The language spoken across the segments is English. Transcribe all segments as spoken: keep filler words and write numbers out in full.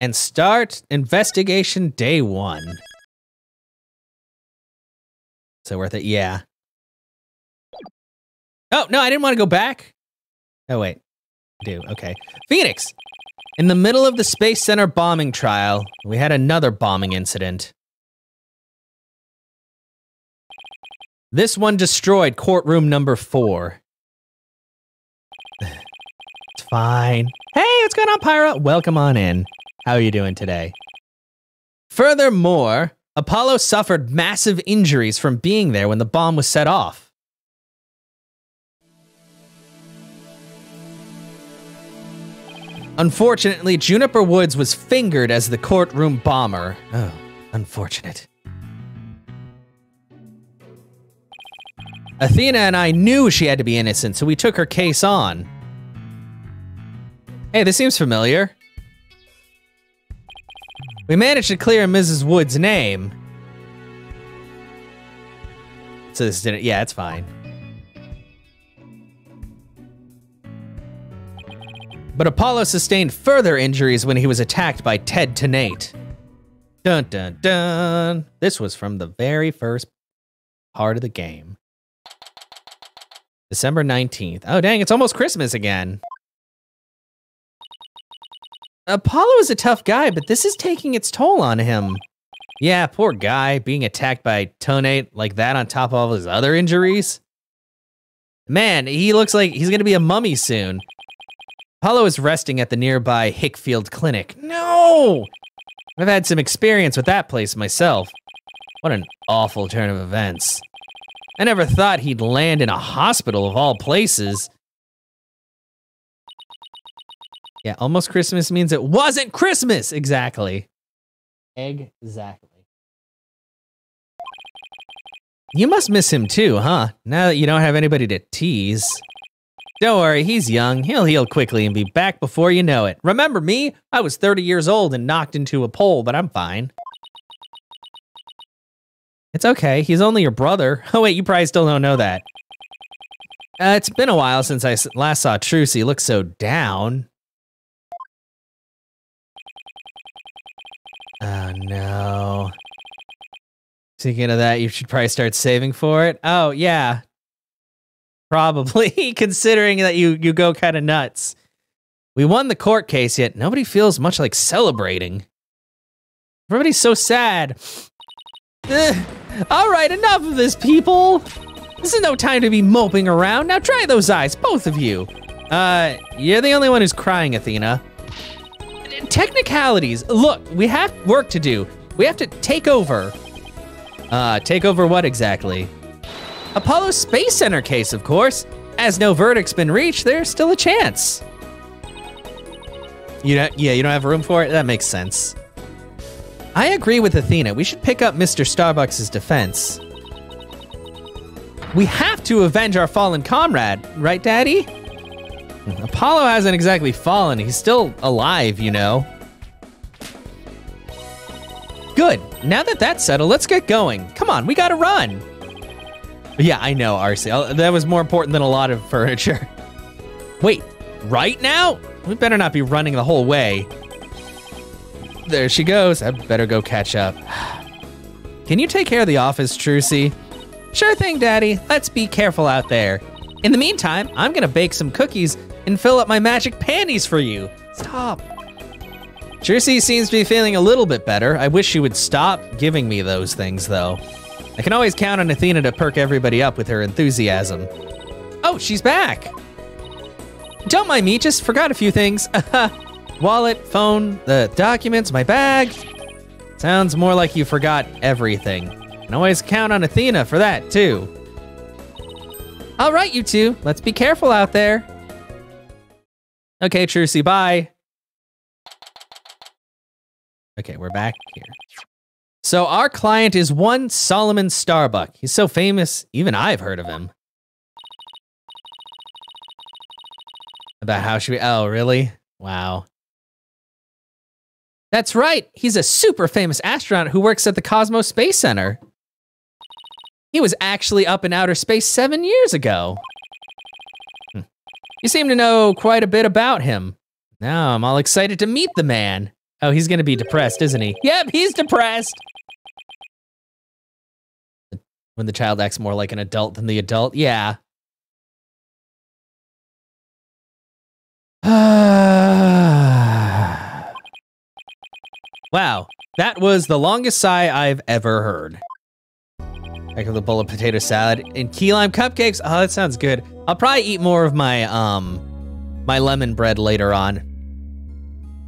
and start investigation day one. Is it worth it? Yeah. Oh, no, I didn't want to go back. Oh, wait. I do. Okay. Phoenix! In the middle of the Space Center bombing trial, we had another bombing incident. This one destroyed courtroom number four. It's fine. Hey, what's going on, Pyro? Welcome on in. How are you doing today? Furthermore, Apollo suffered massive injuries from being there when the bomb was set off. Unfortunately, Juniper Woods was fingered as the courtroom bomber. Oh, unfortunate. Athena and I knew she had to be innocent, so we took her case on. Hey, this seems familiar. We managed to clear Missus Woods' name. So this didn't, yeah, it's fine. But Apollo sustained further injuries when he was attacked by Ted Tonate. Dun dun dun. This was from the very first part of the game. December nineteenth. Oh dang, it's almost Christmas again. Apollo is a tough guy, but this is taking its toll on him. Yeah, poor guy, being attacked by Tonate like that on top of all his other injuries. Man, he looks like he's gonna be a mummy soon. Apollo is resting at the nearby Hickfield Clinic. No! I've had some experience with that place myself. What an awful turn of events. I never thought he'd land in a hospital of all places. Yeah, almost Christmas means it wasn't Christmas! Exactly. Exactly. You must miss him too, huh? Now that you don't have anybody to tease. Don't worry, he's young. He'll heal quickly and be back before you know it. Remember me? I was thirty years old and knocked into a pole, but I'm fine. It's okay. He's only your brother. Oh, wait, you probably still don't know that. Uh, it's been a while since I last saw Trucy look so down. Oh, no. Speaking of that, you should probably start saving for it. Oh, yeah. Probably, considering that you, you go kind of nuts. We won the court case, yet nobody feels much like celebrating. Everybody's so sad. Ugh. All right, enough of this, people. This is no time to be moping around. Now try those eyes, both of you. Uh, you're the only one who's crying, Athena. Technicalities. Look, we have work to do. We have to take over. Uh, take over what exactly? Apollo Space Center case, of course. As no verdict's been reached, there's still a chance. You don't, yeah, you don't have room for it? That makes sense. I agree with Athena. We should pick up Mister Starbucks' defense. We have to avenge our fallen comrade, right, Daddy? Apollo hasn't exactly fallen. He's still alive, you know. Good. Now that that's settled, let's get going. Come on, we gotta run. Yeah, I know, R C. That was more important than a lot of furniture. Wait, right now? We better not be running the whole way. There she goes. I better go catch up. Can you take care of the office, Trucy? Sure thing, Daddy. Let's be careful out there. In the meantime, I'm gonna bake some cookies and fill up my magic panties for you. Stop. Trucy seems to be feeling a little bit better. I wish she would stop giving me those things, though. I can always count on Athena to perk everybody up with her enthusiasm. Oh, she's back! Don't mind me, just forgot a few things. Wallet, phone, the documents, my bag. Sounds more like you forgot everything. Can always count on Athena for that, too. All right, you two, let's be careful out there. Okay, Trucy, bye. Okay, we're back here. So our client is one Solomon Starbuck. He's so famous, even I've heard of him. About how she... Oh, really? Wow. That's right. He's a super famous astronaut who works at the Cosmos Space Center. He was actually up in outer space seven years ago. Hm. You seem to know quite a bit about him. Now I'm all excited to meet the man. Oh, he's going to be depressed, isn't he? Yep, he's depressed. When the child acts more like an adult than the adult. Yeah. Wow. That was the longest sigh I've ever heard. Back of the bowl of potato salad and key lime cupcakes. Oh, that sounds good. I'll probably eat more of my, um, my lemon bread later on.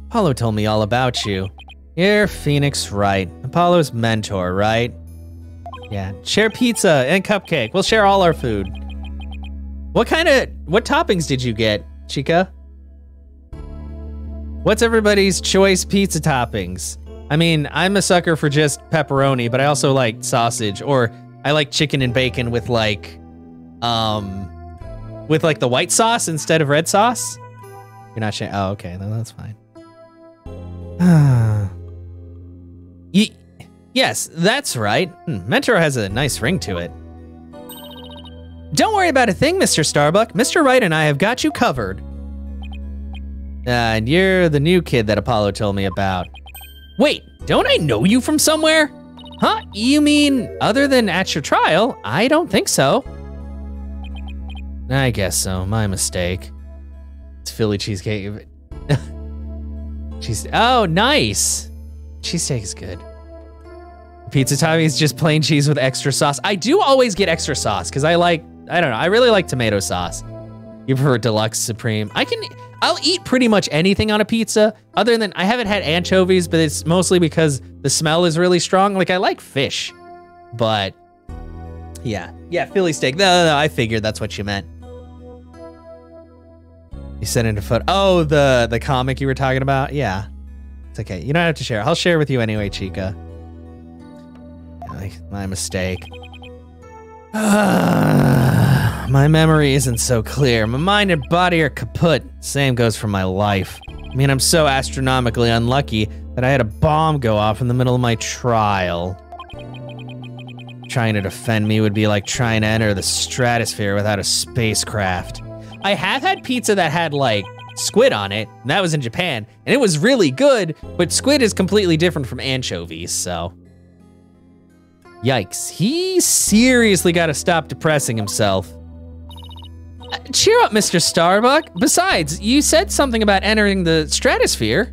Apollo told me all about you. You're Phoenix Wright, Apollo's mentor, right? Yeah, share pizza and cupcake. We'll share all our food. What kind of, what toppings did you get, Chica? What's everybody's choice pizza toppings? I mean, I'm a sucker for just pepperoni, but I also like sausage, or I like chicken and bacon with like, um, with like the white sauce instead of red sauce. You're not sharing, oh, okay, no, that's fine. Ye yes, that's right. Mentor has a nice ring to it. Don't worry about a thing, Mister Starbuck. Mister Wright and I have got you covered. Uh, and you're the new kid that Apollo told me about. Wait, don't I know you from somewhere? Huh? You mean other than at your trial? I don't think so. I guess so. My mistake. It's Philly cheesecake. Cheese. Oh, nice. Cheesesteak is good. Pizza topping is just plain cheese with extra sauce. I do always get extra sauce because I like, I don't know, I really like tomato sauce. You prefer deluxe supreme. I can, I'll eat pretty much anything on a pizza other than I haven't had anchovies, but it's mostly because the smell is really strong. Like I like fish, but yeah. Yeah, Philly steak. No, no, no, I figured that's what you meant. You sent in a photo. Oh, the, the comic you were talking about? Yeah. It's okay. You don't have to share. I'll share with you anyway, Chica. My mistake. Uh, my memory isn't so clear. My mind and body are kaput. Same goes for my life. I mean, I'm so astronomically unlucky that I had a bomb go off in the middle of my trial. Trying to defend me would be like trying to enter the stratosphere without a spacecraft. I have had pizza that had like squid on it, and that was in Japan, and it was really good, but squid is completely different from anchovies, so. Yikes, he seriously gotta stop depressing himself. Uh, cheer up, Mister Starbuck. Besides, you said something about entering the stratosphere.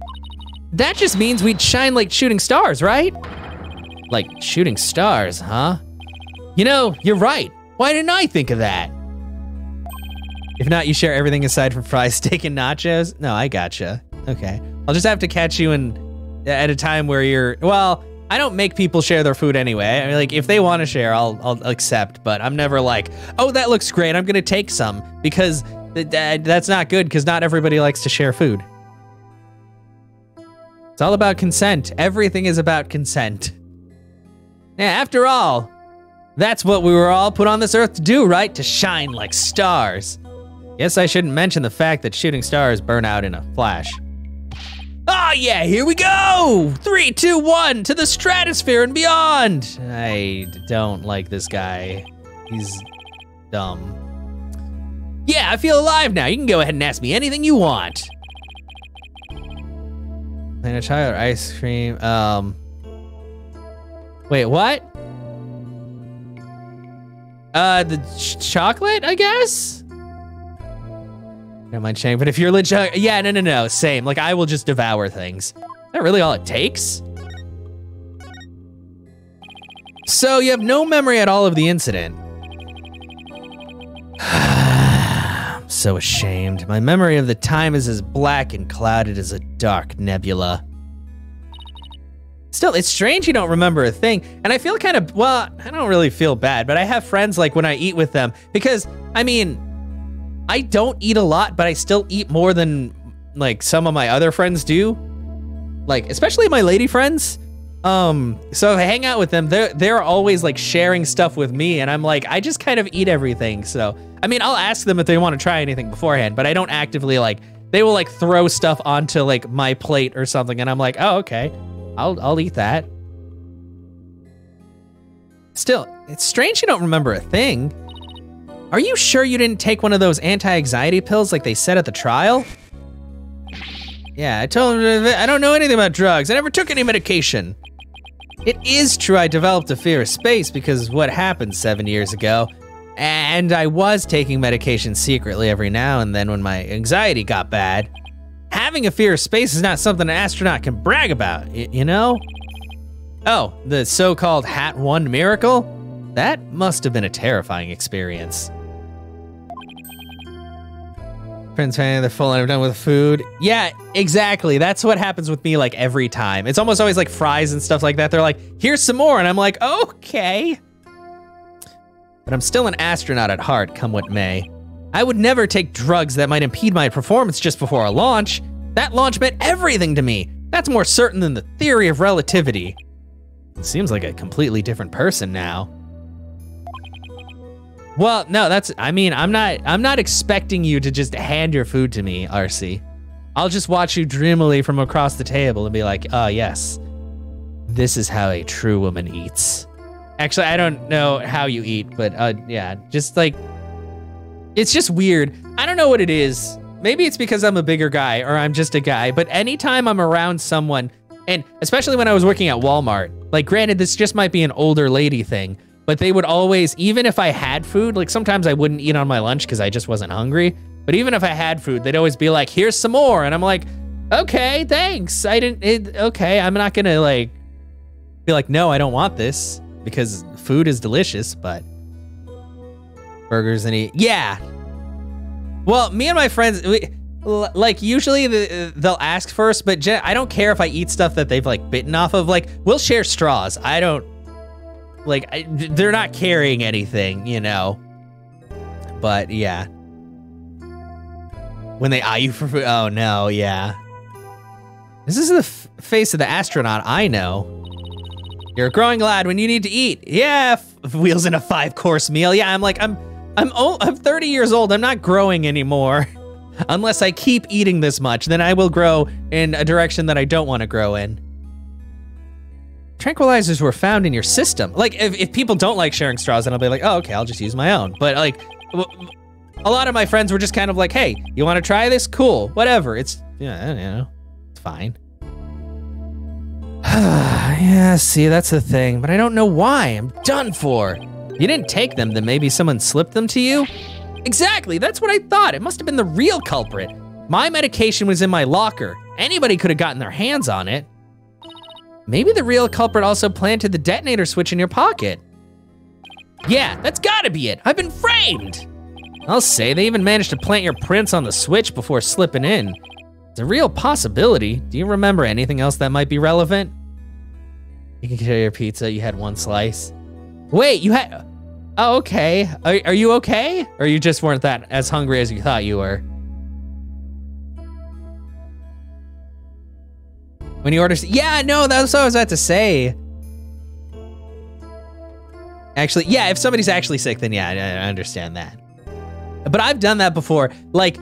That just means we'd shine like shooting stars, right? Like shooting stars, huh? You know, you're right. Why didn't I think of that? If not, you share everything aside from fries, steak, and nachos? No, I gotcha. Okay. I'll just have to catch you in at a time where you're... Well, I don't make people share their food anyway. I mean, like, if they want to share, I'll, I'll accept, but I'm never like, oh, that looks great, I'm going to take some, because th th that's not good, because not everybody likes to share food. It's all about consent. Everything is about consent. Yeah, after all, that's what we were all put on this earth to do, right? To shine like stars. Guess I shouldn't mention the fact that shooting stars burn out in a flash. Oh yeah, here we go! Three, two, one, to the stratosphere and beyond! I don't like this guy. He's dumb. Yeah, I feel alive now. You can go ahead and ask me anything you want. Planet Child or ice cream? Um. Wait, what? Uh, the ch chocolate, I guess? Don't mind sharing, but if you're legit, yeah, no, no, no, same. Like, I will just devour things. Is that really all it takes? So, you have no memory at all of the incident. I'm so ashamed. My memory of the time is as black and clouded as a dark nebula. Still, it's strange you don't remember a thing. And I feel kind of, well, I don't really feel bad, but I have friends, like, when I eat with them. Because, I mean... I don't eat a lot, but I still eat more than like some of my other friends do. Like, especially my lady friends. Um, so if I hang out with them, they're, they're always like sharing stuff with me. And I'm like, I just kind of eat everything. So, I mean, I'll ask them if they want to try anything beforehand, but I don't actively like, they will like throw stuff onto like my plate or something. And I'm like, oh, okay, I'll, I'll eat that. Still, it's strange you don't remember a thing. Are you sure you didn't take one of those anti-anxiety pills like they said at the trial? Yeah, I told him I don't know anything about drugs. I never took any medication. It is true I developed a fear of space because of what happened seven years ago. And I was taking medication secretly every now and then when my anxiety got bad. Having a fear of space is not something an astronaut can brag about, you know? Oh, the so-called H A T one miracle? That must have been a terrifying experience. Friends, they're full and I'm done with food. Yeah, exactly. That's what happens with me like every time. It's almost always like fries and stuff like that. They're like, here's some more. And I'm like, okay. But I'm still an astronaut at heart, come what may. I would never take drugs that might impede my performance just before a launch. That launch meant everything to me. That's more certain than the theory of relativity. It seems like a completely different person now. Well, no, that's, I mean, I'm not, I'm not expecting you to just hand your food to me, R C. I'll just watch you dreamily from across the table and be like, oh yes, this is how a true woman eats. Actually, I don't know how you eat, but uh, yeah, just like, it's just weird. I don't know what it is. Maybe it's because I'm a bigger guy or I'm just a guy, but anytime I'm around someone, and especially when I was working at Walmart, like granted, this just might be an older lady thing, but they would always, even if I had food, like sometimes I wouldn't eat on my lunch because I just wasn't hungry. But even if I had food, they'd always be like, here's some more. And I'm like, okay, thanks. I didn't, it, okay, I'm not gonna like, be like, no, I don't want this because food is delicious, but burgers and eat. Yeah. Well, me and my friends, we, like usually the, they'll ask first, but gen- I don't care if I eat stuff that they've like bitten off of. Like we'll share straws. I don't, Like, I, they're not carrying anything, you know? But, yeah. When they eye you for food, oh no, yeah. This is the f face of the astronaut I know. You're a growing lad when you need to eat. Yeah, f wheels in a five-course meal. Yeah, I'm like, I'm, I'm, old, I'm thirty years old, I'm not growing anymore. Unless I keep eating this much, then I will grow in a direction that I don't want to grow in. Tranquilizers were found in your system. Like, if, if people don't like sharing straws, then I'll be like, oh, okay, I'll just use my own. But like, w a lot of my friends were just kind of like, hey, you want to try this? Cool, whatever. It's, yeah, you know, it's fine. Yeah, see, that's the thing, but I don't know why. I'm done for. You didn't take them, then maybe someone slipped them to you? Exactly, that's what I thought. It must have been the real culprit. My medication was in my locker. Anybody could have gotten their hands on it. Maybe the real culprit also planted the detonator switch in your pocket. Yeah, that's gotta be it. I've been framed. I'll say they even managed to plant your prints on the switch before slipping in. It's a real possibility. Do you remember anything else that might be relevant? You can carry your pizza. You had one slice. Wait, you had... Oh, okay. Are, are you okay? Or you just weren't that as hungry as you thought you were? When you order, yeah, no, that's what I was about to say. Actually, yeah, if somebody's actually sick, then yeah, I, I understand that. But I've done that before. Like,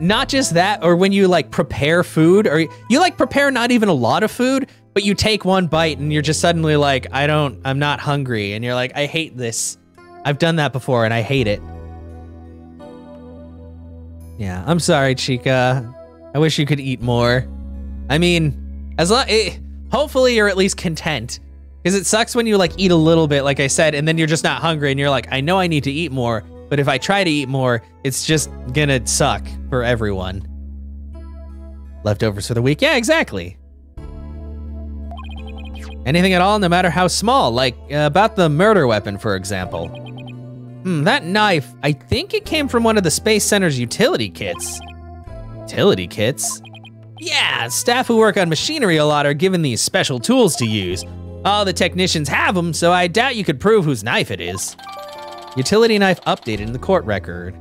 not just that, or when you like prepare food, or you like prepare not even a lot of food, but you take one bite and you're just suddenly like, I don't, I'm not hungry. And you're like, I hate this. I've done that before and I hate it. Yeah, I'm sorry, Chica. I wish you could eat more. I mean, As long, it, hopefully you're at least content, because it sucks when you like eat a little bit, like I said, and then you're just not hungry and you're like, I know I need to eat more, but if I try to eat more, it's just gonna suck for everyone. Leftovers for the week, yeah, exactly. Anything at all, no matter how small, like uh, about the murder weapon, for example. Hmm, that knife, I think it came from one of the Space Center's utility kits. Utility kits? Yeah, staff who work on machinery a lot are given these special tools to use. All the technicians have them, so I doubt you could prove whose knife it is. Utility knife updated in the court record.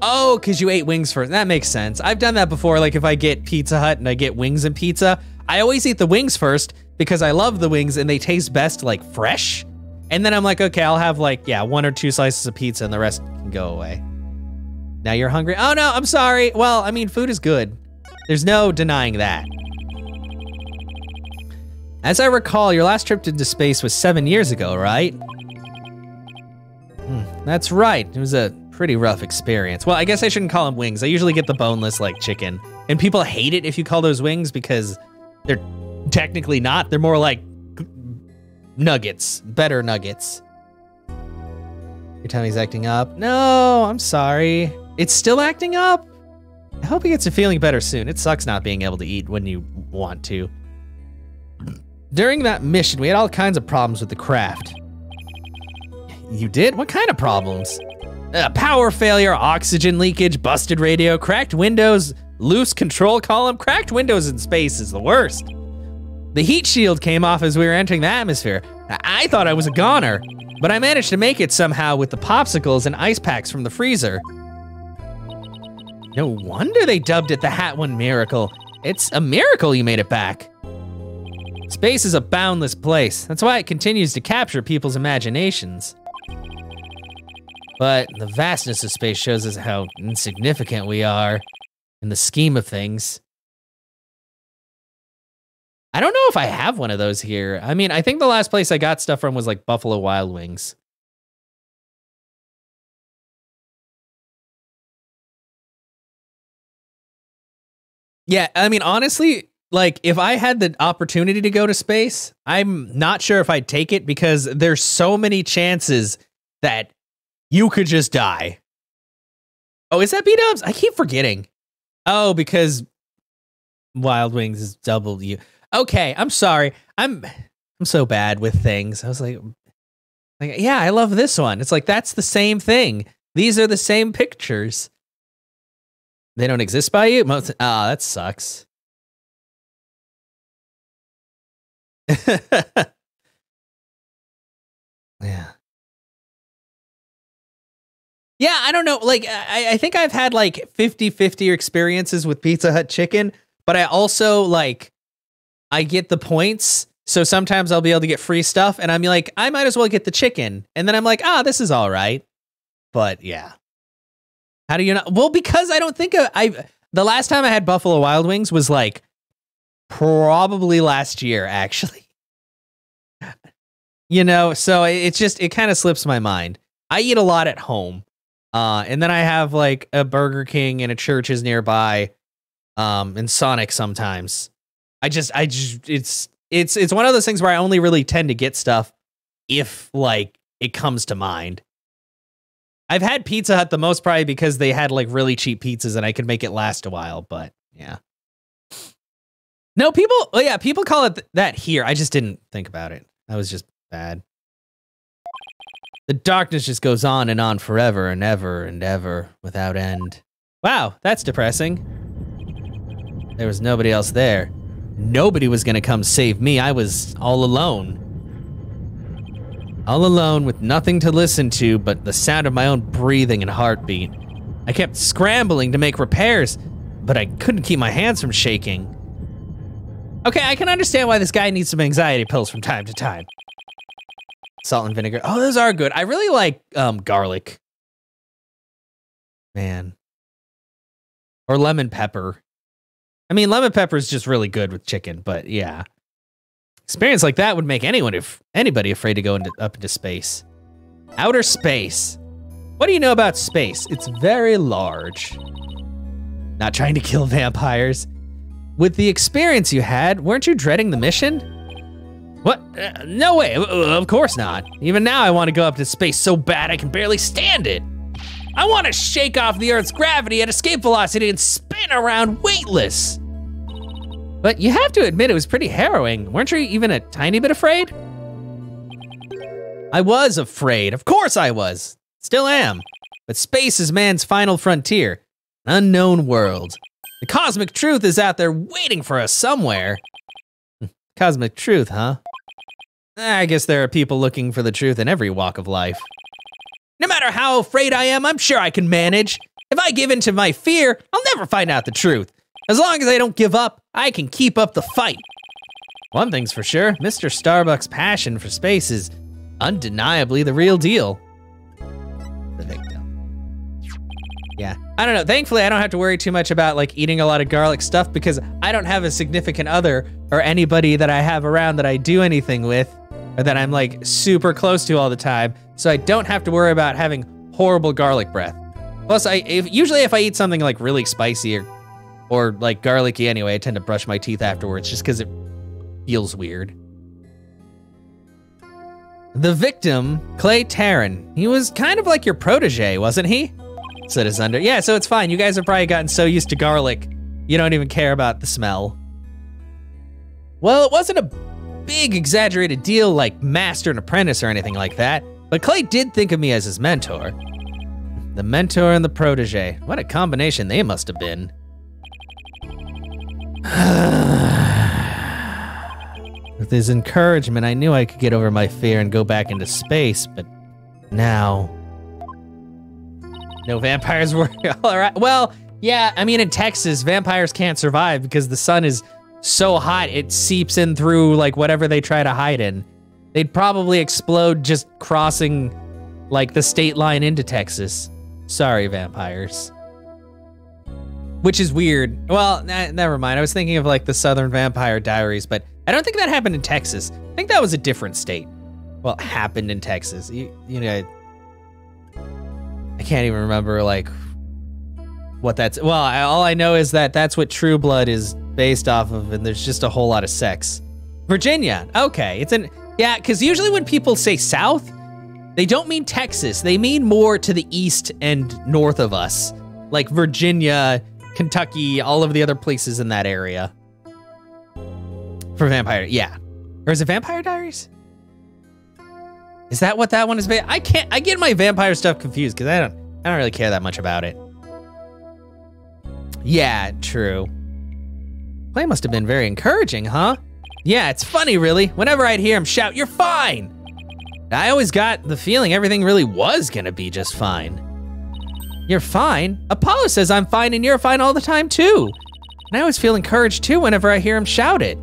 Oh, because you ate wings first. That makes sense. I've done that before. Like if I get Pizza Hut and I get wings and pizza, I always eat the wings first because I love the wings and they taste best like fresh. And then I'm like, okay, I'll have like, yeah, one or two slices of pizza and the rest can go away. Now you're hungry. Oh no, I'm sorry. Well, I mean, food is good. There's no denying that. As I recall, your last trip into space was seven years ago, right? Hmm, that's right. It was a pretty rough experience. Well, I guess I shouldn't call them wings. I usually get the boneless, like, chicken. And people hate it if you call those wings because they're technically not. They're more like nuggets, better nuggets. Your tummy's acting up. No, I'm sorry. It's still acting up. I hope he gets to feeling better soon. It sucks not being able to eat when you want to. During that mission, we had all kinds of problems with the craft. You did? What kind of problems? Uh, power failure, oxygen leakage, busted radio, cracked windows, loose control column. Cracked windows in space is the worst. The heat shield came off as we were entering the atmosphere. I thought I was a goner, but I managed to make it somehow with the popsicles and ice packs from the freezer. No wonder they dubbed it the H A T one miracle. It's a miracle you made it back. Space is a boundless place. That's why it continues to capture people's imaginations. But the vastness of space shows us how insignificant we are in the scheme of things. I don't know if I have one of those here. I mean, I think the last place I got stuff from was like Buffalo Wild Wings. Yeah, I mean, honestly, like if I had the opportunity to go to space, I'm not sure if I'd take it because there's so many chances that you could just die. Oh, is that B-dubs? I keep forgetting. Oh, because Wild Wings is double you. Okay, I'm sorry. I'm I'm so bad with things. I was like, like, yeah, I love this one. It's like, that's the same thing. These are the same pictures. They don't exist by you? Most, ah, that sucks. Yeah. Yeah, I don't know. Like, I, I think I've had like fifty fifty experiences with Pizza Hut chicken, but I also like, I get the points, so sometimes I'll be able to get free stuff, and I'm like, I might as well get the chicken. And then I'm like, ah, oh, this is all right. But yeah. How do you not? Well, because I don't think of, I, the last time I had Buffalo Wild Wings was like probably last year, actually. You know, so it's just, it kind of slips my mind. I eat a lot at home. Uh, and then I have like a Burger King and a Church's nearby, um, and Sonic sometimes. I just, I just, it's, it's, it's one of those things where I only really tend to get stuff if like it comes to mind. I've had Pizza Hut the most probably because they had like really cheap pizzas and I could make it last a while, but yeah. No, people, oh yeah, people call it th that here. I just didn't think about it. That was just bad. The darkness just goes on and on forever and ever and ever without end. Wow, that's depressing. There was nobody else there. Nobody was gonna come save me. I was all alone. All alone with nothing to listen to but the sound of my own breathing and heartbeat. I kept scrambling to make repairs, but I couldn't keep my hands from shaking. Okay, I can understand why this guy needs some anxiety pills from time to time. Salt and vinegar. Oh, those are good. I really like um, garlic. Man. Or lemon pepper. I mean, lemon pepper is just really good with chicken, but yeah. Experience like that would make anyone, if anybody, afraid to go into, up into space. Outer space. What do you know about space? It's very large. Not trying to kill vampires. With the experience you had, weren't you dreading the mission? What? Uh, no way. Uh, of course not. Even now, I want to go up to space so bad I can barely stand it. I want to shake off the Earth's gravity at escape velocity and spin around weightless. But you have to admit it was pretty harrowing. Weren't you even a tiny bit afraid? I was afraid. Of course I was. Still am. But space is man's final frontier. An unknown world. The cosmic truth is out there waiting for us somewhere. Cosmic truth, huh? I guess there are people looking for the truth in every walk of life. No matter how afraid I am, I'm sure I can manage. If I give in to my fear, I'll never find out the truth. As long as I don't give up, I can keep up the fight. One thing's for sure, Mister Starbuck's passion for space is undeniably the real deal. The victim. Yeah, I don't know. Thankfully, I don't have to worry too much about like eating a lot of garlic stuff because I don't have a significant other or anybody that I have around that I do anything with or that I'm like super close to all the time. So I don't have to worry about having horrible garlic breath. Plus, I if, usually if I eat something like really spicy or, or like garlicky anyway, I tend to brush my teeth afterwards just because it feels weird. The victim, Clay Terran, he was kind of like your protege, wasn't he? Said his under. Yeah, so it's fine. You guys have probably gotten so used to garlic, you don't even care about the smell. Well, it wasn't a big exaggerated deal like master and apprentice or anything like that, but Clay did think of me as his mentor. The mentor and the protege, what a combination they must have been. With his encouragement, I knew I could get over my fear and go back into space, but now... No vampires were all right. Well, yeah, I mean in Texas, vampires can't survive because the sun is so hot it seeps in through like whatever they try to hide in. They'd probably explode just crossing like the state line into Texas. Sorry, vampires. Which is weird. Well, nah, never mind. I was thinking of like the Southern Vampire Diaries, but I don't think that happened in Texas. I think that was a different state. Well, happened in Texas. You, you know, I can't even remember like what that's, well, I, all I know is that that's what True Blood is based off of, and there's just a whole lot of sex. Virginia, okay, it's an, yeah, because usually when people say South, they don't mean Texas, they mean more to the east and north of us, like Virginia, Kentucky, all of the other places in that area. For Vampire, yeah. Or is it Vampire Diaries? Is that what that one is? I can't, I get my vampire stuff confused because I don't, I don't really care that much about it. Yeah, true. Clay must have been very encouraging, huh? Yeah, it's funny, really. Whenever I'd hear him shout, "You're fine!" I always got the feeling everything really was gonna be just fine. You're fine? Apollo says I'm fine and you're fine all the time too. And I always feel encouraged too whenever I hear him shout it.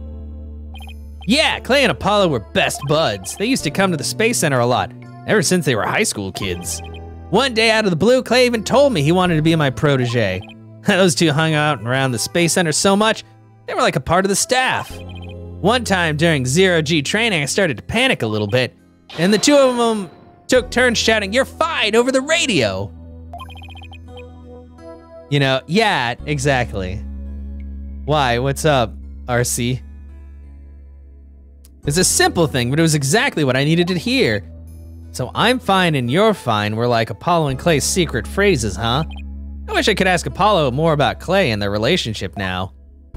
Yeah, Clay and Apollo were best buds. They used to come to the Space Center a lot, ever since they were high school kids. One day out of the blue, Clay even told me he wanted to be my protege. Those two hung out and around the Space Center so much, they were like a part of the staff. One time during zero-G training, I started to panic a little bit, and the two of them took turns shouting, "You're fine," over the radio. You know, yeah, exactly. Why, what's up, R C? It's a simple thing, but it was exactly what I needed to hear. So I'm fine and you're fine were like Apollo and Clay's secret phrases, huh? I wish I could ask Apollo more about Clay and their relationship now.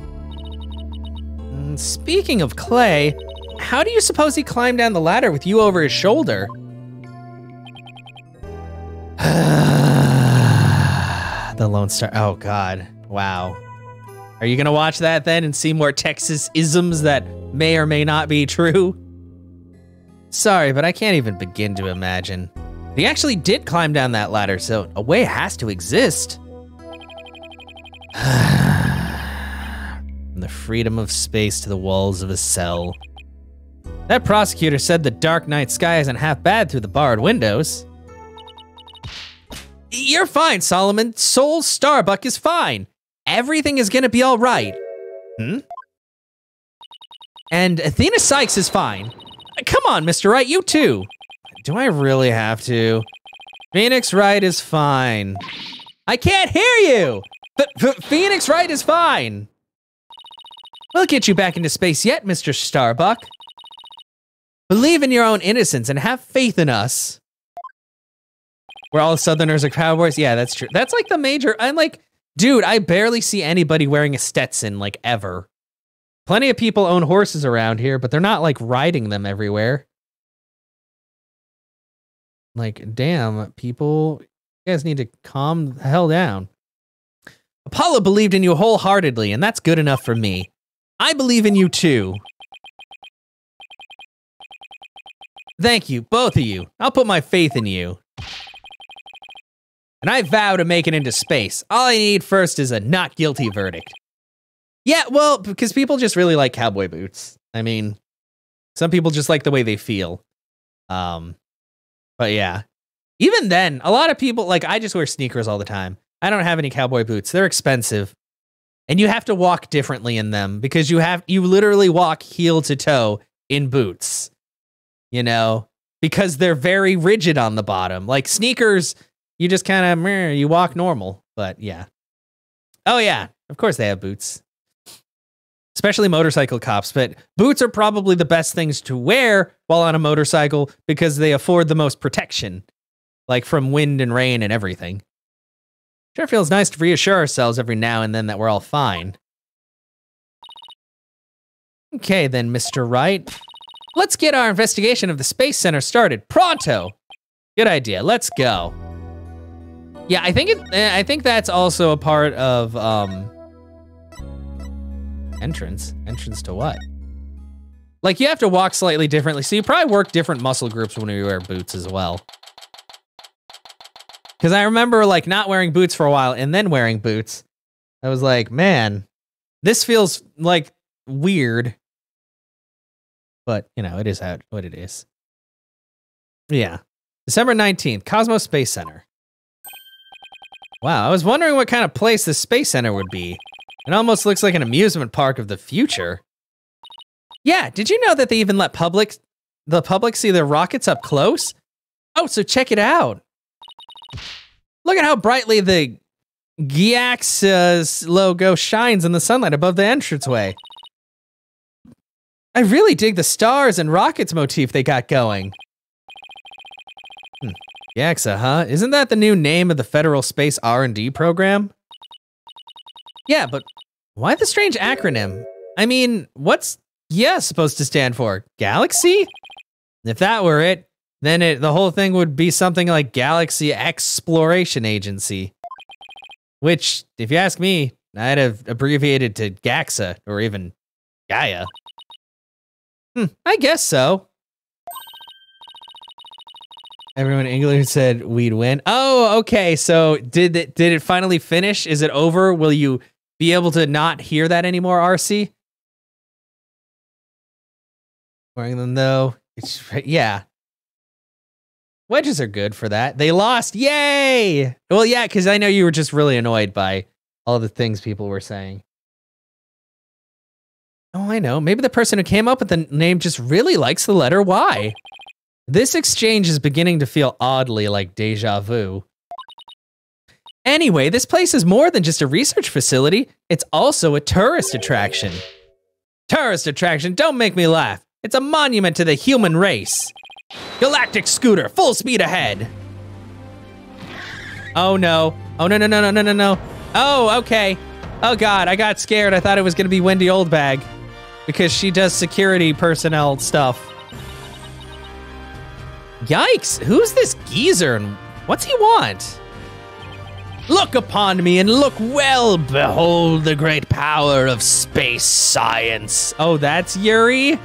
And speaking of Clay, how do you suppose he climbed down the ladder with you over his shoulder? The Lone Star, oh God, wow. Are you gonna watch that then and see more Texas-isms that may or may not be true? Sorry, but I can't even begin to imagine. He actually did climb down that ladder, so a way has to exist. From the freedom of space to the walls of a cell. That prosecutor said the dark night sky isn't half bad through the barred windows. You're fine, Solomon. Sol Starbuck is fine. Everything is gonna be all right. Hmm? And Athena Cykes is fine. Come on, Mister Wright, you too. Do I really have to? Phoenix Wright is fine. I can't hear you! But Phoenix Wright is fine. We'll get you back into space yet, Mister Starbuck. Believe in your own innocence and have faith in us. Where all Southerners are cowboys? Yeah, that's true. That's like the major, I'm like, dude, I barely see anybody wearing a Stetson, like, ever. Plenty of people own horses around here, but they're not, like, riding them everywhere. Like, damn, people, you guys need to calm the hell down. Apollo believed in you wholeheartedly, and that's good enough for me. I believe in you, too. Thank you, both of you. I'll put my faith in you. And I vow to make it into space. All I need first is a not guilty verdict. Yeah, well, because people just really like cowboy boots. I mean, some people just like the way they feel. Um, but yeah, even then, a lot of people, like, I just wear sneakers all the time. I don't have any cowboy boots. They're expensive. And you have to walk differently in them because you have, you literally walk heel to toe in boots, you know, because they're very rigid on the bottom. Like sneakers, you just kind of, you walk normal, but yeah. Oh yeah, of course they have boots. Especially motorcycle cops, but boots are probably the best things to wear while on a motorcycle because they afford the most protection, like from wind and rain and everything. Sure feels nice to reassure ourselves every now and then that we're all fine. Okay then, Mister Wright. Let's get our investigation of the Space Center started. Pronto! Good idea, let's go. Yeah, I think, it, I think that's also a part of, um, entrance? Entrance to what? Like, you have to walk slightly differently, so you probably work different muscle groups when you wear boots as well. Because I remember, like, not wearing boots for a while and then wearing boots. I was like, man, this feels, like, weird. But, you know, it is how, what it is. Yeah. December nineteenth, Cosmos Space Center. Wow, I was wondering what kind of place this Space Center would be. It almost looks like an amusement park of the future. Yeah, did you know that they even let public, the public see their rockets up close? Oh, so check it out. Look at how brightly the GAXA's logo shines in the sunlight above the entranceway. I really dig the stars and rockets motif they got going. Hmm. GAXA, huh? Isn't that the new name of the Federal Space R and D program? Yeah, but why the strange acronym? I mean, what's yeah supposed to stand for? Galaxy? If that were it, then it, the whole thing would be something like Galaxy Exploration Agency. Which, if you ask me, I'd have abbreviated to GAXA, or even Gaia. Hmm, I guess so. Everyone in England said we'd win. Oh, okay. So did it, did it finally finish? Is it over? Will you be able to not hear that anymore, R C? Wearing them though. It's, yeah. Wedges are good for that. They lost. Yay. Well, yeah, because I know you were just really annoyed by all the things people were saying. Oh, I know. Maybe the person who came up with the name just really likes the letter Y. This exchange is beginning to feel oddly like deja vu. Anyway, this place is more than just a research facility. It's also a tourist attraction. Tourist attraction? Don't make me laugh. It's a monument to the human race. Galactic scooter, full speed ahead. Oh no. Oh no, no, no, no, no, no, no. Oh, okay. Oh God, I got scared. I thought it was gonna be Wendy Oldbag because she does security personnel stuff. Yikes, who's this geezer and what's he want? Look upon me and look well, behold the great power of space science. Oh, that's Yuri?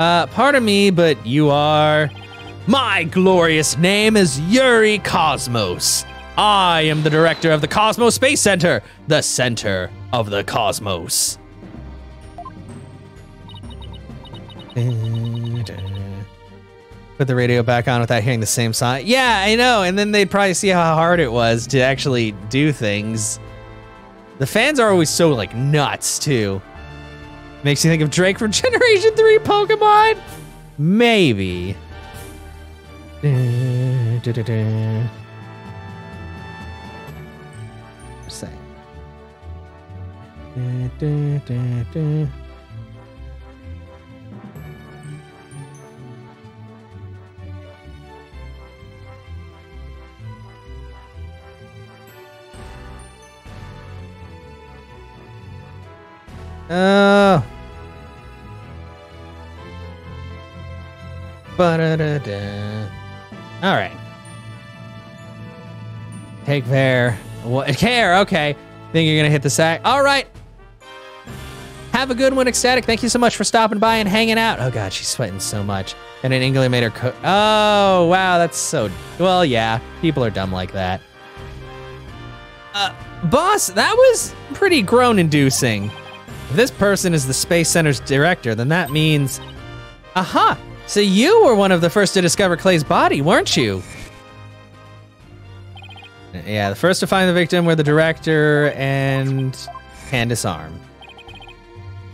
Uh, pardon me, but you are... My glorious name is Yuri Cosmos. I am the director of the Cosmos Space Center, the center of the cosmos. Put the radio back on without hearing the same song. Yeah, I know. And then they'd probably see how hard it was to actually do things. The fans are always so, like, nuts, too. Makes you think of Drake from Generation three Pokemon? Maybe. Just saying. Uh, ba-da-da-da. All right. Take care. What care? Okay. Think you're gonna hit the sack. All right. Have a good one, Ecstatic. Thank you so much for stopping by and hanging out. Oh God, she's sweating so much. And an England made her coat. Oh wow, that's so. Well, yeah. People are dumb like that. Uh, boss, that was pretty groan-inducing. If this person is the Space Center's director, then that means... Aha! So you were one of the first to discover Clay's body, weren't you? Yeah, the first to find the victim were the director and Candice Arme.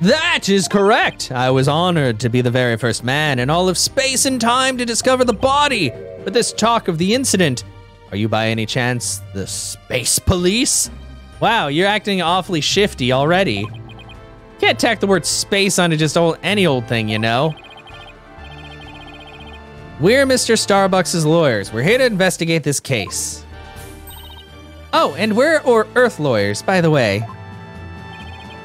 That is correct! I was honored to be the very first man in all of space and time to discover the body. But this talk of the incident Are you by any chance the space police? Wow, you're acting awfully shifty already. Can't tack the word space onto just old, any old thing, you know. We're Mister Starbucks' lawyers. We're here to investigate this case. Oh, and we're or Earth lawyers, by the way.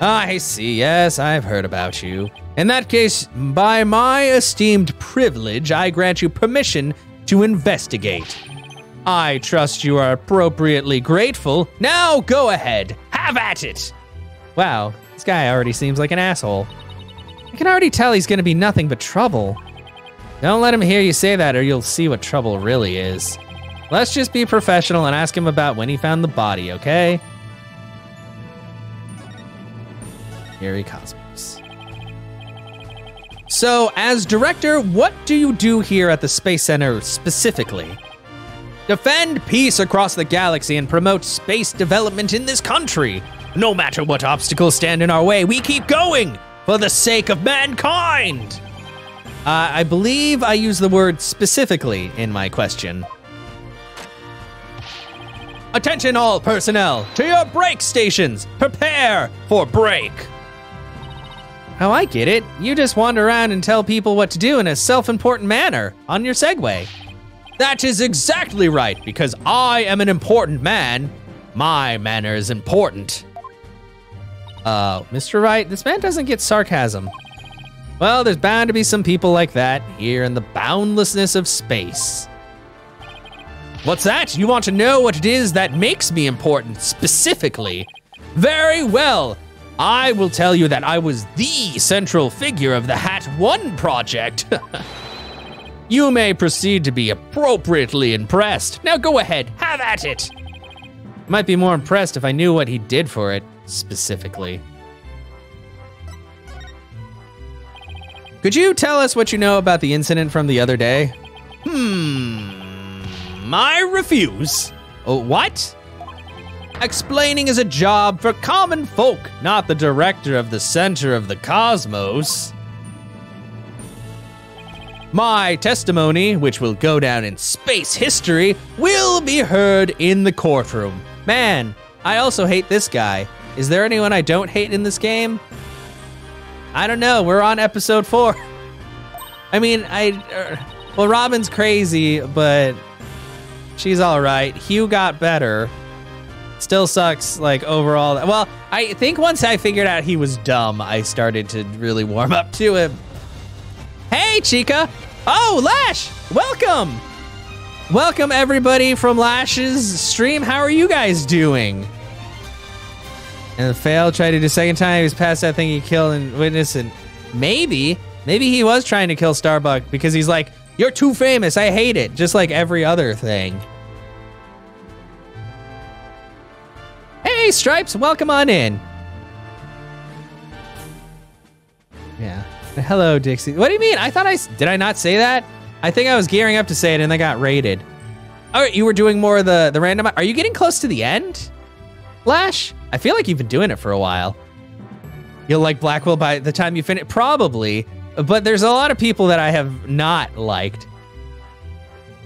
I see, yes, I've heard about you. In that case, by my esteemed privilege, I grant you permission to investigate. I trust you are appropriately grateful. Now go ahead, have at it. Wow, this guy already seems like an asshole. I can already tell he's gonna be nothing but trouble. Don't let him hear you say that or you'll see what trouble really is. Let's just be professional and ask him about when he found the body, okay? Yuri Cosmos. So, as director, what do you do here at the Space Center specifically? Defend peace across the galaxy and promote space development in this country. No matter what obstacles stand in our way, we keep going for the sake of mankind. Uh, I believe I use the word specifically in my question. Attention all personnel, to your break stations. Prepare for break. Oh, I get it. You just wander around and tell people what to do in a self-important manner on your Segway. That is exactly right, because I am an important man. My manner is important. Uh, Mister Wright, this man doesn't get sarcasm. Well, there's bound to be some people like that here in the boundlessness of space. What's that? You want to know what it is that makes me important specifically? Very well. I will tell you that I was the central figure of the H A T one project. You may proceed to be appropriately impressed. Now go ahead, have at it. Might be more impressed if I knew what he did for it specifically. Could you tell us what you know about the incident from the other day? Hmm. I refuse. Oh, what? Explaining is a job for common folk, not the director of the center of the cosmos. My testimony, which will go down in space history, will be heard in the courtroom. Man, I also hate this guy. Is there anyone I don't hate in this game? I don't know. We're on episode four. I mean, I... Uh, well, Robin's crazy, but... she's all right. Hugh got better. Still sucks, like, overall. Well, I think once I figured out he was dumb, I started to really warm up to him. Hey, Chica. Oh, Lash, welcome. Welcome, everybody, from Lash's stream. How are you guys doing? And fail tried to do second time. He was past that thing he killed and witnessed. And maybe, maybe he was trying to kill Starbuck because he's like, you're too famous, I hate it. Just like every other thing. Hey, Stripes, welcome on in. Yeah. Hello, Dixie. What do you mean? I thought I, did I not say that? I think I was gearing up to say it and I got raided. All right, you were doing more of the, the random. Are you getting close to the end? Lash, I feel like you've been doing it for a while. You'll like Blackwell by the time you finish, probably. But there's a lot of people that I have not liked.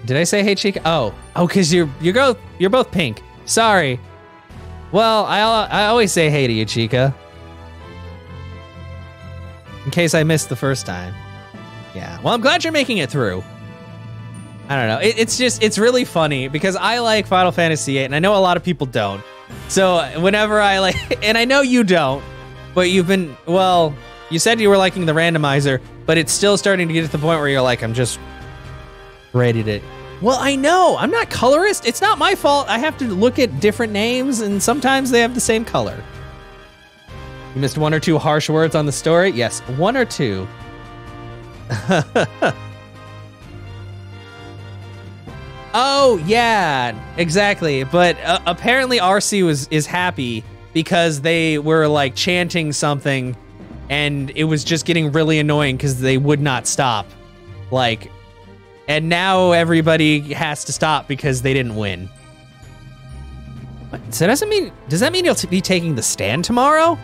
Did I say hey Chica? Oh, oh, cause you're you go you're both pink. Sorry. Well, I I always say hey to you, Chica. In case I missed the first time. Yeah. Well, I'm glad you're making it through. I don't know. It, it's just it's really funny because I like Final Fantasy eight, and I know a lot of people don't. So whenever I like, and I know you don't, but you've been well. You said you were liking the randomizer, but it's still starting to get to the point where you're like, I'm just rated it. Well, I know, I'm not colorist. It's not my fault. I have to look at different names and sometimes they have the same color. You missed one or two harsh words on the story? Yes, one or two. Oh, yeah, exactly. But uh, apparently R C was is happy because they were like chanting something and it was just getting really annoying because they would not stop. Like, and now everybody has to stop because they didn't win. What? So doesn't mean, does that mean you'll be taking the stand tomorrow?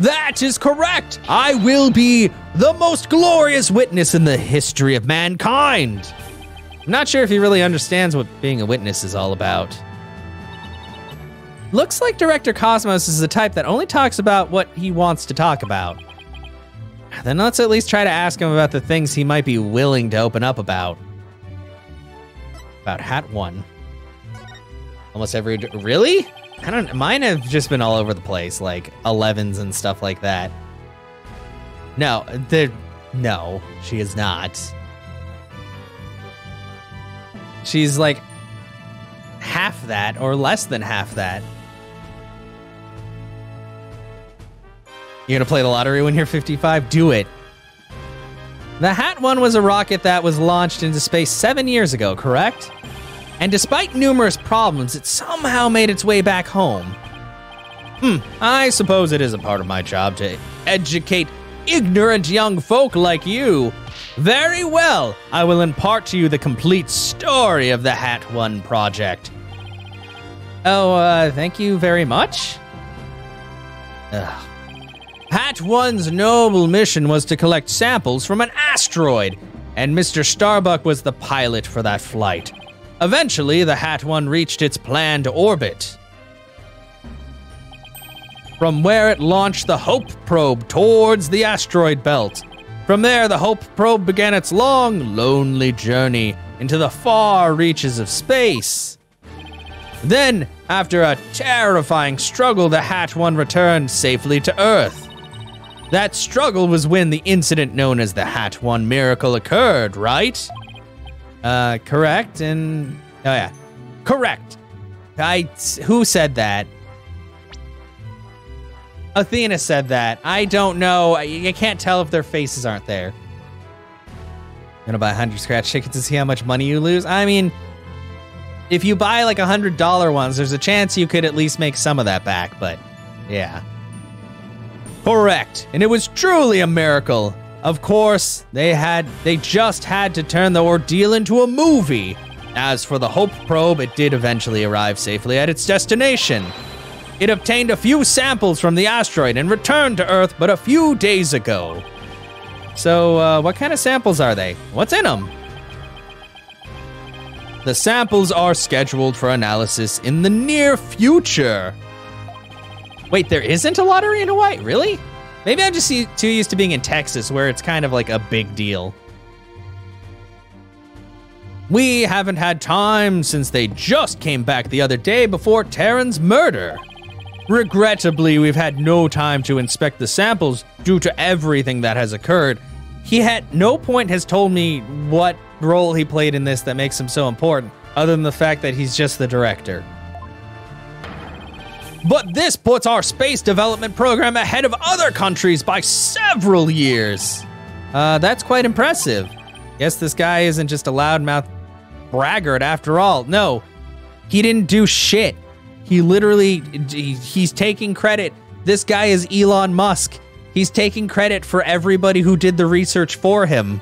That is correct. I will be the most glorious witness in the history of mankind. I'm not sure if he really understands what being a witness is all about. Looks like Director Cosmos is the type that only talks about what he wants to talk about. Then let's at least try to ask him about the things he might be willing to open up about. About H A T one. Almost every... Really? I don't... Mine have just been all over the place, like elevens and stuff like that. No, they're... No, she is not. She's like half that or less than half that. You're gonna play the lottery when you're fifty-five? Do it. The H A T one was a rocket that was launched into space seven years ago, correct? And despite numerous problems, it somehow made its way back home. Hmm, I suppose it is a part of my job to educate ignorant young folk like you. Very well, I will impart to you the complete story of the H A T one project. Oh, uh, thank you very much. Ugh. H A T one's noble mission was to collect samples from an asteroid, and Mister Starbuck was the pilot for that flight. Eventually, the H A T one reached its planned orbit, from where it launched the Hope Probe towards the asteroid belt. From there, the Hope Probe began its long, lonely journey into the far reaches of space. Then, after a terrifying struggle, the H A T one returned safely to Earth. That struggle was when the incident known as the H A T one miracle occurred, right? Uh, correct, and... Oh, yeah. Correct. I... Who said that? Athena said that. I don't know. I can't tell if their faces aren't there. I'm gonna buy one hundred scratch tickets to see how much money you lose? I mean, if you buy like one hundred dollar ones, there's a chance you could at least make some of that back, but yeah. Correct. And it was truly a miracle. Of course, they had they just had to turn the ordeal into a movie. As for the Hope Probe, it did eventually arrive safely at its destination. It obtained a few samples from the asteroid and returned to Earth but a few days ago. So, uh, what kind of samples are they? What's in them? The samples are scheduled for analysis in the near future. Wait, there isn't a lottery in Hawaii? Really? Maybe I'm just too used to being in Texas, where it's kind of like a big deal. We haven't had time since they just came back the other day before Terran's murder. Regrettably, we've had no time to inspect the samples due to everything that has occurred. He at no point has told me what role he played in this that makes him so important, other than the fact that he's just the director. But this puts our space development program ahead of other countries by several years. Uh, that's quite impressive. Guess this guy isn't just a loudmouth braggart after all. No, he didn't do shit. He literally, he's taking credit. This guy is Elon Musk. He's taking credit for everybody who did the research for him.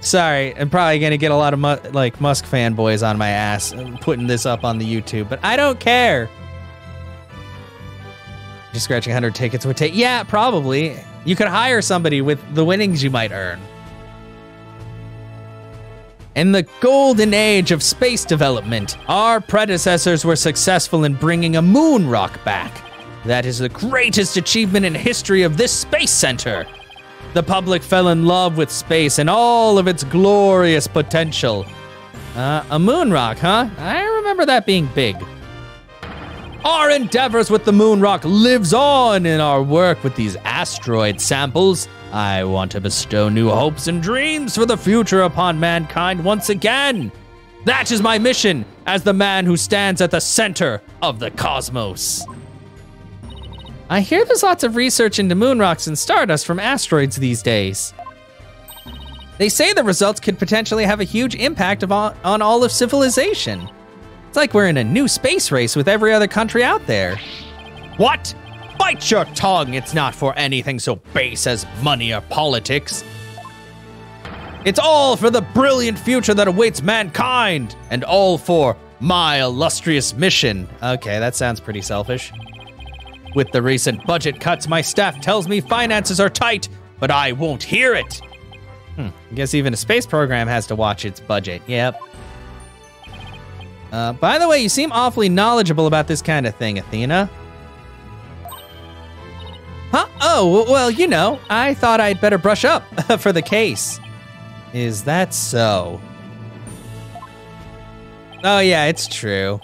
Sorry, I'm probably gonna get a lot of mu like Musk fanboys on my ass putting this up on the YouTube, but I don't care. Just scratching one hundred tickets would take, yeah, probably. You could hire somebody with the winnings you might earn. In the golden age of space development, our predecessors were successful in bringing a moon rock back. That is the greatest achievement in history of this space center. The public fell in love with space and all of its glorious potential. Uh, a moon rock, huh? I remember that being big. Our endeavors with the moon rock lives on in our work with these asteroid samples. I want to bestow new hopes and dreams for the future upon mankind once again. That is my mission as the man who stands at the center of the cosmos. I hear there's lots of research into moon rocks and stardust from asteroids these days. They say the results could potentially have a huge impact of on, on all of civilization. It's like we're in a new space race with every other country out there. What? Bite your tongue, it's not for anything so base as money or politics. It's all for the brilliant future that awaits mankind, and all for my illustrious mission. Okay, that sounds pretty selfish. With the recent budget cuts, my staff tells me finances are tight, but I won't hear it. Hmm. I guess even a space program has to watch its budget. Yep. Uh, by the way, you seem awfully knowledgeable about this kind of thing, Athena. Huh? Oh, well, you know, I thought I'd better brush up for the case. Is that so? Oh, yeah, it's true.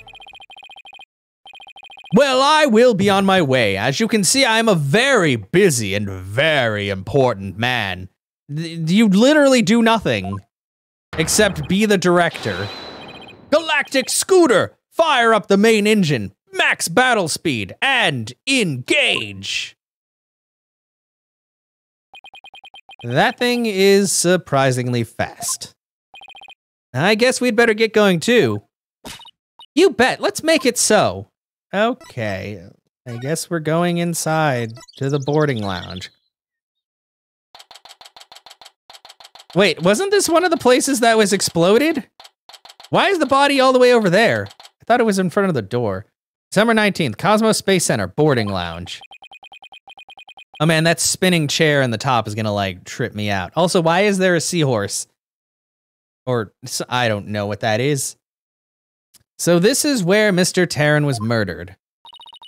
Well, I will be on my way. As you can see, I am a very busy and very important man. Th- you literally do nothing except be the director. Galactic Scooter, fire up the main engine, max battle speed, and engage. That thing is surprisingly fast. I guess we'd better get going too. You bet, let's make it so. Okay, I guess we're going inside to the boarding lounge. Wait, wasn't this one of the places that was exploded? Why is the body all the way over there? I thought it was in front of the door. December nineteenth, Cosmos Space Center, boarding lounge. Oh man, that spinning chair in the top is gonna like trip me out. Also, why is there a seahorse? Or, I don't know what that is. So this is where Mister Terran was murdered.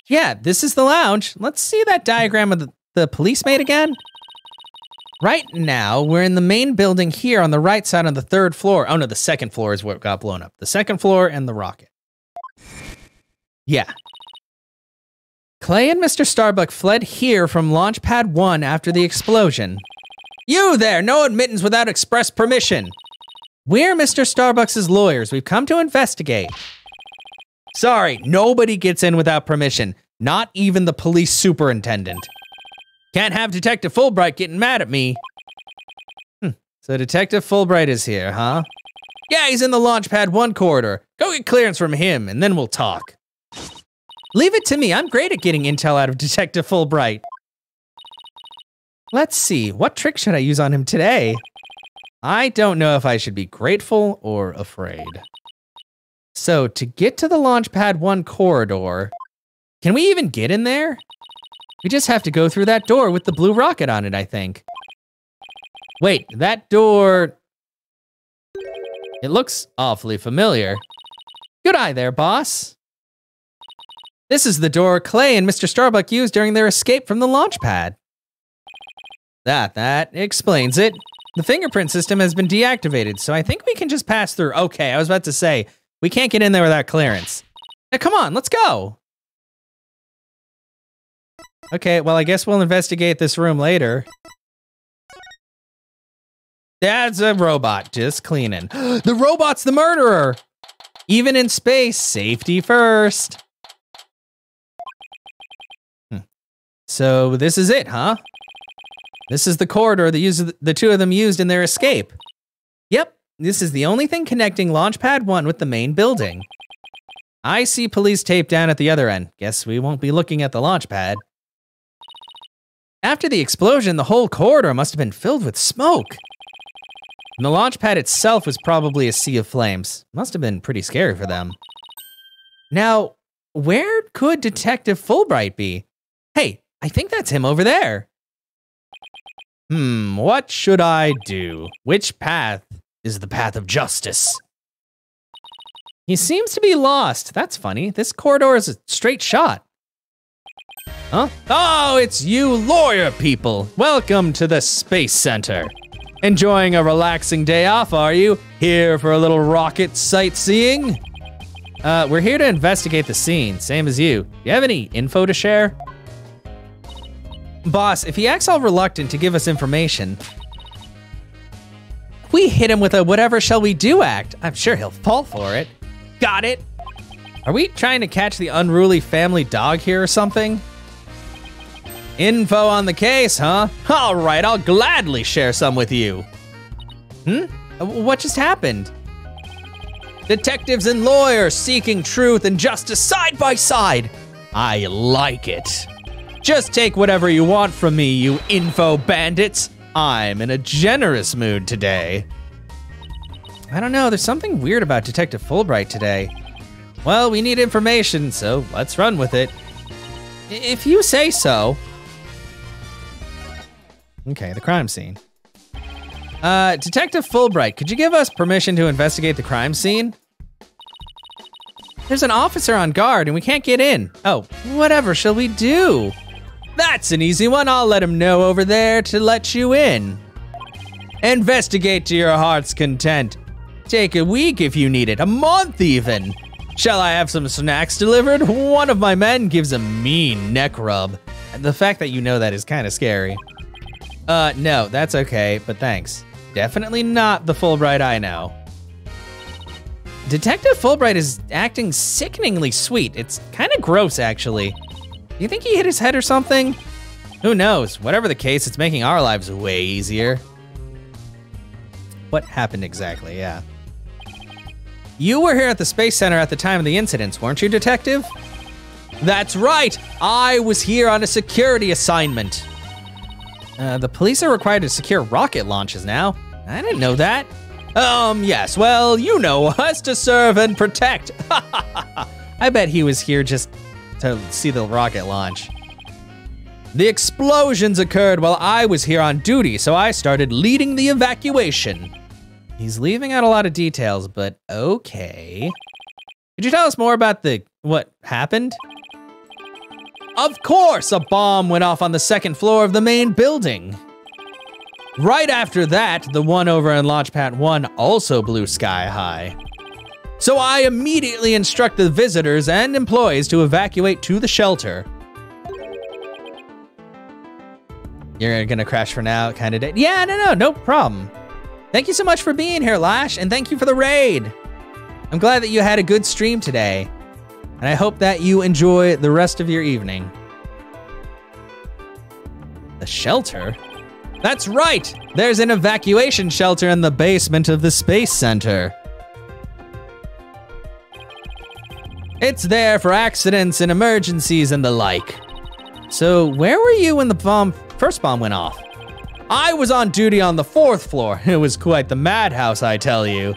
Yeah, this is the lounge. Let's see that diagram of the, the police made again. Right now, we're in the main building here on the right side on the third floor. Oh no, the second floor is what got blown up. The second floor and the rocket. Yeah. Clay and Mister Starbuck fled here from Launch Pad one after the explosion. You there, no admittance without express permission. We're Mister Starbuck's lawyers. We've come to investigate. Sorry, nobody gets in without permission. Not even the police superintendent. Can't have Detective Fulbright getting mad at me. Hm. So Detective Fulbright is here, huh? Yeah, he's in the Launchpad one corridor. Go get clearance from him, and then we'll talk. Leave it to me. I'm great at getting intel out of Detective Fulbright. Let's see. What trick should I use on him today? I don't know if I should be grateful or afraid. So to get to the Launchpad one corridor, can we even get in there? We just have to go through that door with the blue rocket on it, I think. Wait, that door... It looks awfully familiar. Good eye there, boss. This is the door Clay and Mister Starbuck used during their escape from the Launchpad. That, that explains it. The fingerprint system has been deactivated, so I think we can just pass through. Okay, I was about to say, we can't get in there without clearance. Now come on, let's go. Okay, well, I guess we'll investigate this room later. That's a robot just cleaning. The robot's the murderer! Even in space, safety first. Hmm. So this is it, huh? This is the corridor the, use the two of them used in their escape. Yep, this is the only thing connecting Launchpad one with the main building. I see police tape down at the other end. Guess we won't be looking at the Launchpad. After the explosion, the whole corridor must have been filled with smoke. And the Launchpad itself was probably a sea of flames. Must have been pretty scary for them. Now, where could Detective Fulbright be? Hey, I think that's him over there. Hmm, what should I do? Which path is the path of justice? He seems to be lost. That's funny. This corridor is a straight shot. Huh? Oh, it's you lawyer people. Welcome to the Space Center. Enjoying a relaxing day off, are you? Here for a little rocket sightseeing? Uh, we're here to investigate the scene, same as you. Do you have any info to share? Boss, if he acts all reluctant to give us information, we hit him with a whatever shall we do act. I'm sure he'll fall for it. Got it. Are we trying to catch the unruly family dog here or something? Info on the case, huh? All right, I'll gladly share some with you. Hmm? What just happened? Detectives and lawyers seeking truth and justice side by side. I like it. Just take whatever you want from me, you info bandits. I'm in a generous mood today. I don't know, there's something weird about Detective Fulbright today. Well, we need information, so let's run with it. If you say so. Okay, the crime scene. Uh, Detective Fulbright, could you give us permission to investigate the crime scene? There's an officer on guard and we can't get in. Oh, whatever shall we do? That's an easy one. I'll let him know over there to let you in. Investigate to your heart's content. Take a week if you need it, a month even. Shall I have some snacks delivered? One of my men gives a mean neck rub. The fact that you know that is kind of scary. Uh, no, that's okay, but thanks. Definitely not the Fulbright I know. Detective Fulbright is acting sickeningly sweet. It's kind of gross, actually. Do you think he hit his head or something? Who knows? Whatever the case, it's making our lives way easier. What happened exactly? Yeah. You were here at the Space Center at the time of the incidents, weren't you, Detective? That's right! I was here on a security assignment. Uh, the police are required to secure rocket launches now. I didn't know that. Um, yes, well, you know us, to serve and protect. I bet he was here just to see the rocket launch. The explosions occurred while I was here on duty, so I started leading the evacuation. He's leaving out a lot of details, but okay. Could you tell us more about the what happened? Of course, a bomb went off on the second floor of the main building. Right after that, the one over in Launch Pad one also blew sky high. So I immediately instruct the visitors and employees to evacuate to the shelter. You're gonna crash for now, kind of day. Yeah, no, no, no problem. Thank you so much for being here, Lash, and thank you for the raid. I'm glad that you had a good stream today. And I hope that you enjoy the rest of your evening. The shelter? That's right! There's an evacuation shelter in the basement of the Space Center. It's there for accidents and emergencies and the like. So where were you when the bomb, first bomb went off? I was on duty on the fourth floor. It was quite the madhouse, I tell you.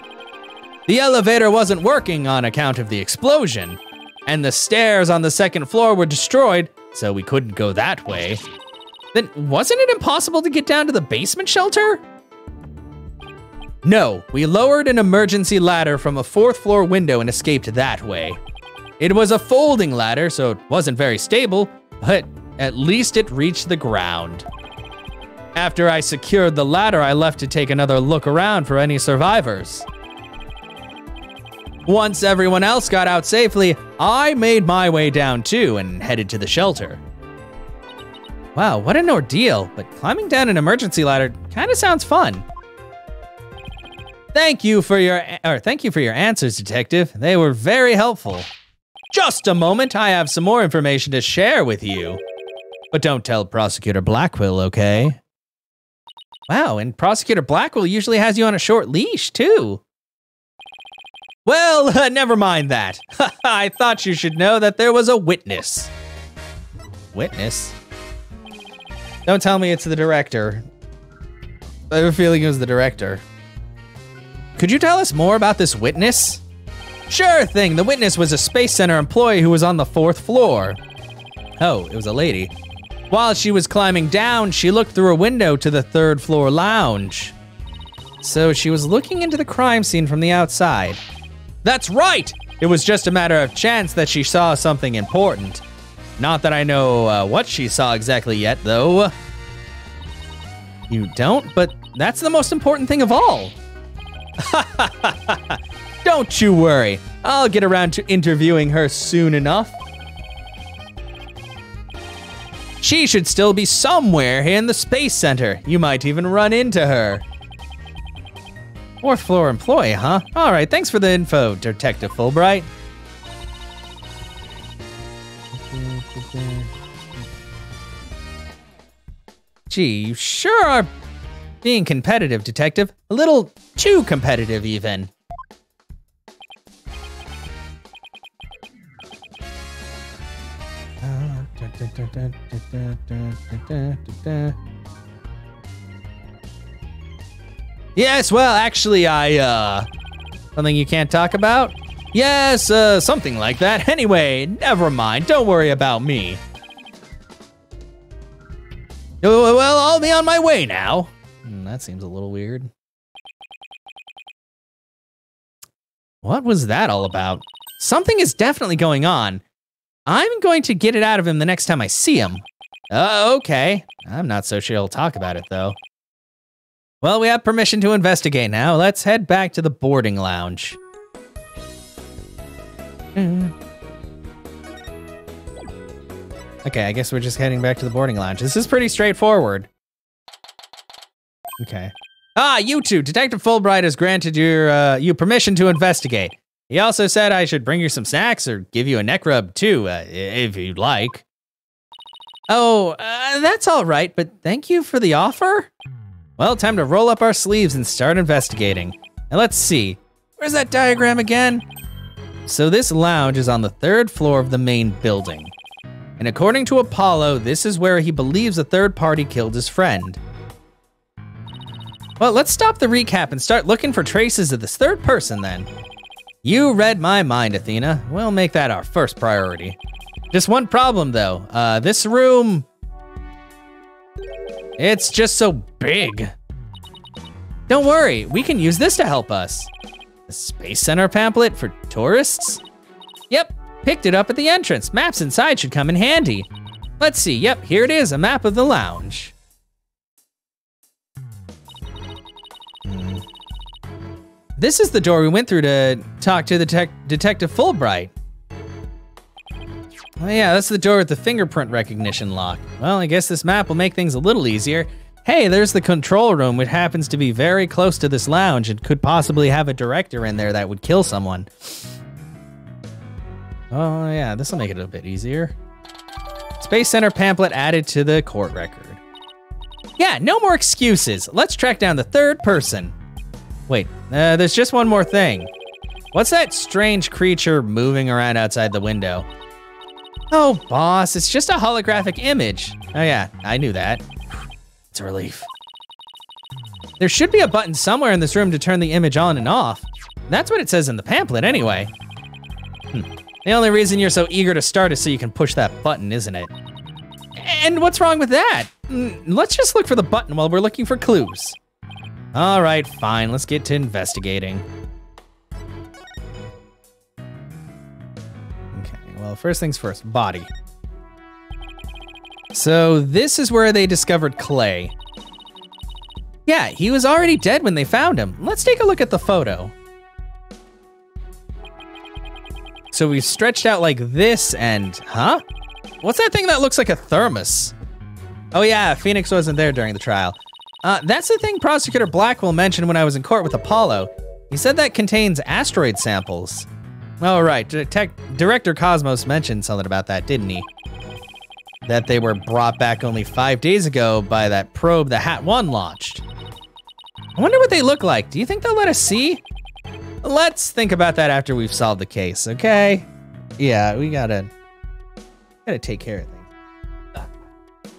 The elevator wasn't working on account of the explosion. And the stairs on the second floor were destroyed, so we couldn't go that way. Then wasn't it impossible to get down to the basement shelter? No, we lowered an emergency ladder from a fourth floor window and escaped that way. It was a folding ladder, so it wasn't very stable, but at least it reached the ground. After I secured the ladder, I left to take another look around for any survivors. Once everyone else got out safely, I made my way down too and headed to the shelter. Wow, what an ordeal, but climbing down an emergency ladder kind of sounds fun. Thank you for your or thank you for your answers, Detective. They were very helpful. Just a moment, I have some more information to share with you. But don't tell Prosecutor Blackwell, okay? Wow, and Prosecutor Blackwell usually has you on a short leash too. Well, uh, never mind that. I thought you should know that there was a witness. Witness? Don't tell me it's the director. I have a feeling it was the director. Could you tell us more about this witness? Sure thing, the witness was a Space Center employee who was on the fourth floor. Oh, it was a lady. While she was climbing down, she looked through a window to the third floor lounge. So she was looking into the crime scene from the outside. That's right! It was just a matter of chance that she saw something important. Not that I know uh, what she saw exactly yet, though. You don't, but that's the most important thing of all. Don't you worry. I'll get around to interviewing her soon enough. She should still be somewhere here in the Space Center. You might even run into her. Fourth floor employee, huh? All right, thanks for the info, Detective Fulbright. Gee, you sure are being competitive, Detective. A little too competitive, even. Yes, well, actually, I, uh, something you can't talk about? Yes, uh, something like that. Anyway, never mind. Don't worry about me. Well, I'll be on my way now. That seems a little weird. What was that all about? Something is definitely going on. I'm going to get it out of him the next time I see him. Uh, okay. I'm not so sure he'll talk about it, though. Well, we have permission to investigate now. Let's head back to the boarding lounge. Mm. Okay, I guess we're just heading back to the boarding lounge. This is pretty straightforward. Okay. Ah, you two! Detective Fulbright has granted your, uh, you permission to investigate. He also said I should bring you some snacks or give you a neck rub, too, uh, if you'd like. Oh, uh, that's all right, but thank you for the offer? Well, time to roll up our sleeves and start investigating. And let's see. Where's that diagram again? So this lounge is on the third floor of the main building. And according to Apollo, this is where he believes a third party killed his friend. Well, let's stop the recap and start looking for traces of this third person then. You read my mind, Athena. We'll make that our first priority. Just one problem though, uh, this room, it's just so big. Don't worry, we can use this to help us. The Space Center pamphlet for tourists? Yep, picked it up at the entrance. Maps inside should come in handy. Let's see, yep, here it is, a map of the lounge. Hmm. This is the door we went through to talk to the detec- Detective Fulbright. Oh yeah, that's the door with the fingerprint recognition lock. Well, I guess this map will make things a little easier. Hey, there's the control room, which happens to be very close to this lounge and could possibly have a director in there that would kill someone. Oh yeah, this will make it a bit easier. Space Center pamphlet added to the court record. Yeah, no more excuses. Let's track down the third person. Wait, uh, there's just one more thing. What's that strange creature moving around outside the window? Oh, boss, it's just a holographic image. Oh yeah, I knew that. It's a relief. There should be a button somewhere in this room to turn the image on and off. That's what it says in the pamphlet anyway. Hm. The only reason you're so eager to start is so you can push that button, isn't it? And what's wrong with that? Let's just look for the button while we're looking for clues. All right, fine, let's get to investigating. Well, first things first, body. So this is where they discovered Clay. Yeah, he was already dead when they found him. Let's take a look at the photo. So we've stretched out like this and, huh? What's that thing that looks like a thermos? Oh yeah, Phoenix wasn't there during the trial. Uh, that's the thing Prosecutor Blackwell mentioned when I was in court with Apollo. He said that contains asteroid samples. Oh, right. Detec- Director Cosmos mentioned something about that, didn't he? That they were brought back only five days ago by that probe the H A T one launched. I wonder what they look like. Do you think they'll let us see? Let's think about that after we've solved the case, okay? Yeah, we gotta... Gotta take care of things.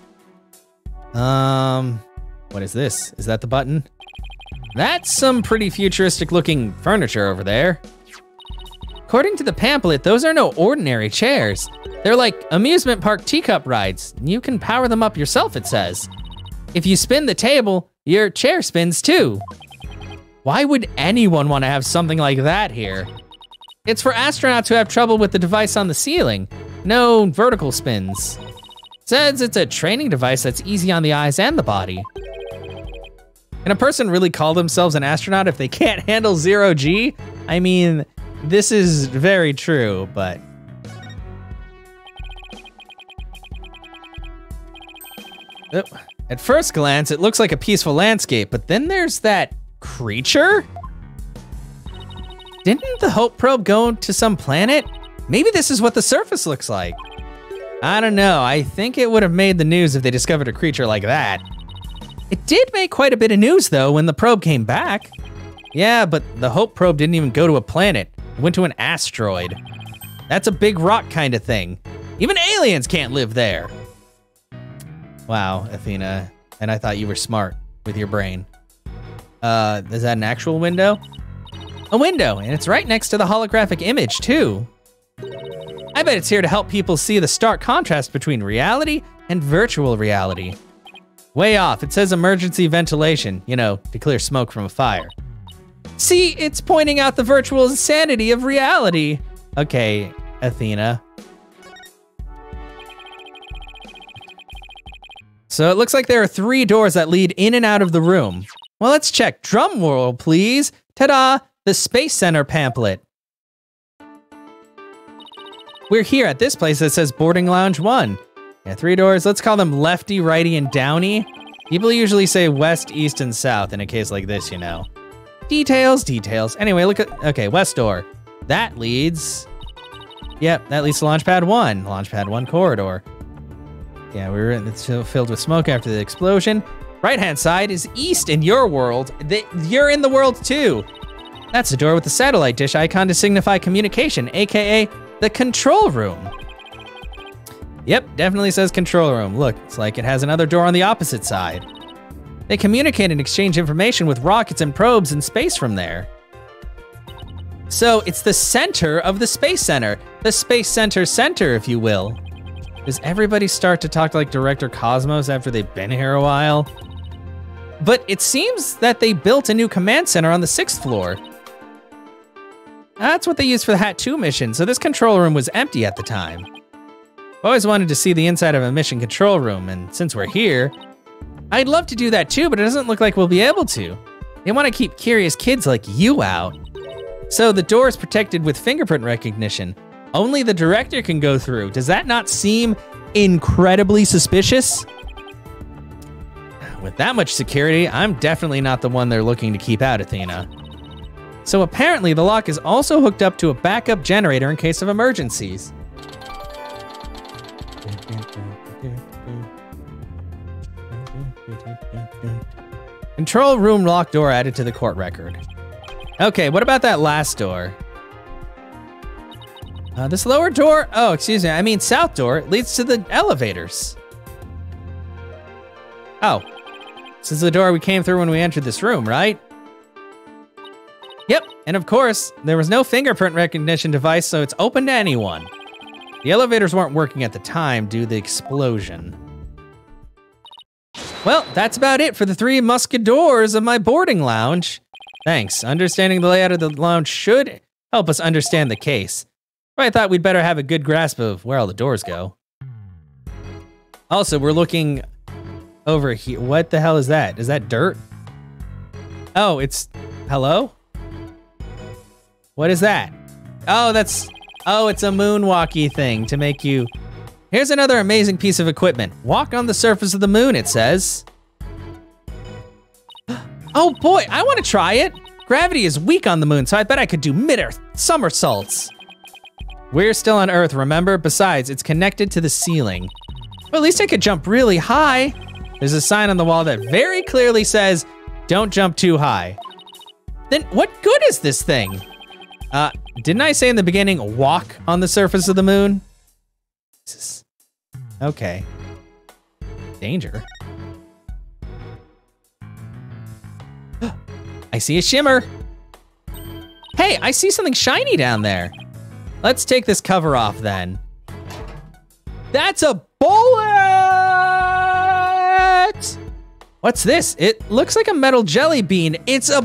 Ugh. Um... What is this? Is that the button? That's some pretty futuristic-looking furniture over there. According to the pamphlet, those are no ordinary chairs. They're like amusement park teacup rides. You can power them up yourself, it says. If you spin the table, your chair spins too. Why would anyone want to have something like that here? It's for astronauts who have trouble with the device on the ceiling. No vertical spins. Says it's a training device that's easy on the eyes and the body. Can a person really call themselves an astronaut if they can't handle zero G? I mean, this is very true, but... Oh. At first glance, it looks like a peaceful landscape, but then there's that creature? Didn't the Hope Probe go to some planet? Maybe this is what the surface looks like. I don't know, I think it would have made the news if they discovered a creature like that. It did make quite a bit of news, though, when the probe came back. Yeah, but the Hope Probe didn't even go to a planet. Went to an asteroid. That's a big rock kind of thing. Even aliens can't live there. Wow, Athena. And I thought you were smart with your brain. Uh, is that an actual window? A window, and it's right next to the holographic image too. I bet it's here to help people see the stark contrast between reality and virtual reality. Way off, it says emergency ventilation, you know, to clear smoke from a fire. See, it's pointing out the virtual insanity of reality. Okay, Athena. So it looks like there are three doors that lead in and out of the room. Well, let's check. Drum roll, please. Ta-da! The Space Center pamphlet. We're here at this place that says Boarding Lounge one. Yeah, three doors. Let's call them lefty, righty, and downy. People usually say west, east, and south in a case like this, you know. Details, details. Anyway, look at... Okay, west door. That leads... Yep, that leads to Launch Pad one. Launch Pad one corridor. Yeah, we were in, it's filled with smoke after the explosion. Right-hand side is east in your world. The, you're in the world, too. That's the door with the satellite dish icon to signify communication, a k a the control room. Yep, definitely says control room. Look, it's like it has another door on the opposite side. They communicate and exchange information with rockets and probes in space from there. So it's the center of the Space Center. The Space Center Center, if you will. Does everybody start to talk like Director Cosmos after they've been here a while? But it seems that they built a new command center on the sixth floor. That's what they used for the HAT two mission, so this control room was empty at the time. I've always wanted to see the inside of a mission control room, and since we're here, I'd love to do that too, but it doesn't look like we'll be able to. They want to keep curious kids like you out. So the door is protected with fingerprint recognition. Only the director can go through. Does that not seem incredibly suspicious? With that much security, I'm definitely not the one they're looking to keep out, Athena. So apparently the lock is also hooked up to a backup generator in case of emergencies. Control room lock door added to the court record. Okay, what about that last door? Uh, this lower door, oh, excuse me, I mean south door, leads to the elevators. Oh, this is the door we came through when we entered this room, right? Yep, and of course, there was no fingerprint recognition device, so it's open to anyone. The elevators weren't working at the time due to the explosion. Well, that's about it for the three musketeers of my boarding lounge. Thanks, understanding the layout of the lounge should help us understand the case. I thought we'd better have a good grasp of where all the doors go. Also, we're looking over here. What the hell is that? Is that dirt? Oh, it's... Hello? What is that? Oh, that's... Oh, it's a moonwalky thing to make you... Here's another amazing piece of equipment. Walk on the surface of the moon, it says. Oh boy, I want to try it. Gravity is weak on the moon, so I bet I could do mid-earth somersaults. We're still on Earth, remember? Besides, it's connected to the ceiling. Well, at least I could jump really high. There's a sign on the wall that very clearly says, don't jump too high. Then what good is this thing? Uh, didn't I say in the beginning, walk on the surface of the moon? Jesus. Okay. Danger. I see a shimmer. Hey, I see something shiny down there. Let's take this cover off then. That's a bullet! What's this? It looks like a metal jelly bean. It's a...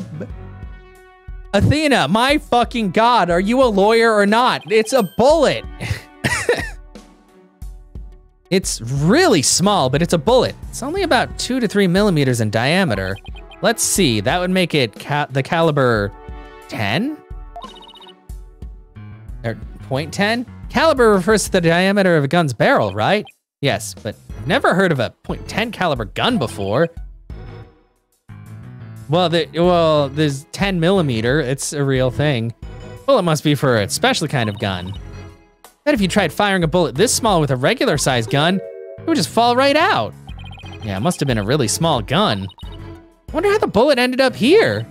Athena, my fucking god, are you a lawyer or not? It's a bullet. It's really small, but it's a bullet. It's only about two to three millimeters in diameter. Let's see, that would make it ca- the caliber ten? Or point ten? Caliber refers to the diameter of a gun's barrel, right? Yes, but I've never heard of a point ten caliber gun before. Well, the, well, there's ten millimeter. It's a real thing. Well, it must be for a special kind of gun. Bet if you tried firing a bullet this small with a regular size gun, it would just fall right out. Yeah, it must have been a really small gun. I wonder how the bullet ended up here.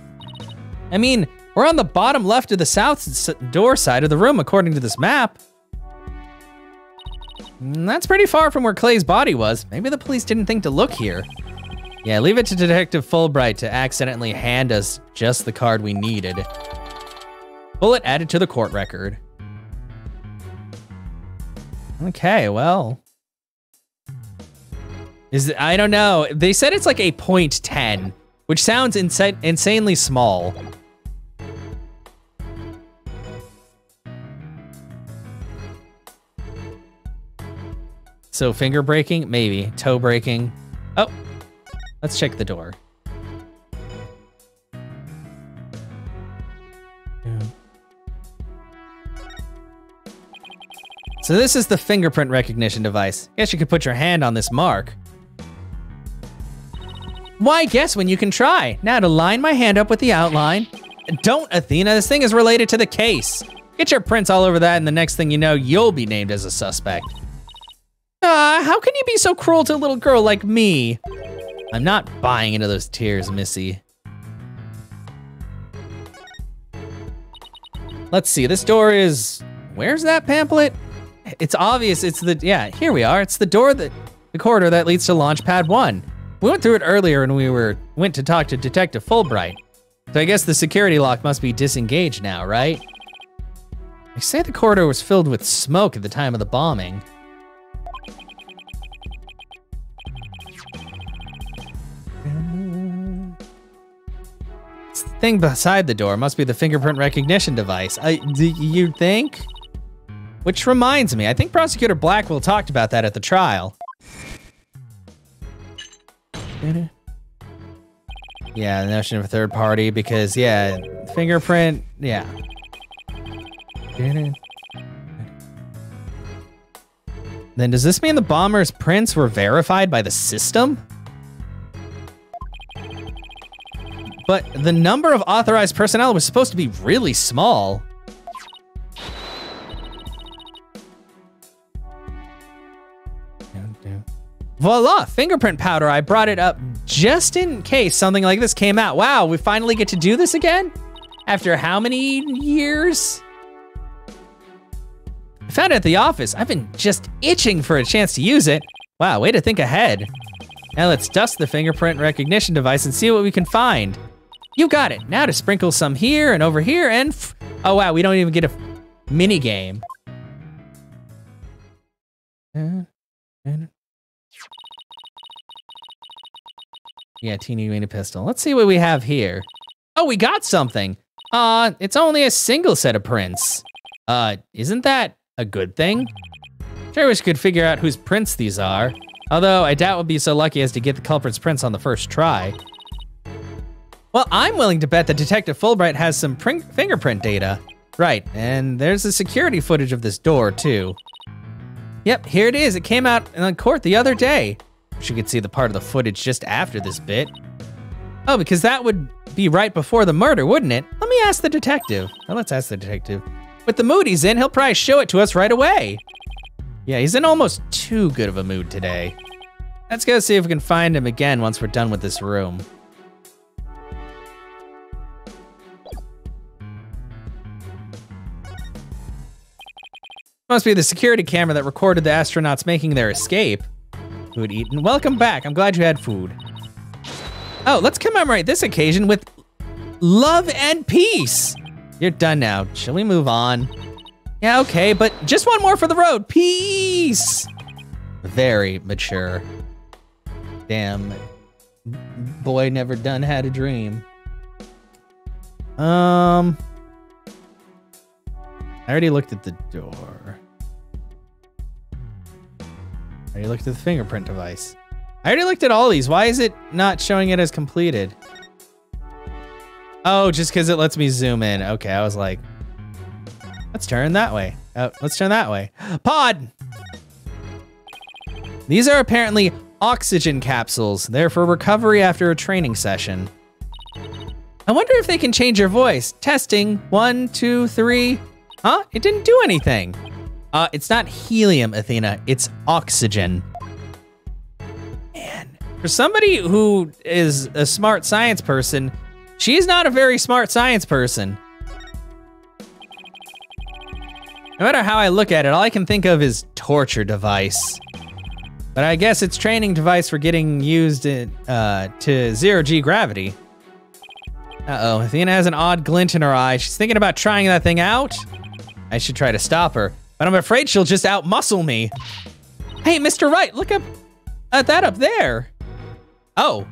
I mean, we're on the bottom left of the south door side of the room, according to this map. That's pretty far from where Clay's body was. Maybe the police didn't think to look here. Yeah, leave it to Detective Fulbright to accidentally hand us just the card we needed. Bullet added to the court record. Okay, well. Is it, I don't know. They said it's like a point ten, which sounds insa- insanely small. So finger breaking, maybe. Toe breaking. Oh, let's check the door. Yeah. So this is the fingerprint recognition device. Guess you could put your hand on this mark. Why guess when you can try? Now to line my hand up with the outline. Don't, Athena, this thing is related to the case. Get your prints all over that and the next thing you know, you'll be named as a suspect. Ah, uh, how can you be so cruel to a little girl like me? I'm not buying into those tears, Missy. Let's see, this door is, where's that pamphlet? It's obvious, it's the, yeah, here we are. It's the door that, the corridor that leads to launch pad one. We went through it earlier when we were, went to talk to Detective Fulbright. So I guess the security lock must be disengaged now, right? They say the corridor was filled with smoke at the time of the bombing. It's the thing beside the door, must be the fingerprint recognition device. I, do you think? Which reminds me, I think Prosecutor Blackwell talked about that at the trial. Yeah, the notion of a third party because, yeah, fingerprint, yeah. Then does this mean the bomber's prints were verified by the system? But the number of authorized personnel was supposed to be really small. Voila, fingerprint powder. I brought it up just in case something like this came out. Wow, we finally get to do this again? After how many years? I found it at the office. I've been just itching for a chance to use it. Wow, way to think ahead. Now let's dust the fingerprint recognition device and see what we can find. You got it. Now to sprinkle some here and over here and f- oh wow, we don't even get a mini game. Yeah, teeny weeny pistol. Let's see what we have here. Oh, we got something. Uh, it's only a single set of prints. Uh, isn't that a good thing? Sure wish we could figure out whose prints these are. Although I doubt we'll be so lucky as to get the culprit's prints on the first try. Well, I'm willing to bet that Detective Fulbright has some print fingerprint data. Right, and there's the security footage of this door too. Yep, here it is. It came out in court the other day. Wish you could see the part of the footage just after this bit. Oh, because that would be right before the murder, wouldn't it? Let me ask the detective. Now let's ask the detective. With the mood he's in, he'll probably show it to us right away. Yeah, he's in almost too good of a mood today. Let's go see if we can find him again once we're done with this room. Must be the security camera that recorded the astronauts making their escape. Food eaten. Welcome back. I'm glad you had food. Oh, let's commemorate this occasion with love and peace. You're done now. Shall we move on? Yeah, okay, but just one more for the road. Peace. Very mature. Damn. Boy never done had a dream. Um. I already looked at the door. I already looked at the fingerprint device. I already looked at all these. Why is it not showing it as completed? Oh, just because it lets me zoom in. Okay, I was like, let's turn that way. Oh, let's turn that way. Pod! These are apparently oxygen capsules. They're for recovery after a training session. I wonder if they can change your voice. Testing, one, two, three. Huh? It didn't do anything. Uh, it's not helium, Athena. It's oxygen. Man. For somebody who is a smart science person, she's not a very smart science person. No matter how I look at it, all I can think of is torture device. But I guess it's training device for getting used in, uh, to zero-G gravity. Uh-oh, Athena has an odd glint in her eye. She's thinking about trying that thing out. I should try to stop her, but I'm afraid she'll just out-muscle me. Hey, Mister Wright, look up at that up there. Oh.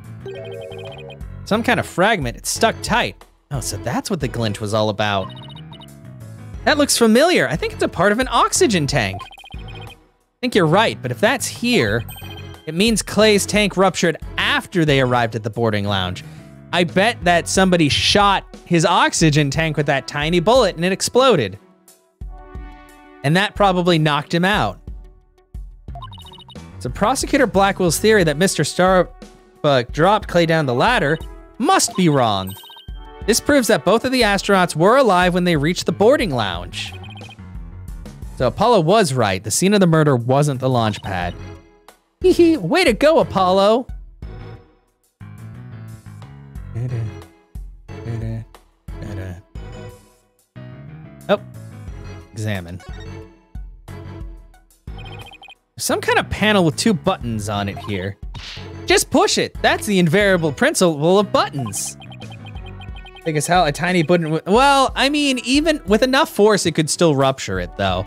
Some kind of fragment, it's stuck tight. Oh, so that's what the glint was all about. That looks familiar. I think it's a part of an oxygen tank. think you're right, but if that's here, it means Clay's tank ruptured after they arrived at the boarding lounge. I bet that somebody shot his oxygen tank with that tiny bullet and it exploded. And that probably knocked him out. So Prosecutor Blackwell's theory that Mister Starbuck dropped Clay down the ladder must be wrong. This proves that both of the astronauts were alive when they reached the boarding lounge. So Apollo was right. The scene of the murder wasn't the launch pad. Hee hee, way to go, Apollo. Oh, examine. Some kind of panel with two buttons on it here. Just push it. That's the invariable principle of buttons. Big as hell, a tiny button. Well, I mean, even with enough force, it could still rupture it, though.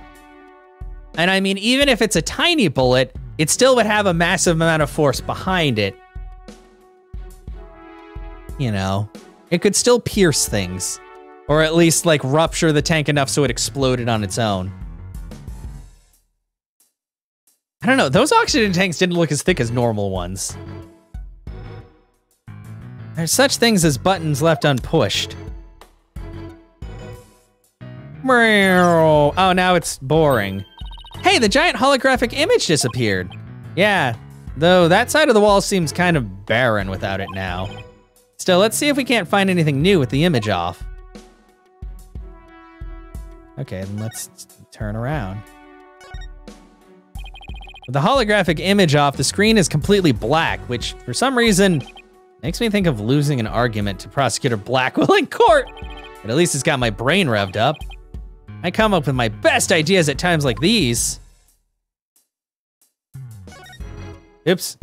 And I mean, even if it's a tiny bullet, it still would have a massive amount of force behind it. You know, it could still pierce things. Or at least, like, rupture the tank enough so it exploded on its own. I don't know, those oxygen tanks didn't look as thick as normal ones. There's such things as buttons left unpushed. Oh, now it's boring. Hey, the giant holographic image disappeared. Yeah, though that side of the wall seems kind of barren without it now. Still, let's see if we can't find anything new with the image off. Okay, then let's turn around. With the holographic image off, the screen is completely black, which for some reason makes me think of losing an argument to Prosecutor Blackwell in court. But at least it's got my brain revved up. I come up with my best ideas at times like these. Oops.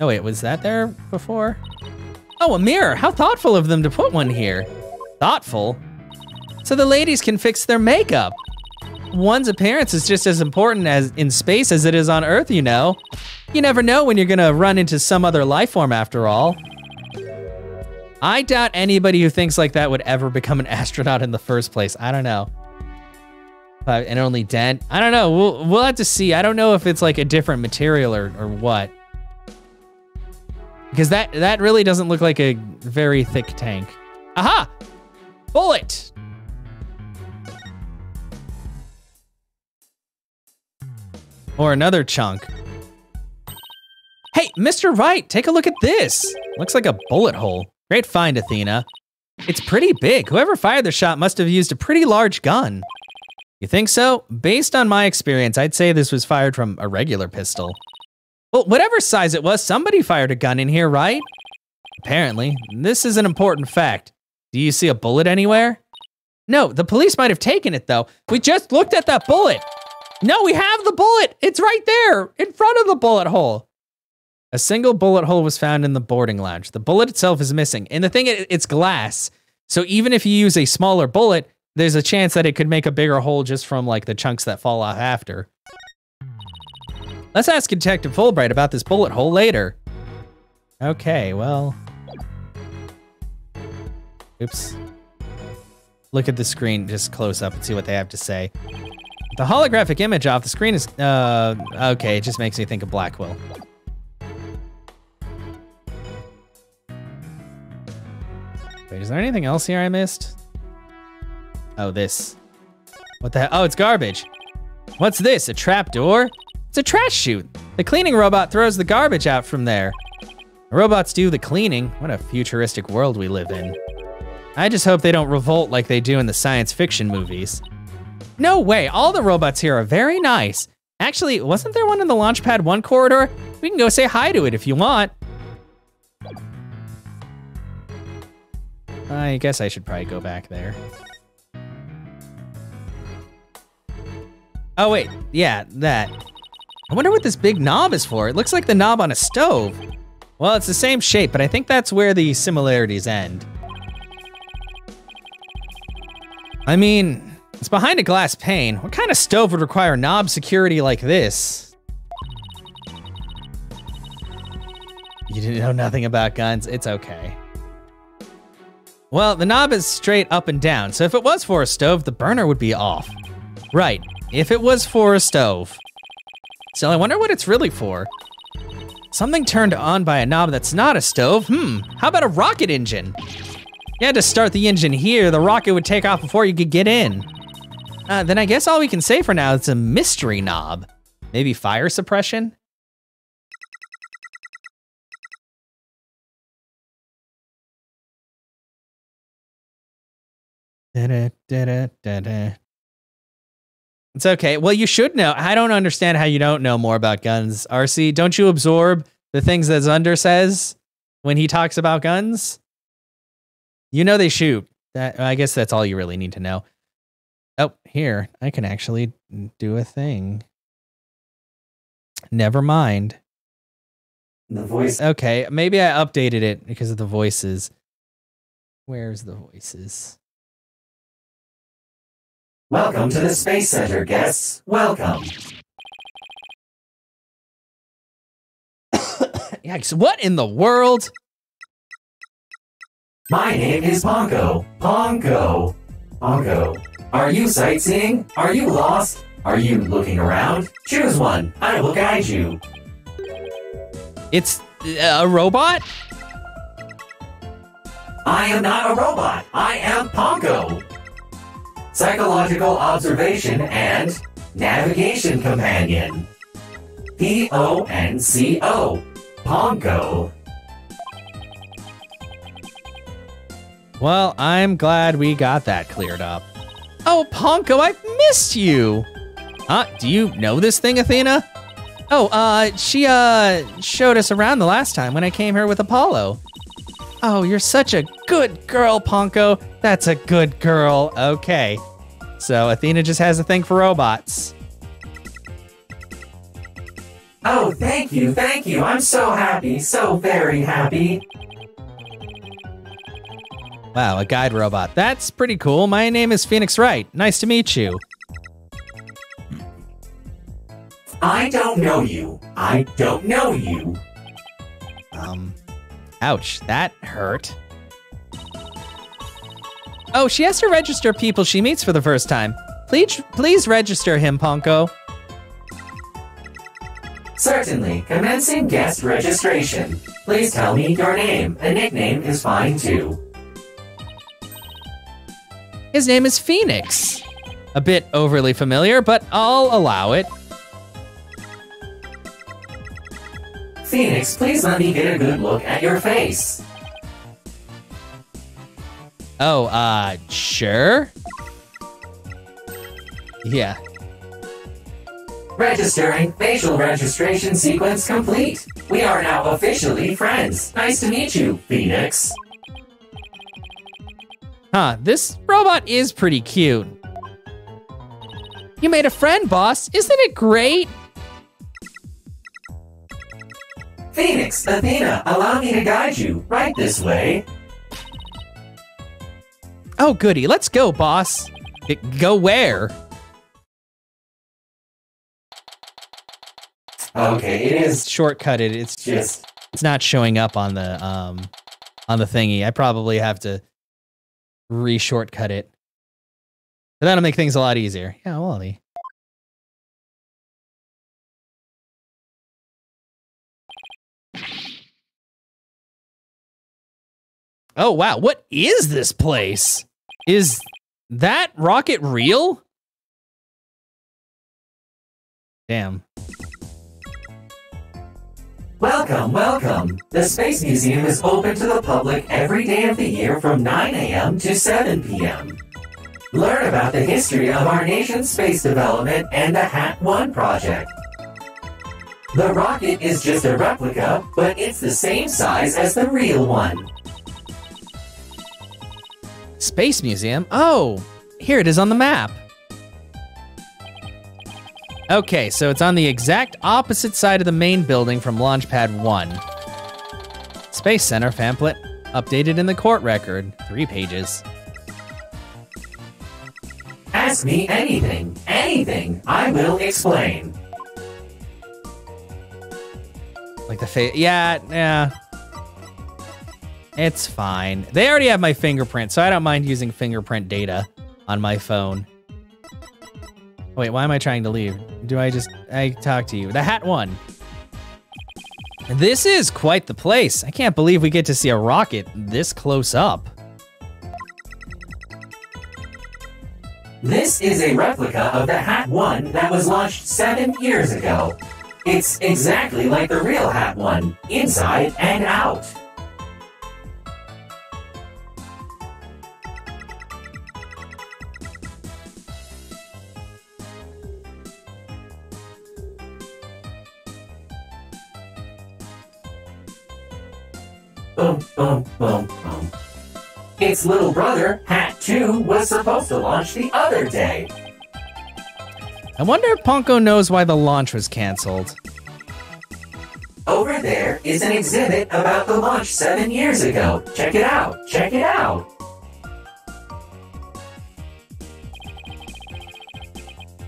Oh wait, was that there before? Oh, a mirror. How thoughtful of them to put one here. Thoughtful? So the ladies can fix their makeup. One's appearance is just as important as in space as it is on Earth, you know. You never know when you're gonna run into some other life form after all. I doubt anybody who thinks like that would ever become an astronaut in the first place. I don't know. Uh, and only dent. I don't know. We'll, we'll have to see. I don't know if it's like a different material or, or what. Because that, that really doesn't look like a very thick tank. Aha! Bullet! Or another chunk. Hey, Mister Wright, take a look at this. Looks like a bullet hole. Great find, Athena. It's pretty big. Whoever fired the shot must have used a pretty large gun. You think so? Based on my experience, I'd say this was fired from a regular pistol. Well, whatever size it was, somebody fired a gun in here, right? Apparently. This is an important fact. Do you see a bullet anywhere? No, the police might have taken it, though. We just looked at that bullet. No, we have the bullet. It's right there in front of the bullet hole. A single bullet hole was found in the boarding lounge. The bullet itself is missing. And the thing, it's glass. So even if you use a smaller bullet, there's a chance that it could make a bigger hole just from like the chunks that fall off after. Let's ask Detective Fulbright about this bullet hole later. Okay, well. Oops. Look at the screen just close up and see what they have to say. The holographic image off the screen is, uh, okay, it just makes me think of Blackwell. Wait, is there anything else here I missed? Oh, this. What the hell? Oh, it's garbage. What's this, a trap door? It's a trash chute. The cleaning robot throws the garbage out from there. The robots do the cleaning. What a futuristic world we live in. I just hope they don't revolt like they do in the science fiction movies. No way, all the robots here are very nice. Actually, wasn't there one in the Launchpad one corridor? We can go say hi to it if you want. I guess I should probably go back there. Oh wait, yeah, that. I wonder what this big knob is for. It looks like the knob on a stove. Well, it's the same shape, but I think that's where the similarities end. I mean, it's behind a glass pane. What kind of stove would require knob security like this? You didn't know nothing about guns, it's okay. Well, the knob is straight up and down, so if it was for a stove, the burner would be off. Right, If it was for a stove. Still, I wonder what it's really for. Something turned on by a knob that's not a stove? Hmm, how about a rocket engine? You had to start the engine here, the rocket would take off before you could get in. Uh, then I guess all we can say for now is a mystery knob. Maybe fire suppression? Da-da-da-da-da-da. It's okay. Well, you should know. I don't understand how you don't know more about guns, R C. Don't you absorb the things that Zunder says when he talks about guns? You know they shoot. That, I guess that's all you really need to know. Oh, here. I can actually do a thing. Never mind. The voice. Okay, maybe I updated it because of the voices. Where's the voices? Welcome to the Space Center, guests. Welcome. Yikes, what in the world? My name is Ponco. Ponco. Ponco. Are you sightseeing? Are you lost? Are you looking around? Choose one. I will guide you. It's a robot? I am not a robot. I am Ponco. Psychological observation and navigation companion. P O N C O. Ponco. Well, I'm glad we got that cleared up. Oh, Ponco, I've missed you. Huh? Do you know this thing, Athena? Oh, uh, she, uh, showed us around the last time when I came here with Apollo. Oh, you're such a good girl, Ponco. That's a good girl. Okay. So Athena just has a thing for robots. Oh, thank you, thank you. I'm so happy, so very happy. Wow, a guide robot. That's pretty cool. My name is Phoenix Wright. Nice to meet you. I don't know you. I don't know you. Um... Ouch, that hurt. Oh, she has to register people she meets for the first time. Please, please register him, Ponco. Certainly. Commencing guest registration. Please tell me your name. A nickname is fine, too. His name is Phoenix. A bit overly familiar, but I'll allow it. Phoenix, please let me get a good look at your face. Oh, uh, sure? Yeah. Registering. Facial registration sequence complete. We are now officially friends. Nice to meet you, Phoenix. Huh, this robot is pretty cute. You made a friend, boss. Isn't it great? Phoenix, Athena, allow me to guide you. Right this way. Oh, goody. Let's go, boss. Go where? Okay, it is shortcutted. It's just it's not showing up on the um on the thingy. I probably have to re-shortcut it. But that'll make things a lot easier. Yeah, well, the Oh, wow. What is this place? Is that rocket real? Damn. Welcome, welcome. The Space Museum is open to the public every day of the year from nine A M to seven P M Learn about the history of our nation's space development and the H A T one project. The rocket is just a replica, but it's the same size as the real one. Space Museum? Oh, here it is on the map. Okay, so it's on the exact opposite side of the main building from Launch Pad one. Space Center pamphlet, updated in the court record, three pages. Ask me anything, anything, I will explain. Like the face, yeah, yeah. It's fine. They already have my fingerprint, so I don't mind using fingerprint data on my phone. Wait, why am I trying to leave? Do I just... I talk to you. The H A T one. This is quite the place. I can't believe we get to see a rocket this close up. This is a replica of the H A T one that was launched seven years ago. It's exactly like the real H A T one, inside and out. Boom, boom, boom, boom. Its little brother, H A T two, was supposed to launch the other day. I wonder if Ponco knows why the launch was canceled. Over there is an exhibit about the launch seven years ago. Check it out, check it out.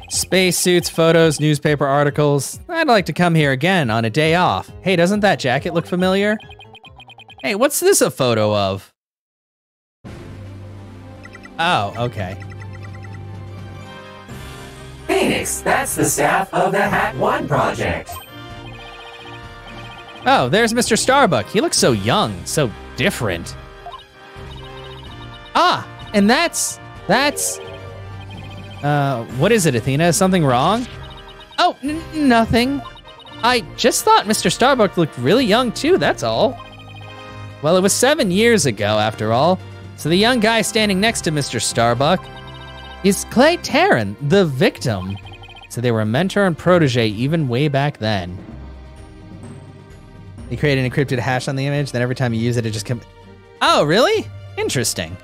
Spacesuits, photos, newspaper articles. I'd like to come here again on a day off. Hey, doesn't that jacket look familiar? Hey, what's this a photo of? Oh, okay. Phoenix, that's the staff of the H A T one project. Oh, there's Mister Starbuck. He looks so young, so different. Ah, and that's, that's, uh, what is it, Athena? Is something wrong? Oh, n nothing. I just thought Mister Starbuck looked really young too, that's all. Well, it was seven years ago, after all. So the young guy standing next to Mister Starbuck is Clay Terran, the victim. So they were a mentor and protege even way back then. You create an encrypted hash on the image, then every time you use it, it just comes... Oh, really? Interesting.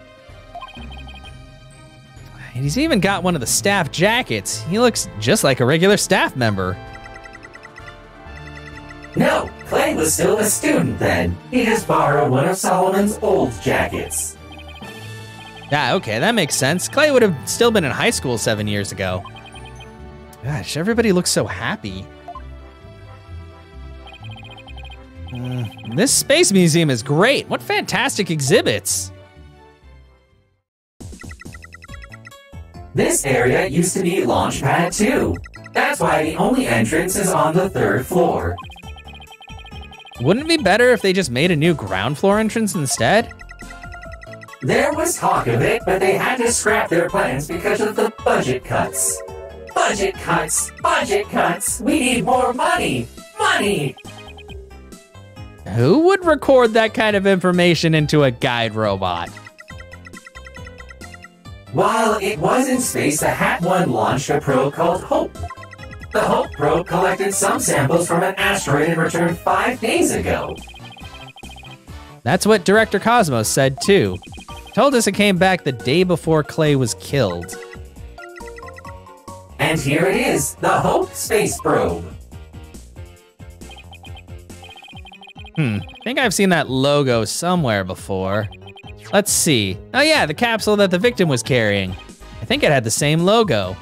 And he's even got one of the staff jackets. He looks just like a regular staff member. No, Clay was still a student then. He just borrowed one of Solomon's old jackets. Ah, okay, that makes sense. Clay would have still been in high school seven years ago. Gosh, everybody looks so happy. Uh, this space museum is great. What fantastic exhibits. This area used to be Launch Pad two. That's why the only entrance is on the third floor. Wouldn't it be better if they just made a new ground floor entrance instead? There was talk of it, but they had to scrap their plans because of the budget cuts. Budget cuts! Budget cuts! We need more money! Money! Who would record that kind of information into a guide robot? While it was in space, the H A T one launched a probe called Hope. The Hope Probe collected some samples from an asteroid and returned five days ago. That's what Director Cosmos said, too. Told us it came back the day before Clay was killed. And here it is, the Hope Space Probe. Hmm, I think I've seen that logo somewhere before. Let's see. Oh yeah, the capsule that the victim was carrying. I think it had the same logo.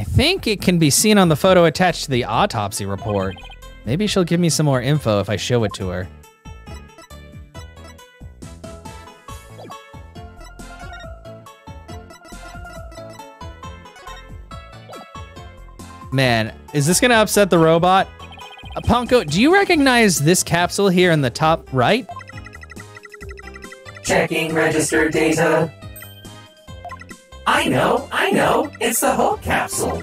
I think it can be seen on the photo attached to the autopsy report. Maybe she'll give me some more info if I show it to her. Man, is this gonna upset the robot? Uh, Ponco, do you recognize this capsule here in the top right? Checking register data. I know, I know, it's the Hope capsule.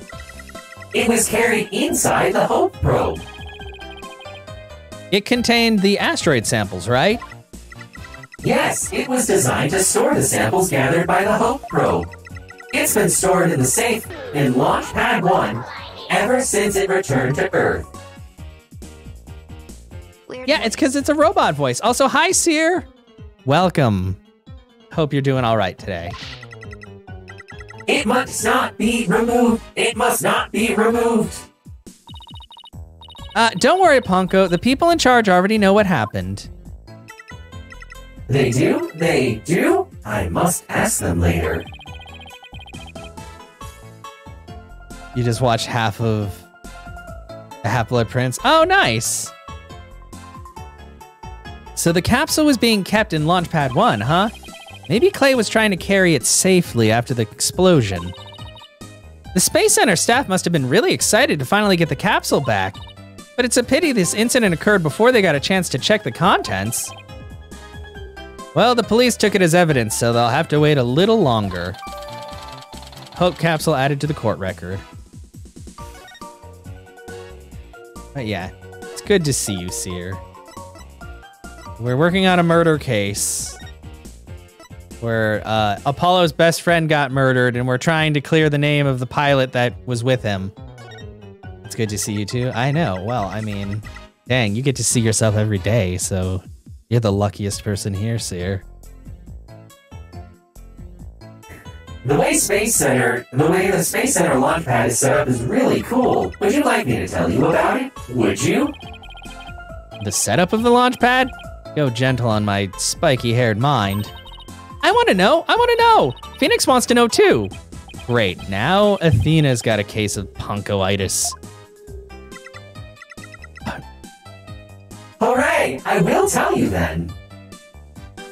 It was carried inside the Hope probe. It contained the asteroid samples, right? Yes, it was designed to store the samples gathered by the Hope probe. It's been stored in the safe in Launch Pad one ever since it returned to Earth. Yeah, it's because it's a robot voice. Also, hi, Seer. Welcome. Hope you're doing all right today. It must not be removed. It must not be removed. Uh, don't worry, Ponco. The people in charge already know what happened. They do? They do? I must ask them later. You just watched half of the Half-Blood Prince. Oh, nice. So the capsule was being kept in Launch Pad one, huh? Maybe Clay was trying to carry it safely after the explosion. The Space Center staff must have been really excited to finally get the capsule back, but it's a pity this incident occurred before they got a chance to check the contents. Well, the police took it as evidence, so they'll have to wait a little longer. Hope capsule added to the court record. But yeah, it's good to see you, Seer. We're working on a murder case where uh, Apollo's best friend got murdered, and we're trying to clear the name of the pilot that was with him. It's good to see you too. I know. Well, I mean, dang, you get to see yourself every day, so you're the luckiest person here, Seer. The way Space Center, the way the Space Center launch pad is set up is really cool. Would you like me to tell you about it? Would you? The setup of the launch pad? Go gentle on my spiky-haired mind. I want to know! I want to know! Phoenix wants to know too! Great, now Athena's got a case of Poncoitis. Hooray! I will tell you then!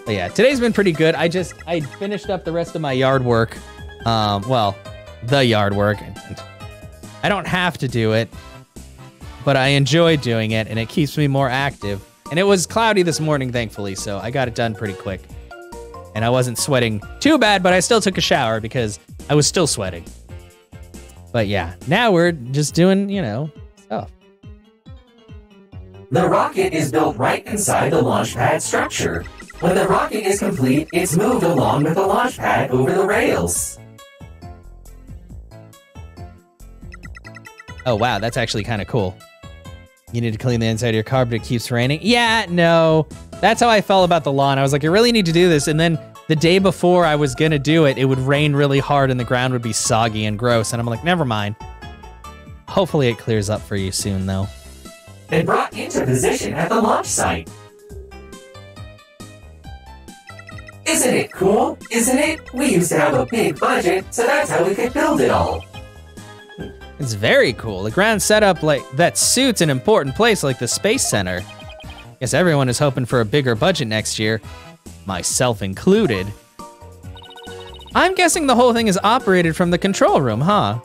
But yeah, today's been pretty good. I just, I finished up the rest of my yard work. Um, well, the yard work. I don't have to do it, but I enjoy doing it, and it keeps me more active. And it was cloudy this morning, thankfully, so I got it done pretty quick. And I wasn't sweating too bad, but I still took a shower because I was still sweating. But yeah, now we're just doing, you know, stuff. The rocket is built right inside the launch pad structure. When the rocket is complete, it's moved along with the launch pad over the rails. Oh wow, that's actually kind of cool. You need to clean the inside of your car, but it keeps raining. Yeah, no. That's how I felt about the lawn. I was like, I really need to do this. And then the day before I was going to do it, it would rain really hard and the ground would be soggy and gross. And I'm like, never mind. Hopefully it clears up for you soon, though. They brought into position at the launch site. Isn't it cool? Isn't it? We used to have a big budget, so that's how we could build it all. It's very cool. The ground setup like that suits an important place like the Space Center. Guess everyone is hoping for a bigger budget next year, myself included. I'm guessing the whole thing is operated from the control room, huh?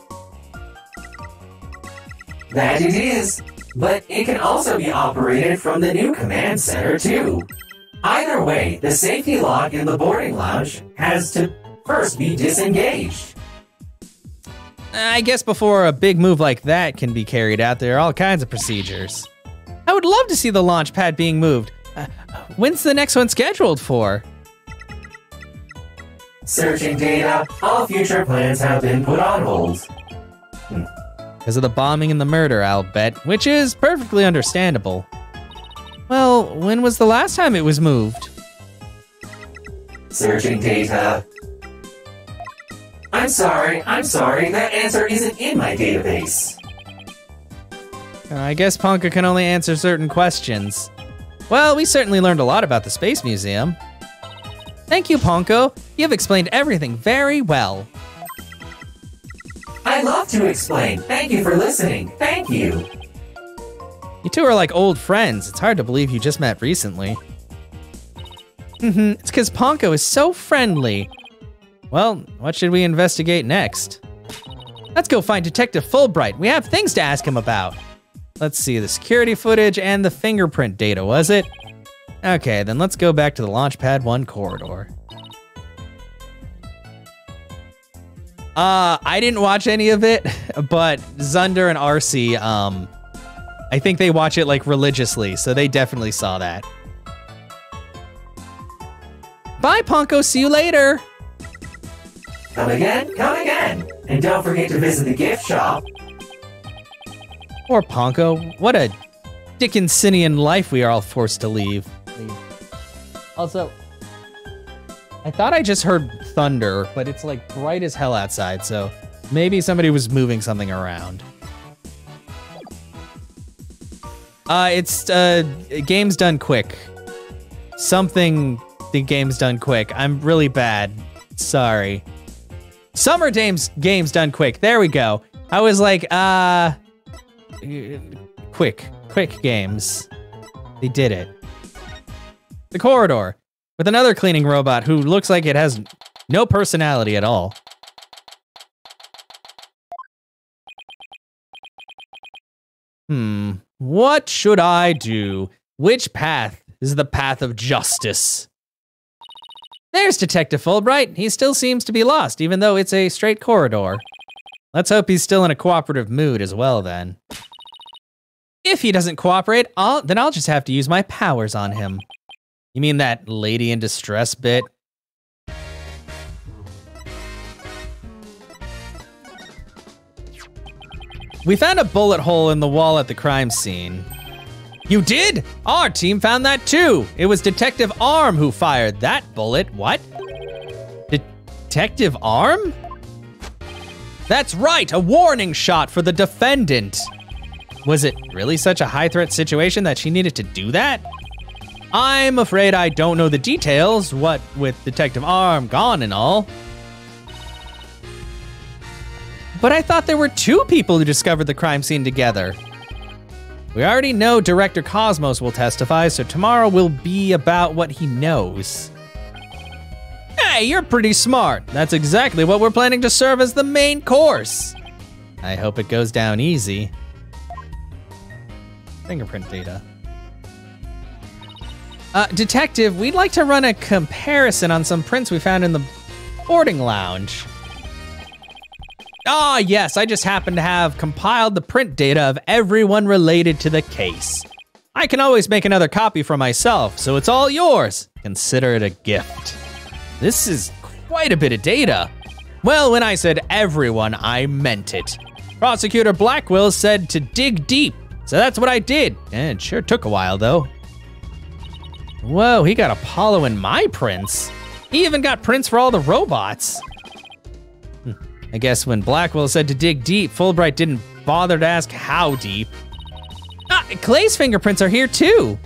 That it is, but it can also be operated from the new command center too. Either way, the safety lock in the boarding lounge has to first be disengaged. I guess before a big move like that can be carried out, there are all kinds of procedures. I would love to see the launch pad being moved. Uh, when's the next one scheduled for? Searching data, all future plans have been put on hold. Because of the bombing and the murder, I'll bet, which is perfectly understandable. Well, when was the last time it was moved? Searching data. I'm sorry, I'm sorry, that answer isn't in my database. I guess Ponca can only answer certain questions. Well, we certainly learned a lot about the Space Museum. Thank you, Ponco. You've explained everything very well. I love to explain. Thank you for listening. Thank you. You two are like old friends. It's hard to believe you just met recently. Mm-hmm. It's because Ponco is so friendly. Well, what should we investigate next? Let's go find Detective Fulbright. We have things to ask him about. Let's see, the security footage and the fingerprint data, was it? Okay, then let's go back to the Launch Pad one corridor. Uh, I didn't watch any of it, but Zunder and R C, um, I think they watch it like religiously, so they definitely saw that. Bye, Ponco, see you later! Come again, come again! And don't forget to visit the gift shop! Poor Ponco, what a Dickinsonian life we are all forced to leave. Also, I thought I just heard thunder, but it's like bright as hell outside, so maybe somebody was moving something around. Uh, it's, uh, game's done quick. Something, the game's done quick. I'm really bad. Sorry. Summer games, game's done quick. There we go. I was like, uh... Quick, quick games. They did it. The corridor. with another cleaning robot who looks like it has no personality at all. Hmm, what should I do? Which path is the path of justice? There's Detective Fulbright. He still seems to be lost, even though it's a straight corridor. Let's hope he's still in a cooperative mood as well, then. If he doesn't cooperate, I'll, then I'll just have to use my powers on him. You mean that lady in distress bit? We found a bullet hole in the wall at the crime scene. You did? Our team found that too. It was Detective Arme who fired that bullet. What? Detective Arme? That's right, a warning shot for the defendant. Was it really such a high-threat situation that she needed to do that? I'm afraid I don't know the details, what with Detective Arme gone and all. But I thought there were two people who discovered the crime scene together. We already know Director Cosmos will testify, so tomorrow will be about what he knows. Hey, you're pretty smart. That's exactly what we're planning to serve as the main course. I hope it goes down easy. Fingerprint data. Uh, Detective, we'd like to run a comparison on some prints we found in the boarding lounge. Ah, yes, I just happen to have compiled the print data of everyone related to the case. I can always make another copy for myself, so it's all yours. Consider it a gift. This is quite a bit of data. Well, when I said everyone, I meant it. Prosecutor Blackwell said to dig deep, so that's what I did. And it sure took a while, though. Whoa, he got Apollo in my prints. He even got prints for all the robots. I guess when Blackwell said to dig deep, Fulbright didn't bother to ask how deep. Ah, Clay's fingerprints are here too.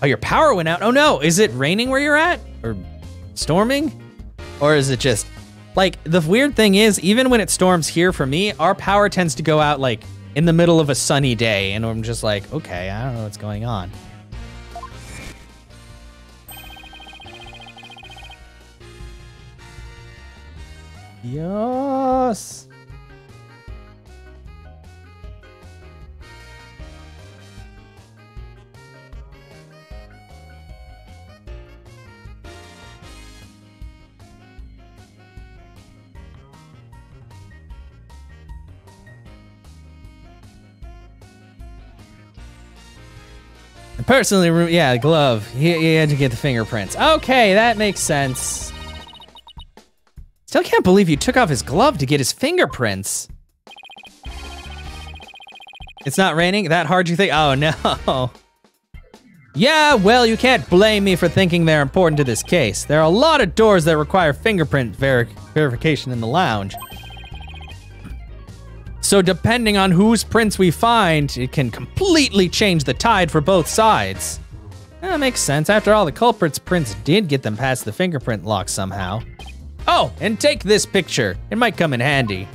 Oh, your power went out. Oh no, is it raining where you're at? Or storming? Or is it just, like, the weird thing is, even when it storms here for me, our power tends to go out like in the middle of a sunny day, and I'm just like, okay, I don't know what's going on. Yes. Personally, yeah, the glove. You, you had to get the fingerprints. Okay, that makes sense. Still can't believe you took off his glove to get his fingerprints. It's not raining? That hard you think? Oh no. Yeah, well, you can't blame me for thinking they're important to this case. There are a lot of doors that require fingerprint ver- verification in the lounge. So depending on whose prints we find, it can completely change the tide for both sides. That makes sense. After all, the culprit's prints did get them past the fingerprint lock somehow. Oh, and take this picture. It might come in handy.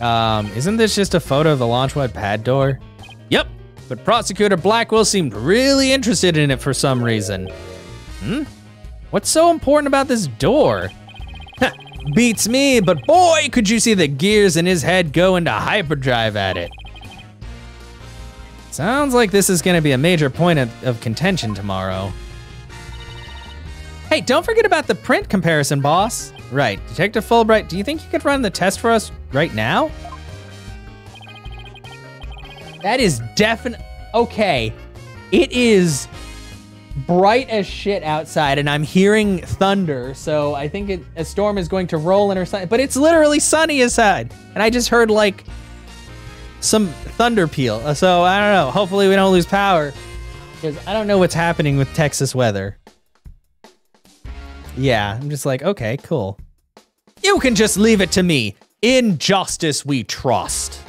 Um, isn't this just a photo of the launch pad pad door? Yep, but Prosecutor Blackwell seemed really interested in it for some reason. Hmm? What's so important about this door? Huh, beats me, but boy, could you see the gears in his head go into hyperdrive at it. Sounds like this is gonna be a major point of, of contention tomorrow. Hey, don't forget about the print comparison, boss. Right, Detective Fulbright, do you think you could run the test for us right now? That is definitely, okay. It is bright as shit outside and I'm hearing thunder, so I think it, a storm is going to roll in or something, but it's literally sunny outside. And I just heard like some thunder peal, so I don't know. Hopefully we don't lose power because I don't know what's happening with Texas weather. Yeah, I'm just like, okay, cool. You can just leave it to me. In justice we trust.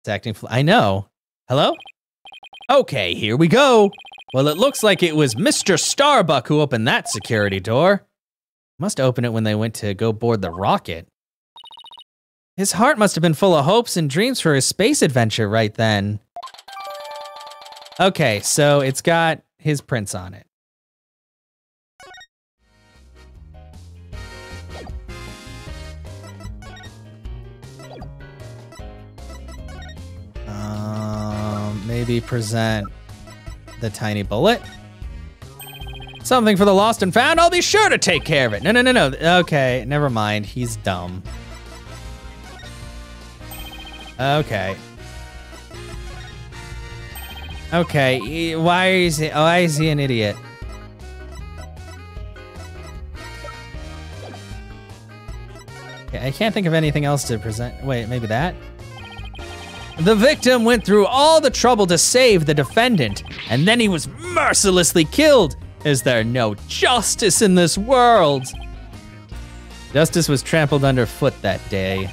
It's acting fl- I know. Hello? Okay, here we go. Well, it looks like it was Mister Starbuck who opened that security door. Must open it when they went to go board the rocket. His heart must have been full of hopes and dreams for his space adventure right then. Okay, so it's got his prints on it. Um, maybe present the tiny bullet. Something for the lost and found. I'll be sure to take care of it. No, no, no, no. Okay, never mind. He's dumb. Okay. Okay. Why is he? Why is he an idiot? Okay, I can't think of anything else to present. Wait, maybe that. The victim went through all the trouble to save the defendant, and then he was mercilessly killed. Is there no justice in this world? Justice was trampled underfoot that day.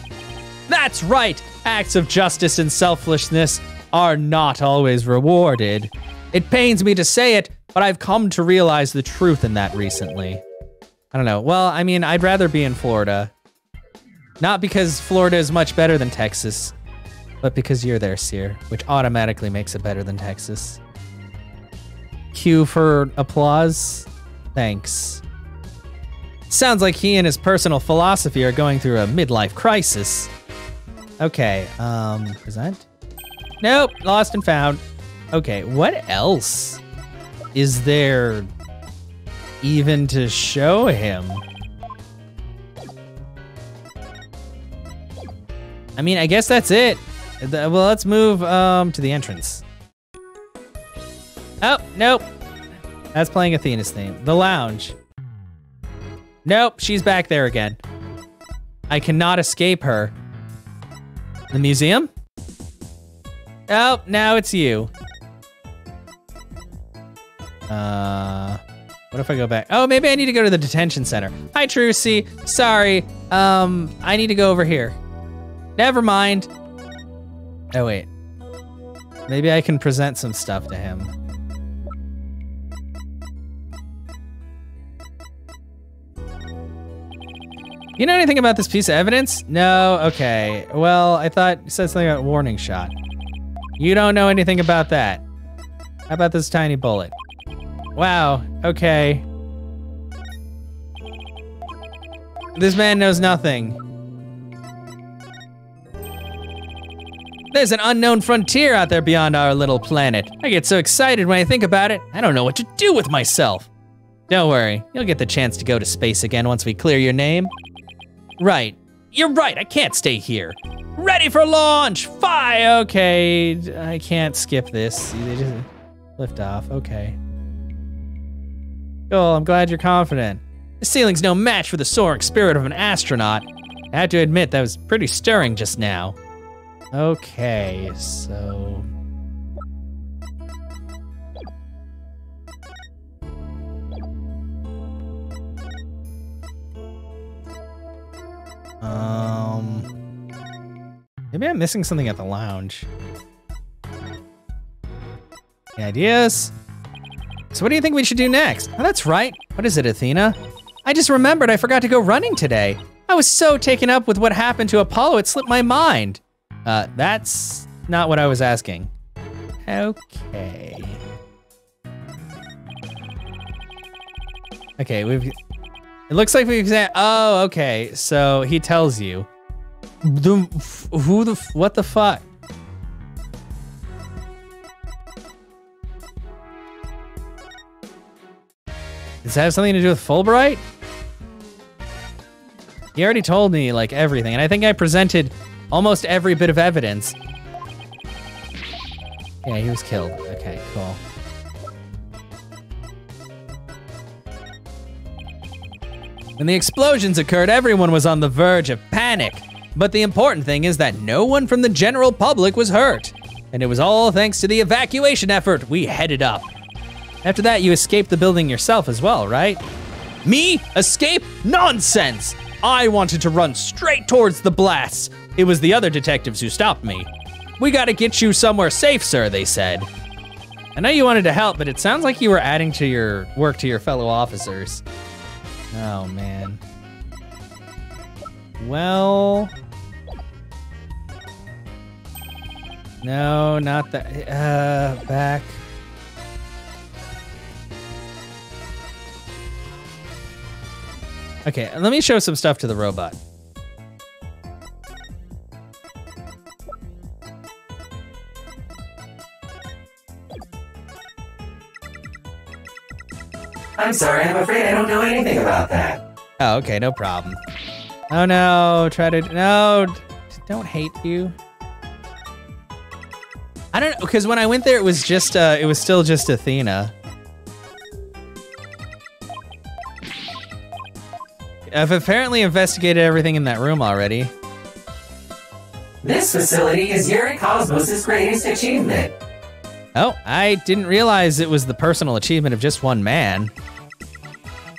That's right! Acts of justice and selflessness are not always rewarded. It pains me to say it, but I've come to realize the truth in that recently. I don't know. Well, I mean, I'd rather be in Florida. Not because Florida is much better than Texas, but because you're there, Seer, which automatically makes it better than Texas. Cue for applause. Thanks. Sounds like he and his personal philosophy are going through a midlife crisis. Okay, um, present? Nope, lost and found. Okay, what else is there even to show him? I mean, I guess that's it. Well, let's move um, to the entrance. Oh, nope. That's playing Athena's theme. The lounge. Nope, she's back there again. I cannot escape her. The museum? Oh, now it's you. Uh, what if I go back? Oh, maybe I need to go to the detention center. Hi, Trucy. Sorry. Um, I need to go over here. Never mind. Oh, wait. Maybe I can present some stuff to him. You know anything about this piece of evidence? No? Okay. Well, I thought you said something about warning shot. You don't know anything about that. How about this tiny bullet? Wow. Okay. This man knows nothing. There's an unknown frontier out there beyond our little planet. I get so excited when I think about it, I don't know what to do with myself. Don't worry, you'll get the chance to go to space again once we clear your name. Right, you're right, I can't stay here. Ready for launch, fire! Okay, I can't skip this. They just lift off, okay. Cool, I'm glad you're confident. The ceiling's no match for the soaring spirit of an astronaut. I have to admit, that was pretty stirring just now. Okay, so... Um... Maybe I'm missing something at the lounge. Any ideas? So what do you think we should do next? Oh, that's right. What is it, Athena? I just remembered I forgot to go running today. I was so taken up with what happened to Apollo, it slipped my mind. Uh, that's not what I was asking. Okay. Okay, we've... It looks like we've... Oh, okay. So he tells you. The, who the... What the fuck? Does that have something to do with Fulbright? He already told me, like, everything. And I think I presented... almost every bit of evidence. Yeah, he was killed. Okay, cool. When the explosions occurred, everyone was on the verge of panic. But the important thing is that no one from the general public was hurt. And it was all thanks to the evacuation effort we headed up. After that, you escaped the building yourself as well, right? Me? Escape? Nonsense! I wanted to run straight towards the blasts. It was the other detectives who stopped me. We gotta get you somewhere safe, sir, they said. I know you wanted to help, but it sounds like you were adding to your work to your fellow officers. Oh, man. Well... No, not that. Uh, back. Okay, let me show some stuff to the robot. I'm sorry, I'm afraid I don't know anything about that. Oh, okay, no problem. Oh no, try to, no, don't hate you. I don't know, because when I went there, it was just, uh, it was still just Athena. I've apparently investigated everything in that room already. This facility is Yuri Cosmos' greatest achievement. Oh, I didn't realize it was the personal achievement of just one man.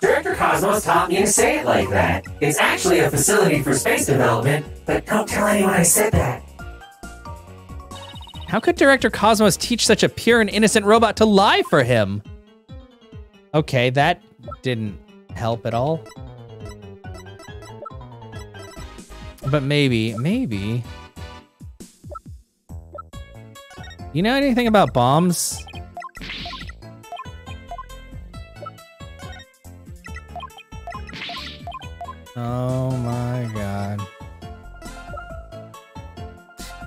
Director Cosmos taught me to say it like that. It's actually a facility for space development, but don't tell anyone I said that. How could Director Cosmos teach such a pure and innocent robot to lie for him? Okay, that didn't help at all. But maybe, maybe. You know anything about bombs? Oh my god.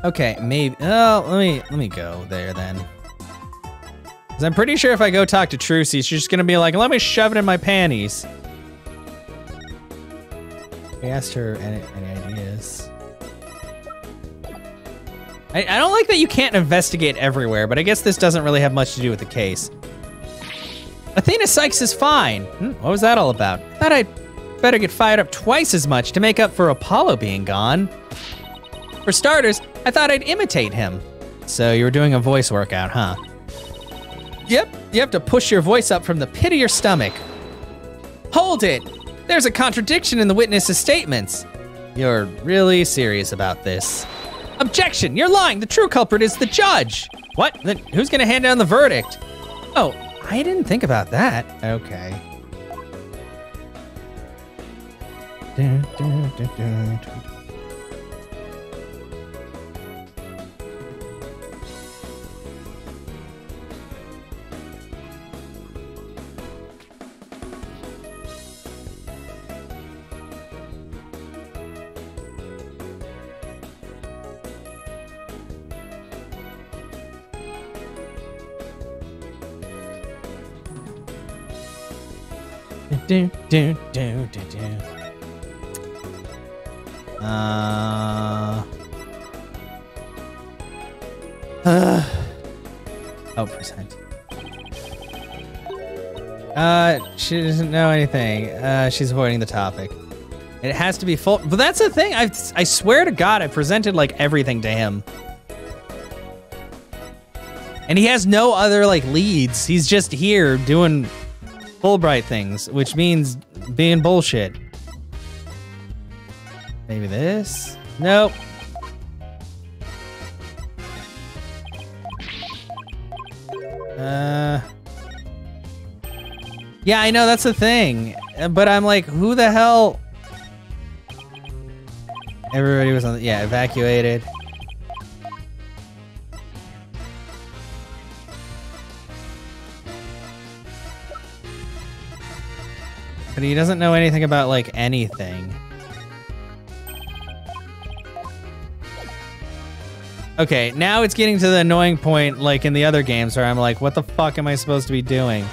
Okay, maybe. Oh, let me let me go there then. Cause I'm pretty sure if I go talk to Trucy, she's just gonna be like, "Let me shove it in my panties." We asked her any, any ideas. I, I don't like that you can't investigate everywhere, but I guess this doesn't really have much to do with the case. Athena Cykes is fine. Hmm, what was that all about? I thought I'd better get fired up twice as much to make up for Apollo being gone. For starters, I thought I'd imitate him. So you were doing a voice workout, huh? Yep, you have to push your voice up from the pit of your stomach. Hold it! There's a contradiction in the witness's statements. You're really serious about this. Objection, you're lying. The true culprit is the judge. What? The, who's gonna hand down the verdict? Oh, I didn't think about that. Okay. Dun, dun, dun, dun, dun. Do, do, do, do, do. Uh, uh, oh, percent. Uh, she doesn't know anything. Uh, she's avoiding the topic. It has to be full. But that's the thing. I I swear to God, I presented like everything to him, and he has no other like leads. He's just here doing Fulbright things, which means being bullshit. Maybe this? Nope. Uh. Yeah, I know, that's the thing. But I'm like, who the hell? Everybody was on the, yeah, evacuated. But he doesn't know anything about, like, anything. Okay, now it's getting to the annoying point, like in the other games, where I'm like, what the fuck am I supposed to be doing?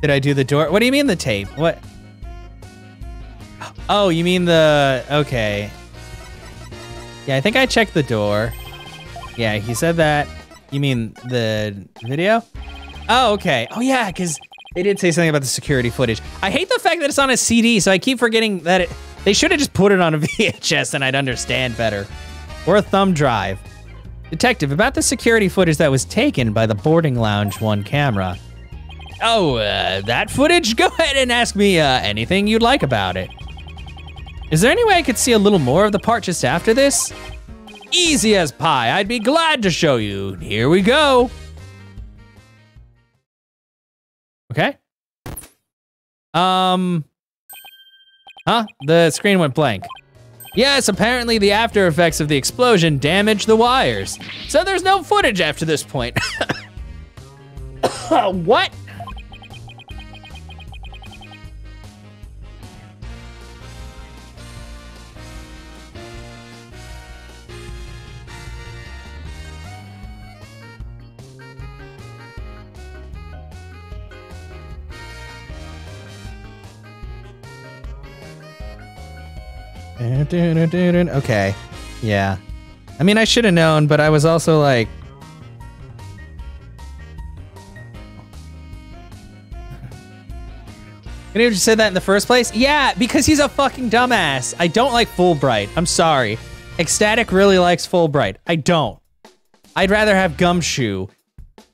Did I do the door? What do you mean the tape? What? Oh, you mean the... Okay. Yeah, I think I checked the door. Yeah, he said that. You mean the video? Oh, okay. Oh, yeah, because they did say something about the security footage. I hate the fact that it's on a C D, so I keep forgetting that it... They should have just put it on a V H S and I'd understand better. Or a thumb drive. Detective, about the security footage that was taken by the boarding lounge one camera. Oh, uh, that footage? Go ahead and ask me uh, anything you'd like about it. Is there any way I could see a little more of the part just after this? Easy as pie, I'd be glad to show you. Here we go. Okay. Um. Huh? The screen went blank. Yes, apparently the after effects of the explosion damaged the wires. So there's no footage after this point. What? Okay. Yeah. I mean, I should have known, but I was also like... Can you just say that in the first place? Yeah, because he's a fucking dumbass. I don't like Fulbright. I'm sorry. Ecstatic really likes Fulbright. I don't. I'd rather have Gumshoe.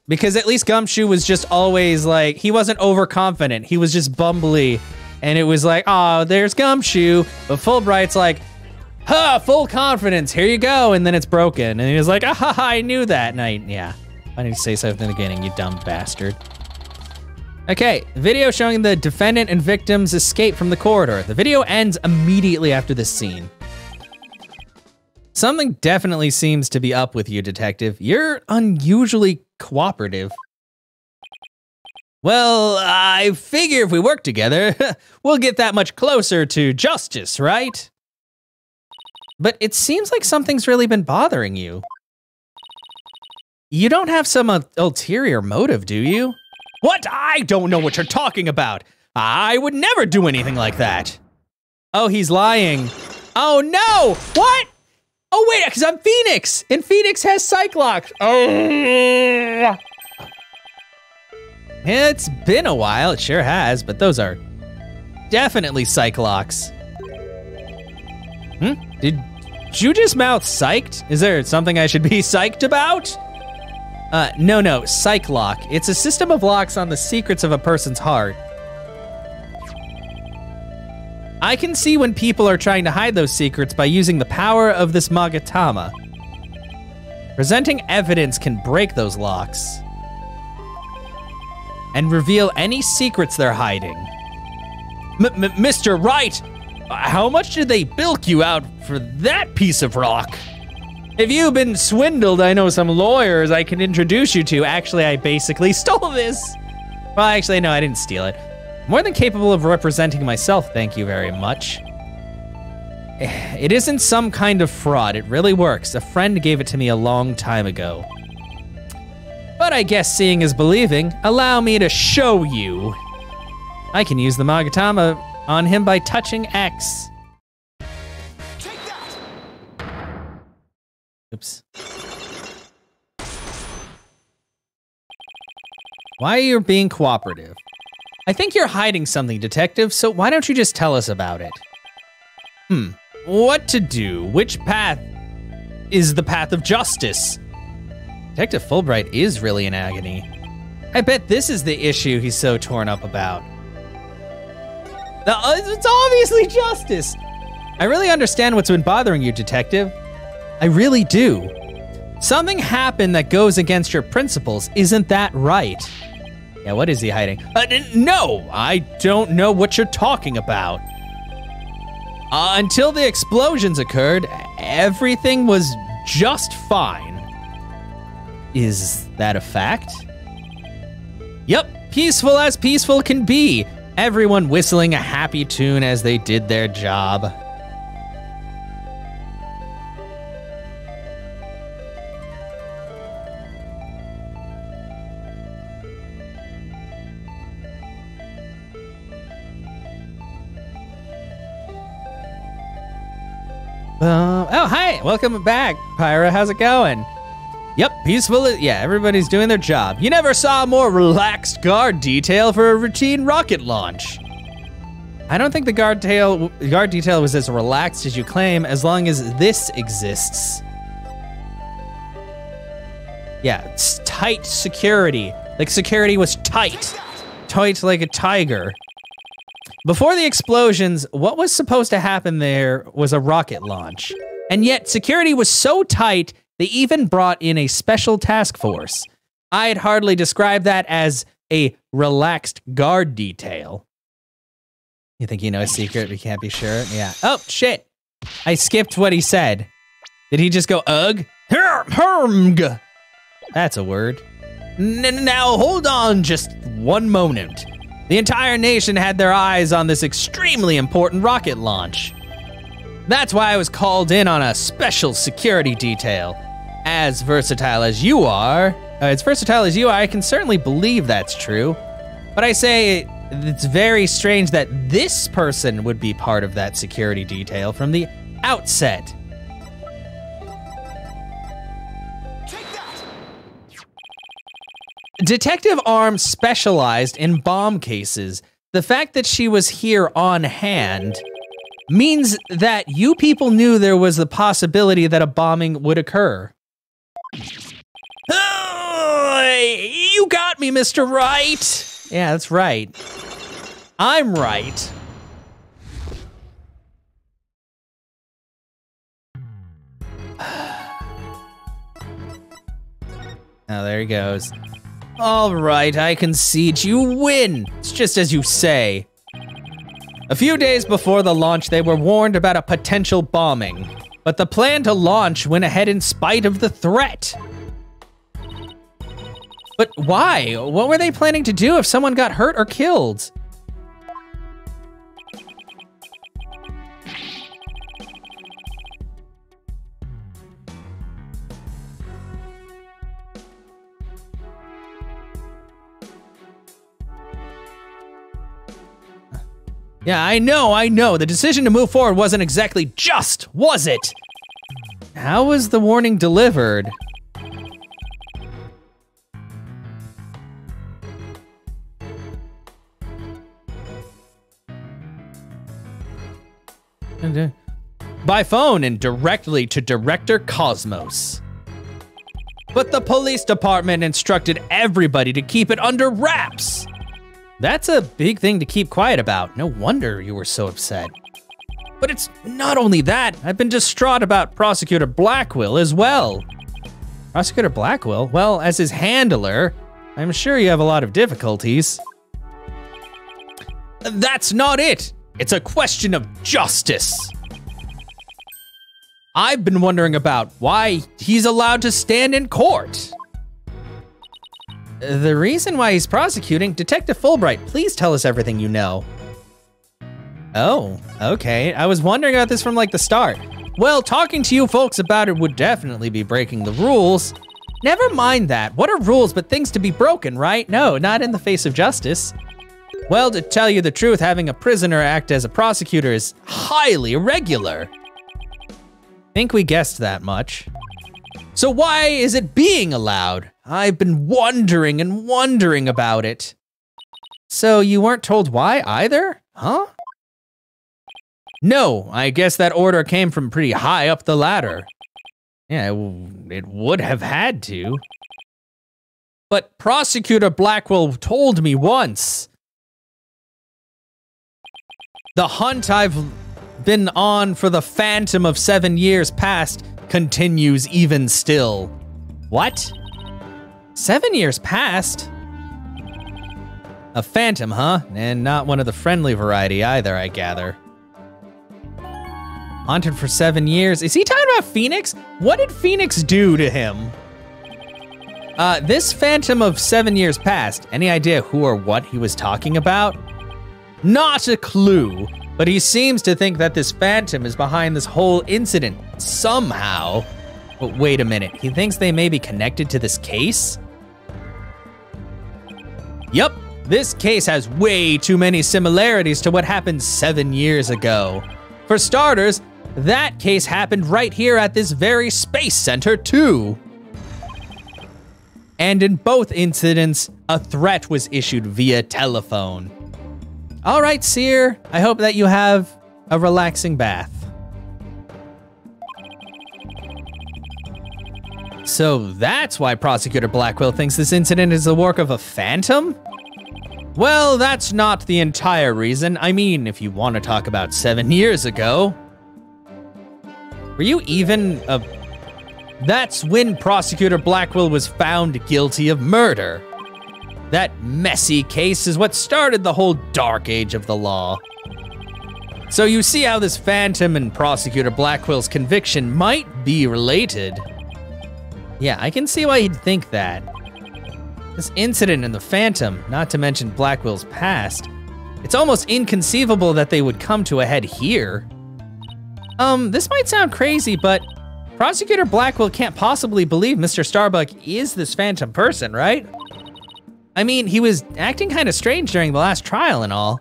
Because at least Gumshoe was just always like... He wasn't overconfident. He was just bumbly. And it was like, oh, there's Gumshoe. But Fulbright's like... Huh, full confidence, here you go, and then it's broken. And he was like, ah, ha, ha, I knew that. And I, yeah, I need to say something again, you dumb bastard. Okay, video showing the defendant and victim's escape from the corridor. The video ends immediately after this scene. Something definitely seems to be up with you, detective. You're unusually cooperative. Well, I figure if we work together, we'll get that much closer to justice, right? But it seems like something's really been bothering you. You don't have some uh, ulterior motive, do you? What? I don't know what you're talking about. I would never do anything like that. Oh, he's lying. Oh no, what? Oh wait, because I'm Phoenix, and Phoenix has Cyclops. Oh. It's been a while, it sure has, but those are definitely Cyclops. Hmm? Did you just mouth psyched? Is there something I should be psyched about? Uh, no, no, psych lock. It's a system of locks on the secrets of a person's heart. I can see when people are trying to hide those secrets by using the power of this Magatama. Presenting evidence can break those locks and reveal any secrets they're hiding. M-M-Mister Wright! How much did they bilk you out for that piece of rock? If you've been swindled, I know some lawyers I can introduce you to. Actually, I basically stole this. Well, actually, no, I didn't steal it. More than capable of representing myself, thank you very much. It isn't some kind of fraud. It really works. A friend gave it to me a long time ago. But I guess seeing is believing. Allow me to show you. I can use the Magatama on him by touching X. Take that. Oops. Why are you being cooperative? I think you're hiding something, detective, so why don't you just tell us about it? Hmm. What to do? Which path is the path of justice? Detective Fulbright is really in agony. I bet this is the issue he's so torn up about. The, uh, it's obviously justice. I really understand what's been bothering you, detective. I really do. Something happened that goes against your principles. Isn't that right? Yeah, what is he hiding? Uh, no, I don't know what you're talking about. Uh, until the explosions occurred, everything was just fine. Is that a fact? Yep, peaceful as peaceful can be. Everyone whistling a happy tune as they did their job. Uh, oh, hi! Welcome back, Pyra. How's it going? Yep, peaceful. Yeah, everybody's doing their job. You never saw more relaxed guard detail for a routine rocket launch. I don't think the guard, tail, guard detail was as relaxed as you claim, as long as this exists. Yeah, it's tight security. Like, security was tight. Tight like a tiger. Before the explosions, what was supposed to happen there was a rocket launch. And yet, security was so tight... They even brought in a special task force. I'd hardly describe that as a relaxed guard detail. You think you know a secret? We can't be sure. Yeah. Oh, shit. I skipped what he said. Did he just go, ugh? That's a word. N- now hold on just one moment. The entire nation had their eyes on this extremely important rocket launch. That's why I was called in on a special security detail. As versatile as you are, uh, as versatile as you are, I can certainly believe that's true. But I say it's very strange that this person would be part of that security detail from the outset. Take that. Detective Arme specialized in bomb cases. The fact that she was here on hand means that you people knew there was the possibility that a bombing would occur. Oh, you got me, Mister Wright. Yeah, that's right. I'm right. Oh, there he goes. All right, I concede you win. It's just as you say. A few days before the launch, they were warned about a potential bombing, but the plan to launch went ahead in spite of the threat. But why? What were they planning to do if someone got hurt or killed? Yeah, I know, I know. The decision to move forward wasn't exactly just, was it? How was the warning delivered? By phone and directly to Director Cosmos. But the police department instructed everybody to keep it under wraps. That's a big thing to keep quiet about. No wonder you were so upset. But it's not only that. I've been distraught about Prosecutor Blackwell as well. Prosecutor Blackwell? Well, as his handler, I'm sure you have a lot of difficulties. That's not it. It's a question of justice. I've been wondering about why he's allowed to stand in court. The reason why he's prosecuting, Detective Fulbright, please tell us everything you know. Oh, okay. I was wondering about this from like the start. Well, talking to you folks about it would definitely be breaking the rules. Never mind that. What are rules but things to be broken, right? No, not in the face of justice. Well, to tell you the truth, having a prisoner act as a prosecutor is highly irregular. Think we guessed that much. So why is it being allowed? I've been wondering and wondering about it. So you weren't told why either? Huh? No, I guess that order came from pretty high up the ladder. Yeah, it, w it would have had to. But Prosecutor Blackwell told me once. The hunt I've been on for the Phantom of seven years past continues even still. What? Seven years past? A phantom, huh? And not one of the friendly variety either, I gather. Haunted for seven years. Is he talking about Phoenix? What did Phoenix do to him? Uh, this phantom of seven years past, any idea who or what he was talking about? Not a clue. But he seems to think that this phantom is behind this whole incident somehow. But wait a minute, he thinks they may be connected to this case? Yup, this case has way too many similarities to what happened seven years ago. For starters, that case happened right here at this very space center too. And in both incidents, a threat was issued via telephone. All right, Seer, I hope that you have a relaxing bath. So that's why Prosecutor Blackwell thinks this incident is the work of a phantom? Well, that's not the entire reason. I mean, if you want to talk about seven years ago. Were you even a... That's when Prosecutor Blackwell was found guilty of murder. That messy case is what started the whole dark age of the law. So you see how this phantom and Prosecutor Blackwell's conviction might be related. Yeah, I can see why he'd think that. This incident and the Phantom, not to mention Blackwell's past, it's almost inconceivable that they would come to a head here. Um, this might sound crazy, but Prosecutor Blackwell can't possibly believe Mister Starbuck is this Phantom person, right? I mean, he was acting kind of strange during the last trial and all.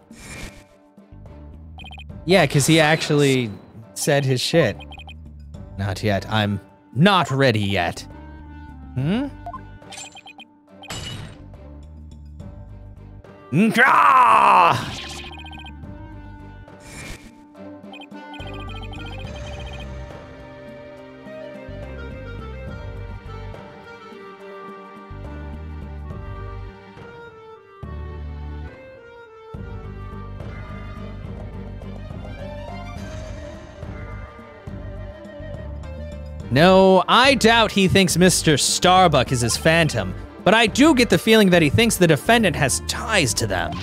Yeah, because he actually said his shit. Not yet. I'm not ready yet. Hmm? No, I doubt he thinks Mister Starbuck is his Phantom. But I do get the feeling that he thinks the defendant has ties to them.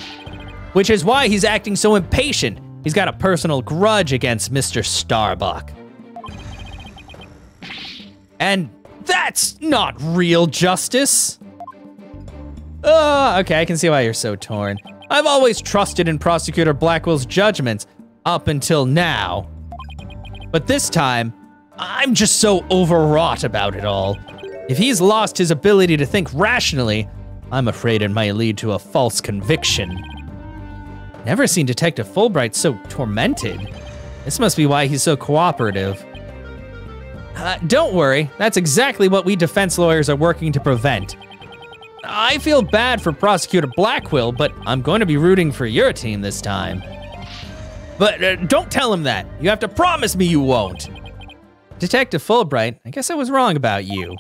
Which is why he's acting so impatient. He's got a personal grudge against Mister Starbuck. And that's not real justice. Uh, okay, I can see why you're so torn. I've always trusted in Prosecutor Blackwell's judgments up until now. But this time, I'm just so overwrought about it all. If he's lost his ability to think rationally, I'm afraid it might lead to a false conviction. Never seen Detective Fulbright so tormented. This must be why he's so cooperative. Uh, don't worry, that's exactly what we defense lawyers are working to prevent. I feel bad for Prosecutor Blackwell, but I'm going to be rooting for your team this time. But uh, don't tell him that. You have to promise me you won't. Detective Fulbright, I guess I was wrong about you.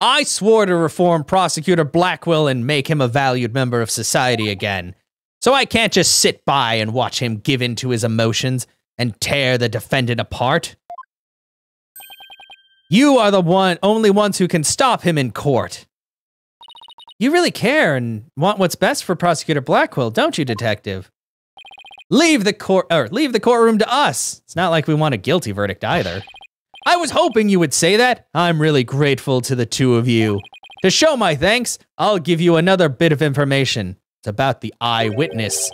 I swore to reform Prosecutor Blackwell and make him a valued member of society again. So I can't just sit by and watch him give in to his emotions and tear the defendant apart. You are the one, only ones who can stop him in court. You really care and want what's best for Prosecutor Blackwell, don't you, Detective? Leave the court, or leave the courtroom to us. It's not like we want a guilty verdict either. I was hoping you would say that. I'm really grateful to the two of you. To show my thanks, I'll give you another bit of information. It's about the eyewitness.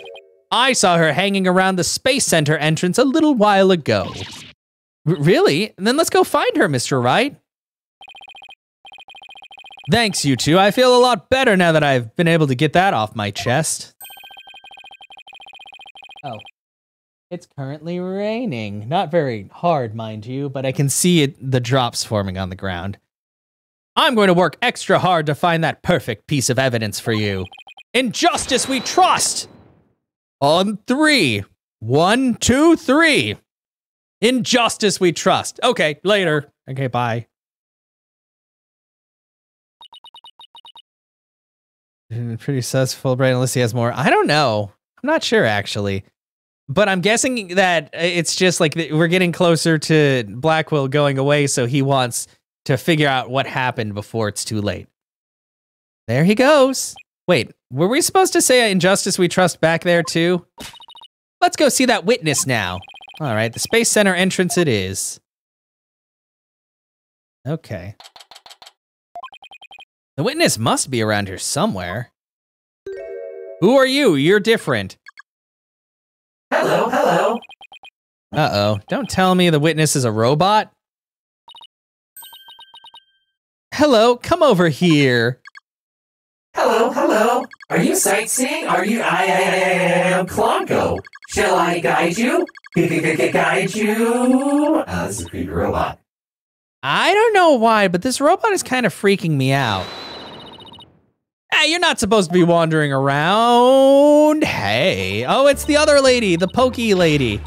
I saw her hanging around the Space Center entrance a little while ago. R- really? Then let's go find her, Mister Wright. Thanks, you two. I feel a lot better now that I've been able to get that off my chest. Oh. It's currently raining. Not very hard, mind you, but I can see it, the drops forming on the ground. I'm going to work extra hard to find that perfect piece of evidence for you. In justice we trust! On three. One, two, three. In justice we trust. Okay, later. Okay, bye. Pretty sus, Fulbright, unless he has more. I don't know. I'm not sure, actually. But I'm guessing that it's just like we're getting closer to Blackwell going away, so he wants to figure out what happened before it's too late. There he goes. Wait, were we supposed to say in justice we trust back there too? Let's go see that witness now. All right, the Space Center entrance it is. Okay. The witness must be around here somewhere. Who are you? You're different. Hello, hello. Uh-oh, don't tell me the witness is a robot. Hello, come over here. Hello, hello. Are you sightseeing? Are you... I, I, I am Clonco. Shall I guide you? Guide you? Ah, this is a creepy robot. I don't know why, but this robot is kind of freaking me out. Hey, you're not supposed to be wandering around. Hey. Oh, it's the other lady, the pokey lady.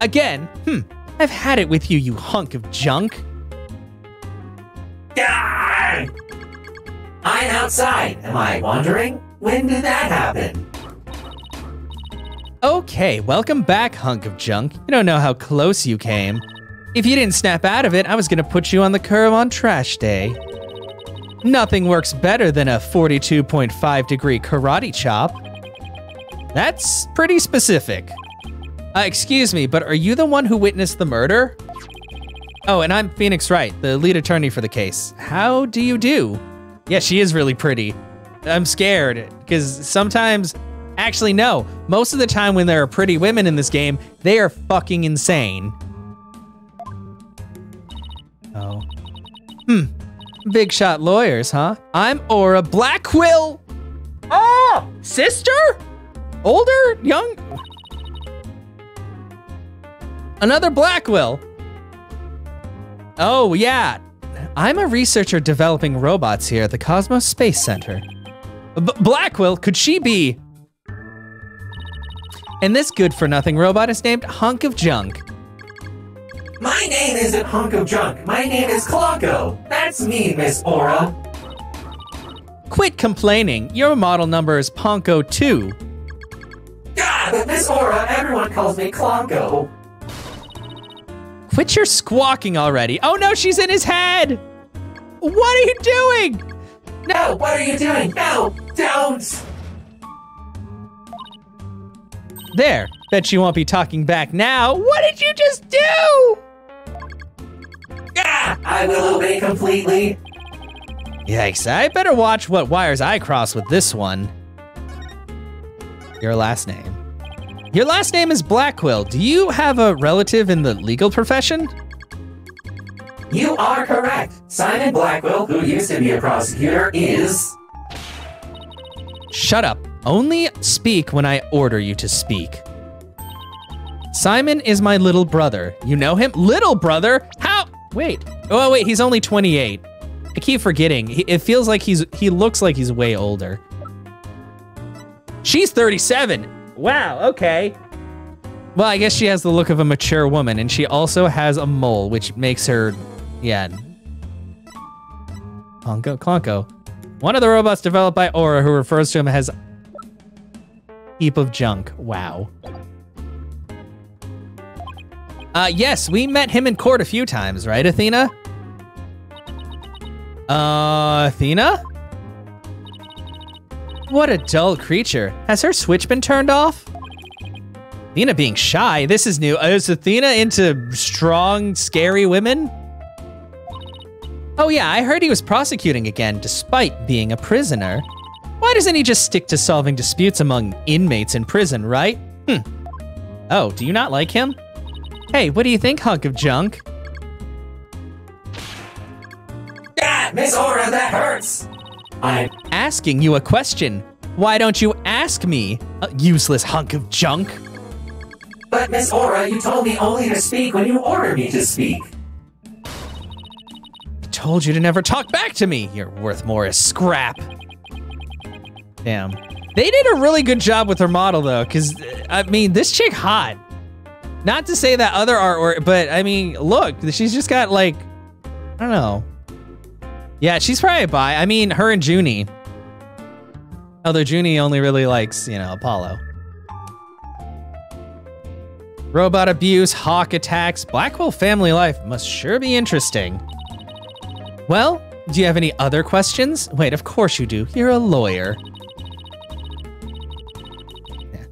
Again, hmm, I've had it with you, you hunk of junk. Ah! I'm outside. Am I wandering? When did that happen? Okay, welcome back, hunk of junk. You don't know how close you came. If you didn't snap out of it, I was gonna put you on the curb on trash day. Nothing works better than a forty-two point five degree karate chop. That's pretty specific. Uh, excuse me, but are you the one who witnessed the murder? Oh, and I'm Phoenix Wright, the lead attorney for the case. How do you do? Yeah, she is really pretty. I'm scared because sometimes, actually no, most of the time when there are pretty women in this game, they are fucking insane. Oh. Hmm. Big shot lawyers, huh? I'm Aura Blackquill. Oh, sister? Older? Young? Another Blackwell. Oh, yeah. I'm a researcher developing robots here at the Cosmos Space Center. B Blackwell, could she be? And this good-for-nothing robot is named Hunk of Junk. My name isn't Hunk of Junk. My name is Clonco. That's me, Miss Aura. Quit complaining. Your model number is Ponco two. God, but Miss Aura, everyone calls me Clonco. Quit your squawking already. Oh no, she's in his head! What are you doing? No, what are you doing? No, don't! There, bet you won't be talking back now. What did you just do? Ah, I will obey completely. Yikes, I better watch what wires I cross with this one. Your last name. Your last name is Blackwell. Do you have a relative in the legal profession? You are correct. Simon Blackwell, who used to be a prosecutor, is... Shut up. Only speak when I order you to speak. Simon is my little brother. You know him? Little brother? How? Wait. Oh, wait, he's only twenty-eight. I keep forgetting. It feels like he's, he looks like he's way older. She's thirty-seven. Wow, okay. Well, I guess she has the look of a mature woman, and she also has a mole, which makes her, yeah. Clonco, Clonco. One of the robots developed by Aura, who refers to him as heap of junk. Wow. Uh, yes, we met him in court a few times, right, Athena? Uh, Athena? What a dull creature. Has her switch been turned off? Athena being shy, this is new. Is Athena into strong, scary women? Oh yeah, I heard he was prosecuting again, despite being a prisoner. Why doesn't he just stick to solving disputes among inmates in prison, right? Hm. Oh, do you not like him? Hey, what do you think, Hunk of Junk? Ah, Miss Aura, that hurts! I'm asking you a question. Why don't you ask me, a useless hunk of junk? But Miss Aura, you told me only to speak when you ordered me to speak. I told you to never talk back to me. You're worth more as scrap. Damn. They did a really good job with her model though, because, I mean, this chick hot. Not to say that other artwork, but I mean, look, she's just got like, I don't know. Yeah, she's probably bi. I mean, her and Junie. Although Junie only really likes, you know, Apollo. Robot abuse, hawk attacks, Blackwell family life must sure be interesting. Well, do you have any other questions? Wait, of course you do. You're a lawyer. Yeah.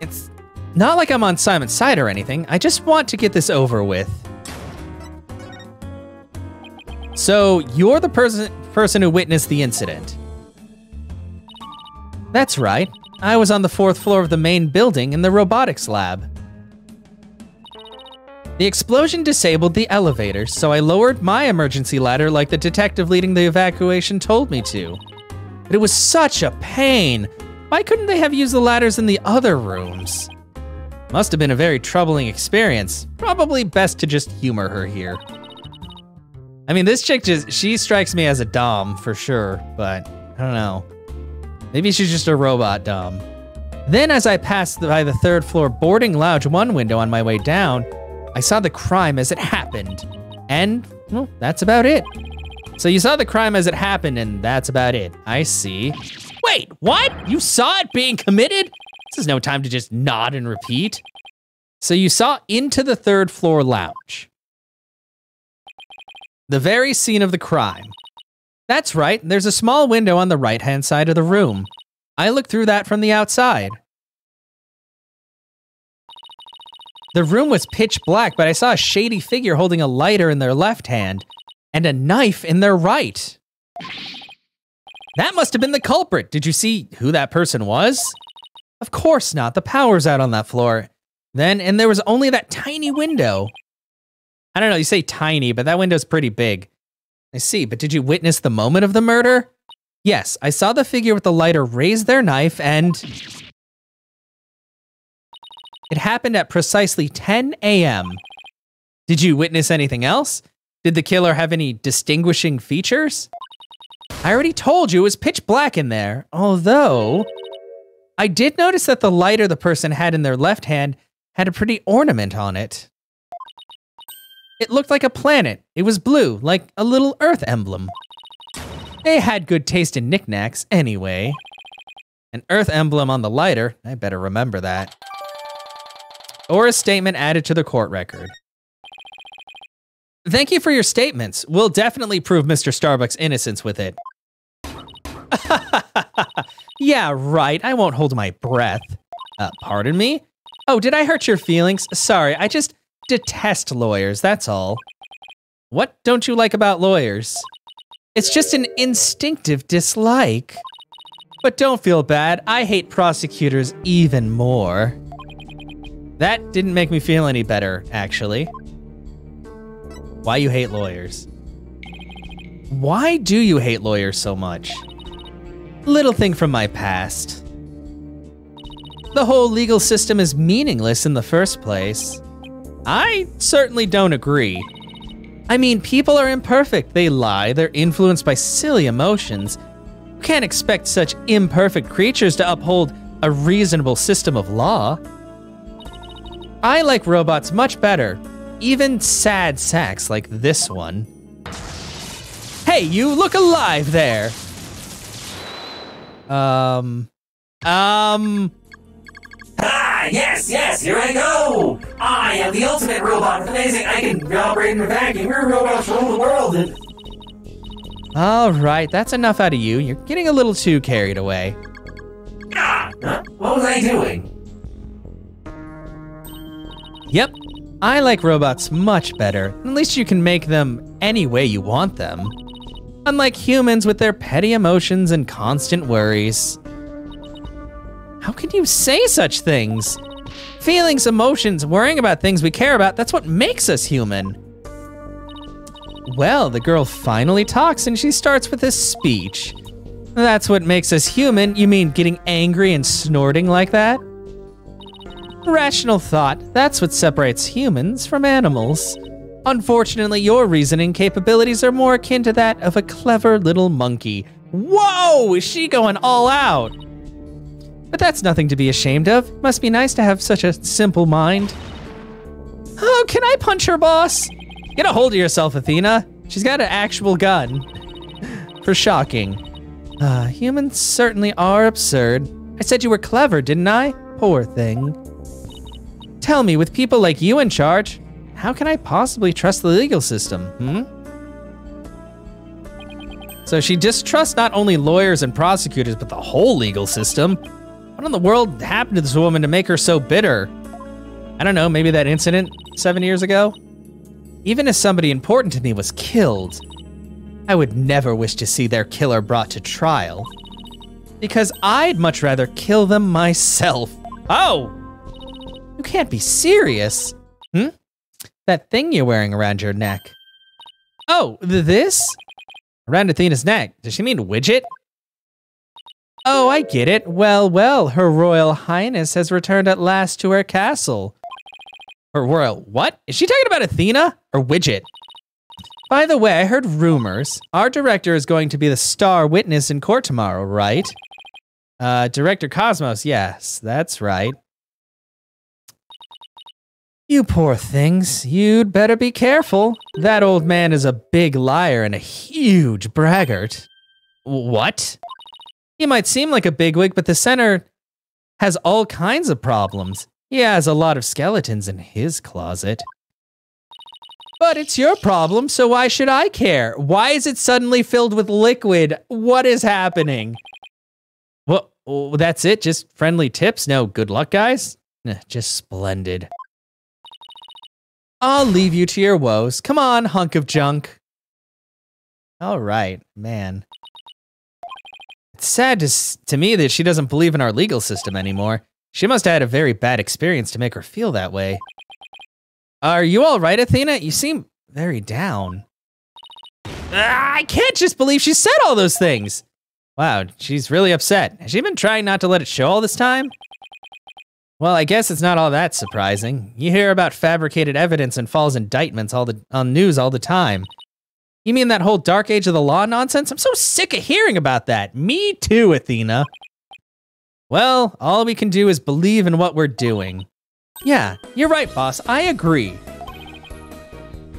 It's not like I'm on Simon's side or anything. I just want to get this over with. So, you're the person person who witnessed the incident. That's right. I was on the fourth floor of the main building in the robotics lab. The explosion disabled the elevator, so I lowered my emergency ladder like the detective leading the evacuation told me to. But it was such a pain. Why couldn't they have used the ladders in the other rooms? Must have been a very troubling experience. Probably best to just humor her here. I mean, this chick just, she strikes me as a dom for sure, but I don't know. Maybe she's just a robot dom. Then as I passed by the third floor boarding lounge one window on my way down, I saw the crime as it happened. And, well, that's about it. So you saw the crime as it happened and that's about it. I see. Wait, what? You saw it being committed? This is no time to just nod and repeat. So you saw into the third floor lounge. The very scene of the crime. That's right, there's a small window on the right-hand side of the room. I looked through that from the outside. The room was pitch black, but I saw a shady figure holding a lighter in their left hand and a knife in their right. That must have been the culprit. Did you see who that person was? Of course not. The power's out on that floor. Then, and there was only that tiny window. I don't know, you say tiny, but that window's pretty big. I see, but did you witness the moment of the murder? Yes, I saw the figure with the lighter raise their knife and... It happened at precisely ten A M Did you witness anything else? Did the killer have any distinguishing features? I already told you it was pitch black in there, although... I did notice that the lighter the person had in their left hand had a pretty ornament on it. It looked like a planet. It was blue, like a little Earth emblem. They had good taste in knickknacks anyway. An Earth emblem on the lighter, I better remember that. Or a statement added to the court record. Thank you for your statements. We'll definitely prove Mister Starbuck's innocence with it. Yeah, right. I won't hold my breath. Uh, pardon me? Oh, did I hurt your feelings? Sorry, I just... detest lawyers, that's all. What don't you like about lawyers? It's just an instinctive dislike. But don't feel bad, I hate prosecutors even more. That didn't make me feel any better, actually. Why you hate lawyers? Why do you hate lawyers so much? Little thing from my past. The whole legal system is meaningless in the first place. I certainly don't agree. I mean, people are imperfect. They lie, they're influenced by silly emotions. You can't expect such imperfect creatures to uphold a reasonable system of law. I like robots much better, even sad sacks like this one. Hey, you look alive there! Um... Um... Ah, yes, yes, here I go! I am the ultimate robot with amazing, I can operate in a vacuum, we're robots rule the world and... Alright, that's enough out of you, you're getting a little too carried away. Ah, huh? What was I doing? Yep, I like robots much better, at least you can make them any way you want them. Unlike humans with their petty emotions and constant worries. How can you say such things? Feelings, emotions, worrying about things we care about, that's what makes us human. Well, the girl finally talks and she starts with a speech. That's what makes us human. You mean getting angry and snorting like that? Rational thought, that's what separates humans from animals. Unfortunately, your reasoning capabilities are more akin to that of a clever little monkey. Whoa, is she going all out? But that's nothing to be ashamed of. Must be nice to have such a simple mind. Oh, can I punch her, boss? Get a hold of yourself, Athena. She's got an actual gun. For shocking. Uh, humans certainly are absurd. I said you were clever, didn't I? Poor thing. Tell me, with people like you in charge, how can I possibly trust the legal system, hmm? So she distrusts not only lawyers and prosecutors, but the whole legal system. What in the world happened to this woman to make her so bitter? I don't know, maybe that incident seven years ago? Even if somebody important to me was killed, I would never wish to see their killer brought to trial. Because I'd much rather kill them myself. Oh! You can't be serious. Hmm? That thing you're wearing around your neck. Oh, th this? Around Athena's neck. Does she mean widget? Oh, I get it. Well, well, Her Royal Highness has returned at last to her castle. Her Royal, what? Is she talking about Athena or Widget? By the way, I heard rumors. Our director is going to be the star witness in court tomorrow, right? Uh, Director Cosmos, yes, that's right. You poor things, you'd better be careful. That old man is a big liar and a huge braggart. What? He might seem like a bigwig, but the center has all kinds of problems. He has a lot of skeletons in his closet. But it's your problem, so why should I care? Why is it suddenly filled with liquid? What is happening? Well, that's it? Just friendly tips? No good luck, guys? Just splendid. I'll leave you to your woes. Come on, hunk of junk. All right, man. It's sad to, to me that she doesn't believe in our legal system anymore. She must have had a very bad experience to make her feel that way. Are you all right, Athena? You seem very down. I can't just believe she said all those things. Wow, she's really upset. Has she been trying not to let it show all this time? Well, I guess it's not all that surprising. You hear about fabricated evidence and false indictments all the, on news all the time. You mean that whole dark age of the law nonsense? I'm so sick of hearing about that. Me too, Athena. Well, all we can do is believe in what we're doing. Yeah, you're right, boss. I agree.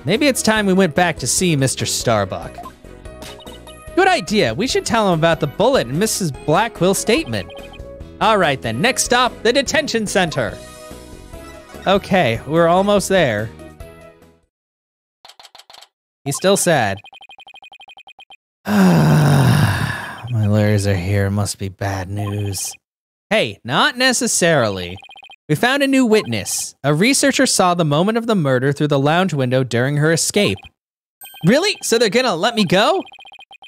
Maybe it's time we went back to see Mister Starbuck. Good idea. We should tell him about the bullet and Missus Blackwell's statement. All right, then. Next stop, the detention center. Okay, we're almost there. He's still sad. My lawyers are here. It must be bad news. Hey, not necessarily. We found a new witness. A researcher saw the moment of the murder through the lounge window during her escape. Really? So they're gonna let me go?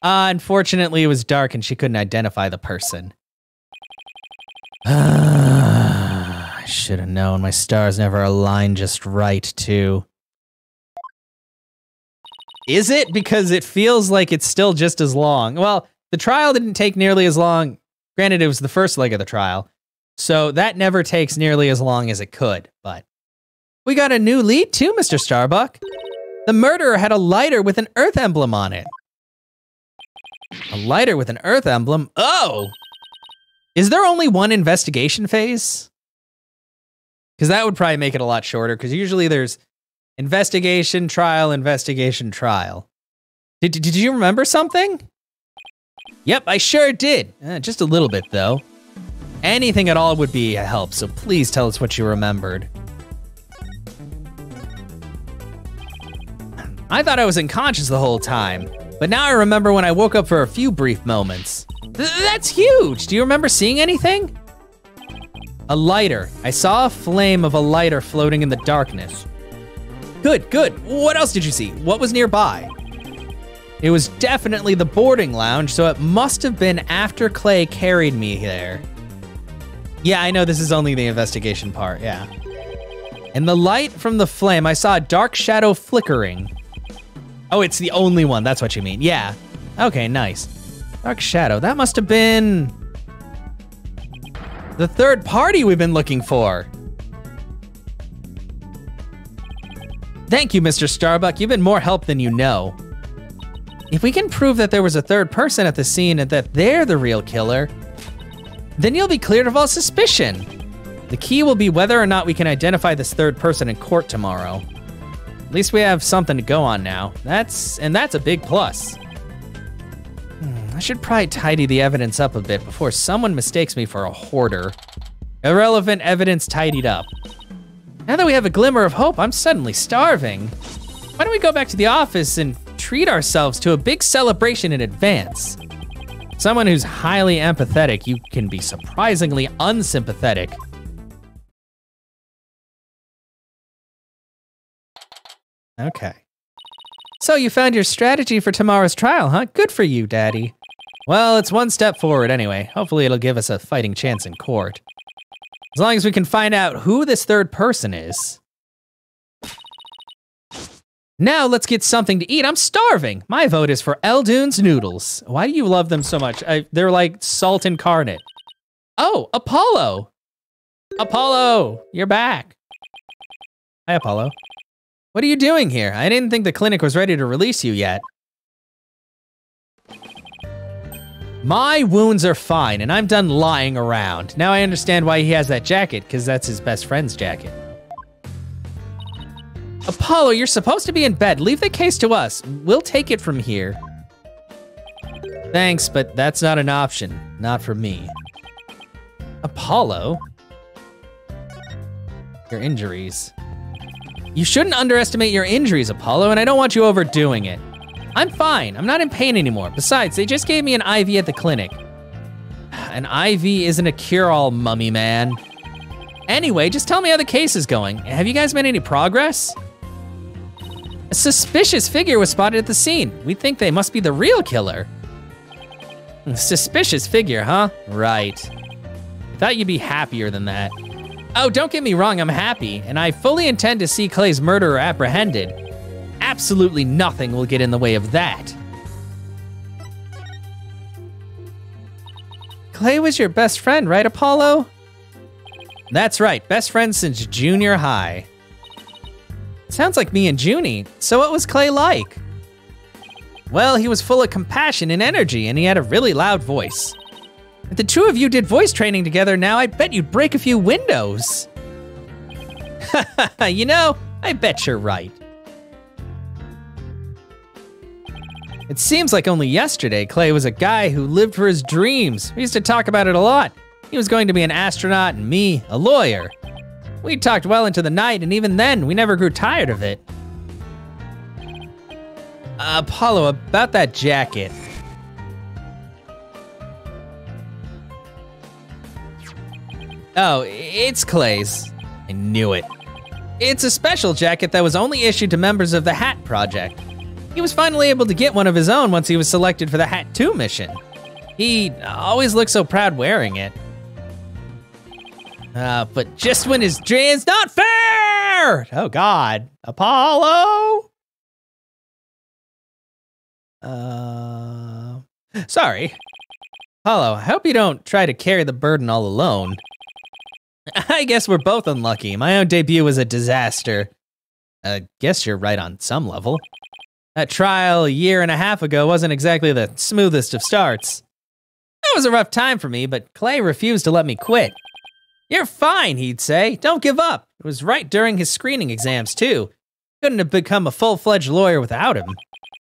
Uh, unfortunately, it was dark and she couldn't identify the person. I should have known my stars never align just right, too. Is it? Because it feels like it's still just as long. Well, the trial didn't take nearly as long. Granted, it was the first leg of the trial. So that never takes nearly as long as it could, but... We got a new lead, too, Mister Starbuck. The murderer had a lighter with an Earth emblem on it. A lighter with an Earth emblem? Oh! Is there only one investigation phase? Because that would probably make it a lot shorter, because usually there's investigation, trial, investigation, trial. Did, did you remember something? Yep, I sure did. Uh, just a little bit, though. Anything at all would be a help, so please tell us what you remembered. I thought I was unconscious the whole time, but now I remember when I woke up for a few brief moments. Th- that's huge! Do you remember seeing anything? A lighter. I saw a flame of a lighter floating in the darkness. Good, good. What else did you see? What was nearby? It was definitely the boarding lounge, so it must have been after Clay carried me there. Yeah, I know this is only the investigation part, yeah. In the light from the flame, I saw a dark shadow flickering. Oh, it's the only one, that's what you mean, yeah. Okay, nice. Dark shadow, that must have been... the third party we've been looking for. Thank you, Mister Starbuck, you've been more help than you know. If we can prove that there was a third person at the scene and that they're the real killer, then you'll be cleared of all suspicion. The key will be whether or not we can identify this third person in court tomorrow. At least we have something to go on now. That's, and that's a big plus. Hmm, I should probably tidy the evidence up a bit before someone mistakes me for a hoarder. Irrelevant evidence tidied up. Now that we have a glimmer of hope, I'm suddenly starving. Why don't we go back to the office and treat ourselves to a big celebration in advance? Someone who's highly empathetic, you can be surprisingly unsympathetic. Okay. So you found your strategy for tomorrow's trial, huh? Good for you, Daddy. Well, it's one step forward anyway. Hopefully it'll give us a fighting chance in court. As long as we can find out who this third person is. Now let's get something to eat. I'm starving. My vote is for Eldoon's noodles. Why do you love them so much? I, they're like salt incarnate. Oh, Apollo. Apollo, you're back. Hi, Apollo. What are you doing here? I didn't think the clinic was ready to release you yet. My wounds are fine, and I'm done lying around. Now I understand why he has that jacket, because that's his best friend's jacket. Apollo, you're supposed to be in bed. Leave the case to us. We'll take it from here. Thanks, but that's not an option. Not for me. Apollo? Your injuries. You shouldn't underestimate your injuries, Apollo, and I don't want you overdoing it. I'm fine. I'm not in pain anymore. Besides, they just gave me an I V at the clinic. An I V isn't a cure-all, mummy man. Anyway, just tell me how the case is going. Have you guys made any progress? A suspicious figure was spotted at the scene. We think they must be the real killer. Suspicious figure, huh? Right. Thought you'd be happier than that. Oh, don't get me wrong, I'm happy, and I fully intend to see Clay's murderer apprehended. Absolutely nothing will get in the way of that. Clay was your best friend, right, Apollo? That's right, best friend since junior high. Sounds like me and Junie. So what was Clay like? Well, he was full of compassion and energy, and he had a really loud voice. If the two of you did voice training together now, I bet you'd break a few windows. You know, I bet you're right. It seems like only yesterday, Clay was a guy who lived for his dreams. We used to talk about it a lot. He was going to be an astronaut and me, a lawyer. We talked well into the night, and even then, we never grew tired of it. Uh, Apollo, about that jacket. Oh, it's Clay's. I knew it. It's a special jacket that was only issued to members of the HAT project. He was finally able to get one of his own once he was selected for the HAT two mission. He always looked so proud wearing it. Uh, but just when his dreams not fair! Oh God, Apollo! Uh, sorry. Apollo, I hope you don't try to carry the burden all alone. I guess we're both unlucky. My own debut was a disaster. I guess you're right on some level. That trial a year and a half ago wasn't exactly the smoothest of starts. That was a rough time for me, but Clay refused to let me quit. You're fine, he'd say. Don't give up. It was right during his screening exams, too. Couldn't have become a full-fledged lawyer without him.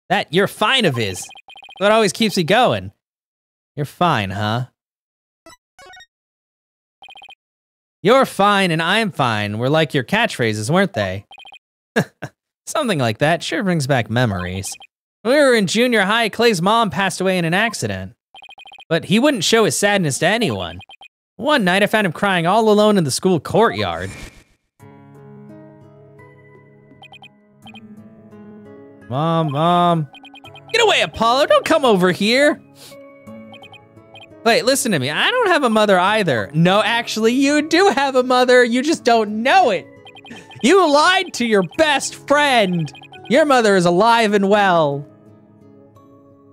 That you're fine of his. That always keeps you going. You're fine, huh? You're fine and I'm fine were like your catchphrases, weren't they? Something like that sure brings back memories. When we were in junior high, Clay's mom passed away in an accident. But he wouldn't show his sadness to anyone. One night I found him crying all alone in the school courtyard. Mom, Mom. Get away, Apollo, don't come over here. Wait, listen to me, I don't have a mother either. No, actually, you do have a mother, you just don't know it. You lied to your best friend. Your mother is alive and well.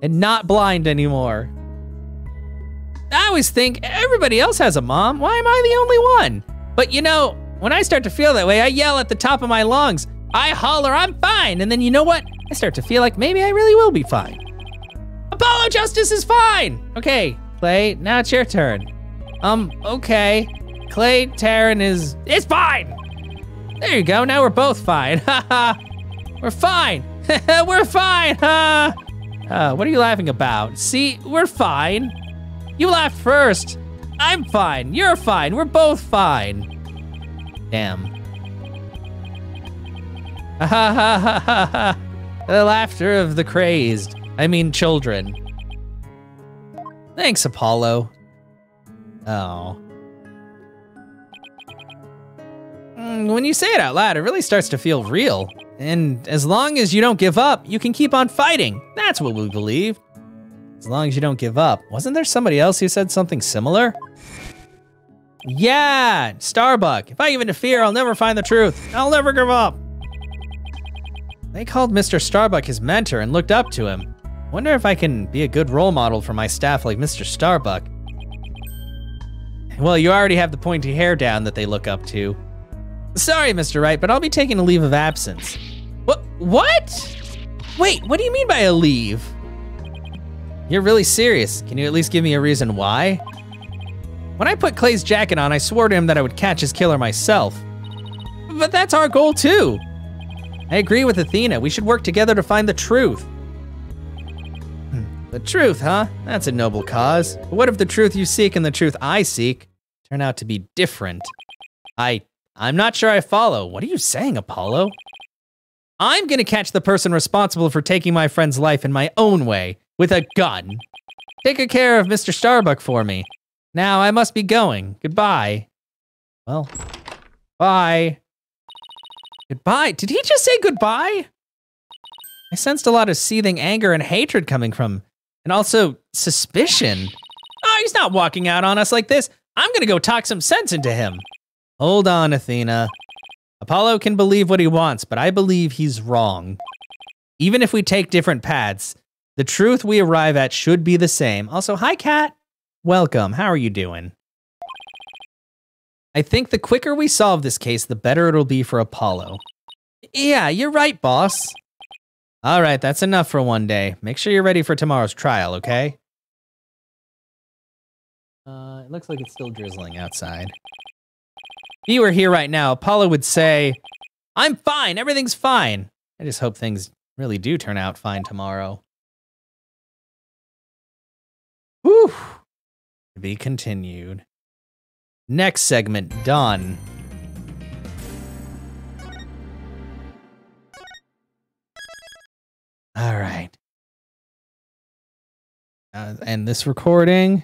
And not blind anymore. I always think everybody else has a mom. Why am I the only one? But you know, when I start to feel that way, I yell at the top of my lungs. I holler, I'm fine. And then you know what? I start to feel like maybe I really will be fine. Apollo Justice is fine. Okay, Clay, now it's your turn. Um, okay. Clay Terran is, it's fine. There you go, now we're both fine. Ha ha. We're fine. We're fine. Ha. Uh, what are you laughing about? See, we're fine. You laughed first. I'm fine. You're fine. We're both fine. Damn. Ha ha ha ha ha ha. The laughter of the crazed. I mean, children. Thanks, Apollo. Oh. When you say it out loud, it really starts to feel real. And as long as you don't give up, you can keep on fighting. That's what we believe. As long as you don't give up. Wasn't there somebody else who said something similar? Yeah, Starbuck. If I give in to fear, I'll never find the truth. I'll never give up. They called Mister Starbuck his mentor and looked up to him. Wonder if I can be a good role model for my staff like Mister Starbuck. Well, you already have the pointy hair down that they look up to. Sorry, Mister Wright, but I'll be taking a leave of absence. What? What? Wait, what do you mean by a leave? You're really serious. Can you at least give me a reason why? When I put Clay's jacket on, I swore to him that I would catch his killer myself. But that's our goal too. I agree with Athena. We should work together to find the truth. The truth, huh? That's a noble cause. But what if the truth you seek and the truth I seek turn out to be different? I... I'm not sure I follow. What are you saying, Apollo? I'm gonna catch the person responsible for taking my friend's life in my own way, with a gun. Take good care of Mister Starbuck for me. Now I must be going. Goodbye. Well, bye. Goodbye. Did he just say goodbye? I sensed a lot of seething anger and hatred coming from And also suspicion. Oh, he's not walking out on us like this. I'm gonna go talk some sense into him. Hold on, Athena. Apollo can believe what he wants, but I believe he's wrong. Even if we take different paths, the truth we arrive at should be the same. Also, hi, Kat. Welcome. How are you doing? I think the quicker we solve this case, the better it'll be for Apollo. Yeah, you're right, boss. All right, that's enough for one day. Make sure you're ready for tomorrow's trial, okay? Uh, it looks like it's still drizzling outside. If you were here right now, Apollo would say, I'm fine, everything's fine. I just hope things really do turn out fine tomorrow. Whew. To be continued. Next segment done. All right. Uh, end this recording.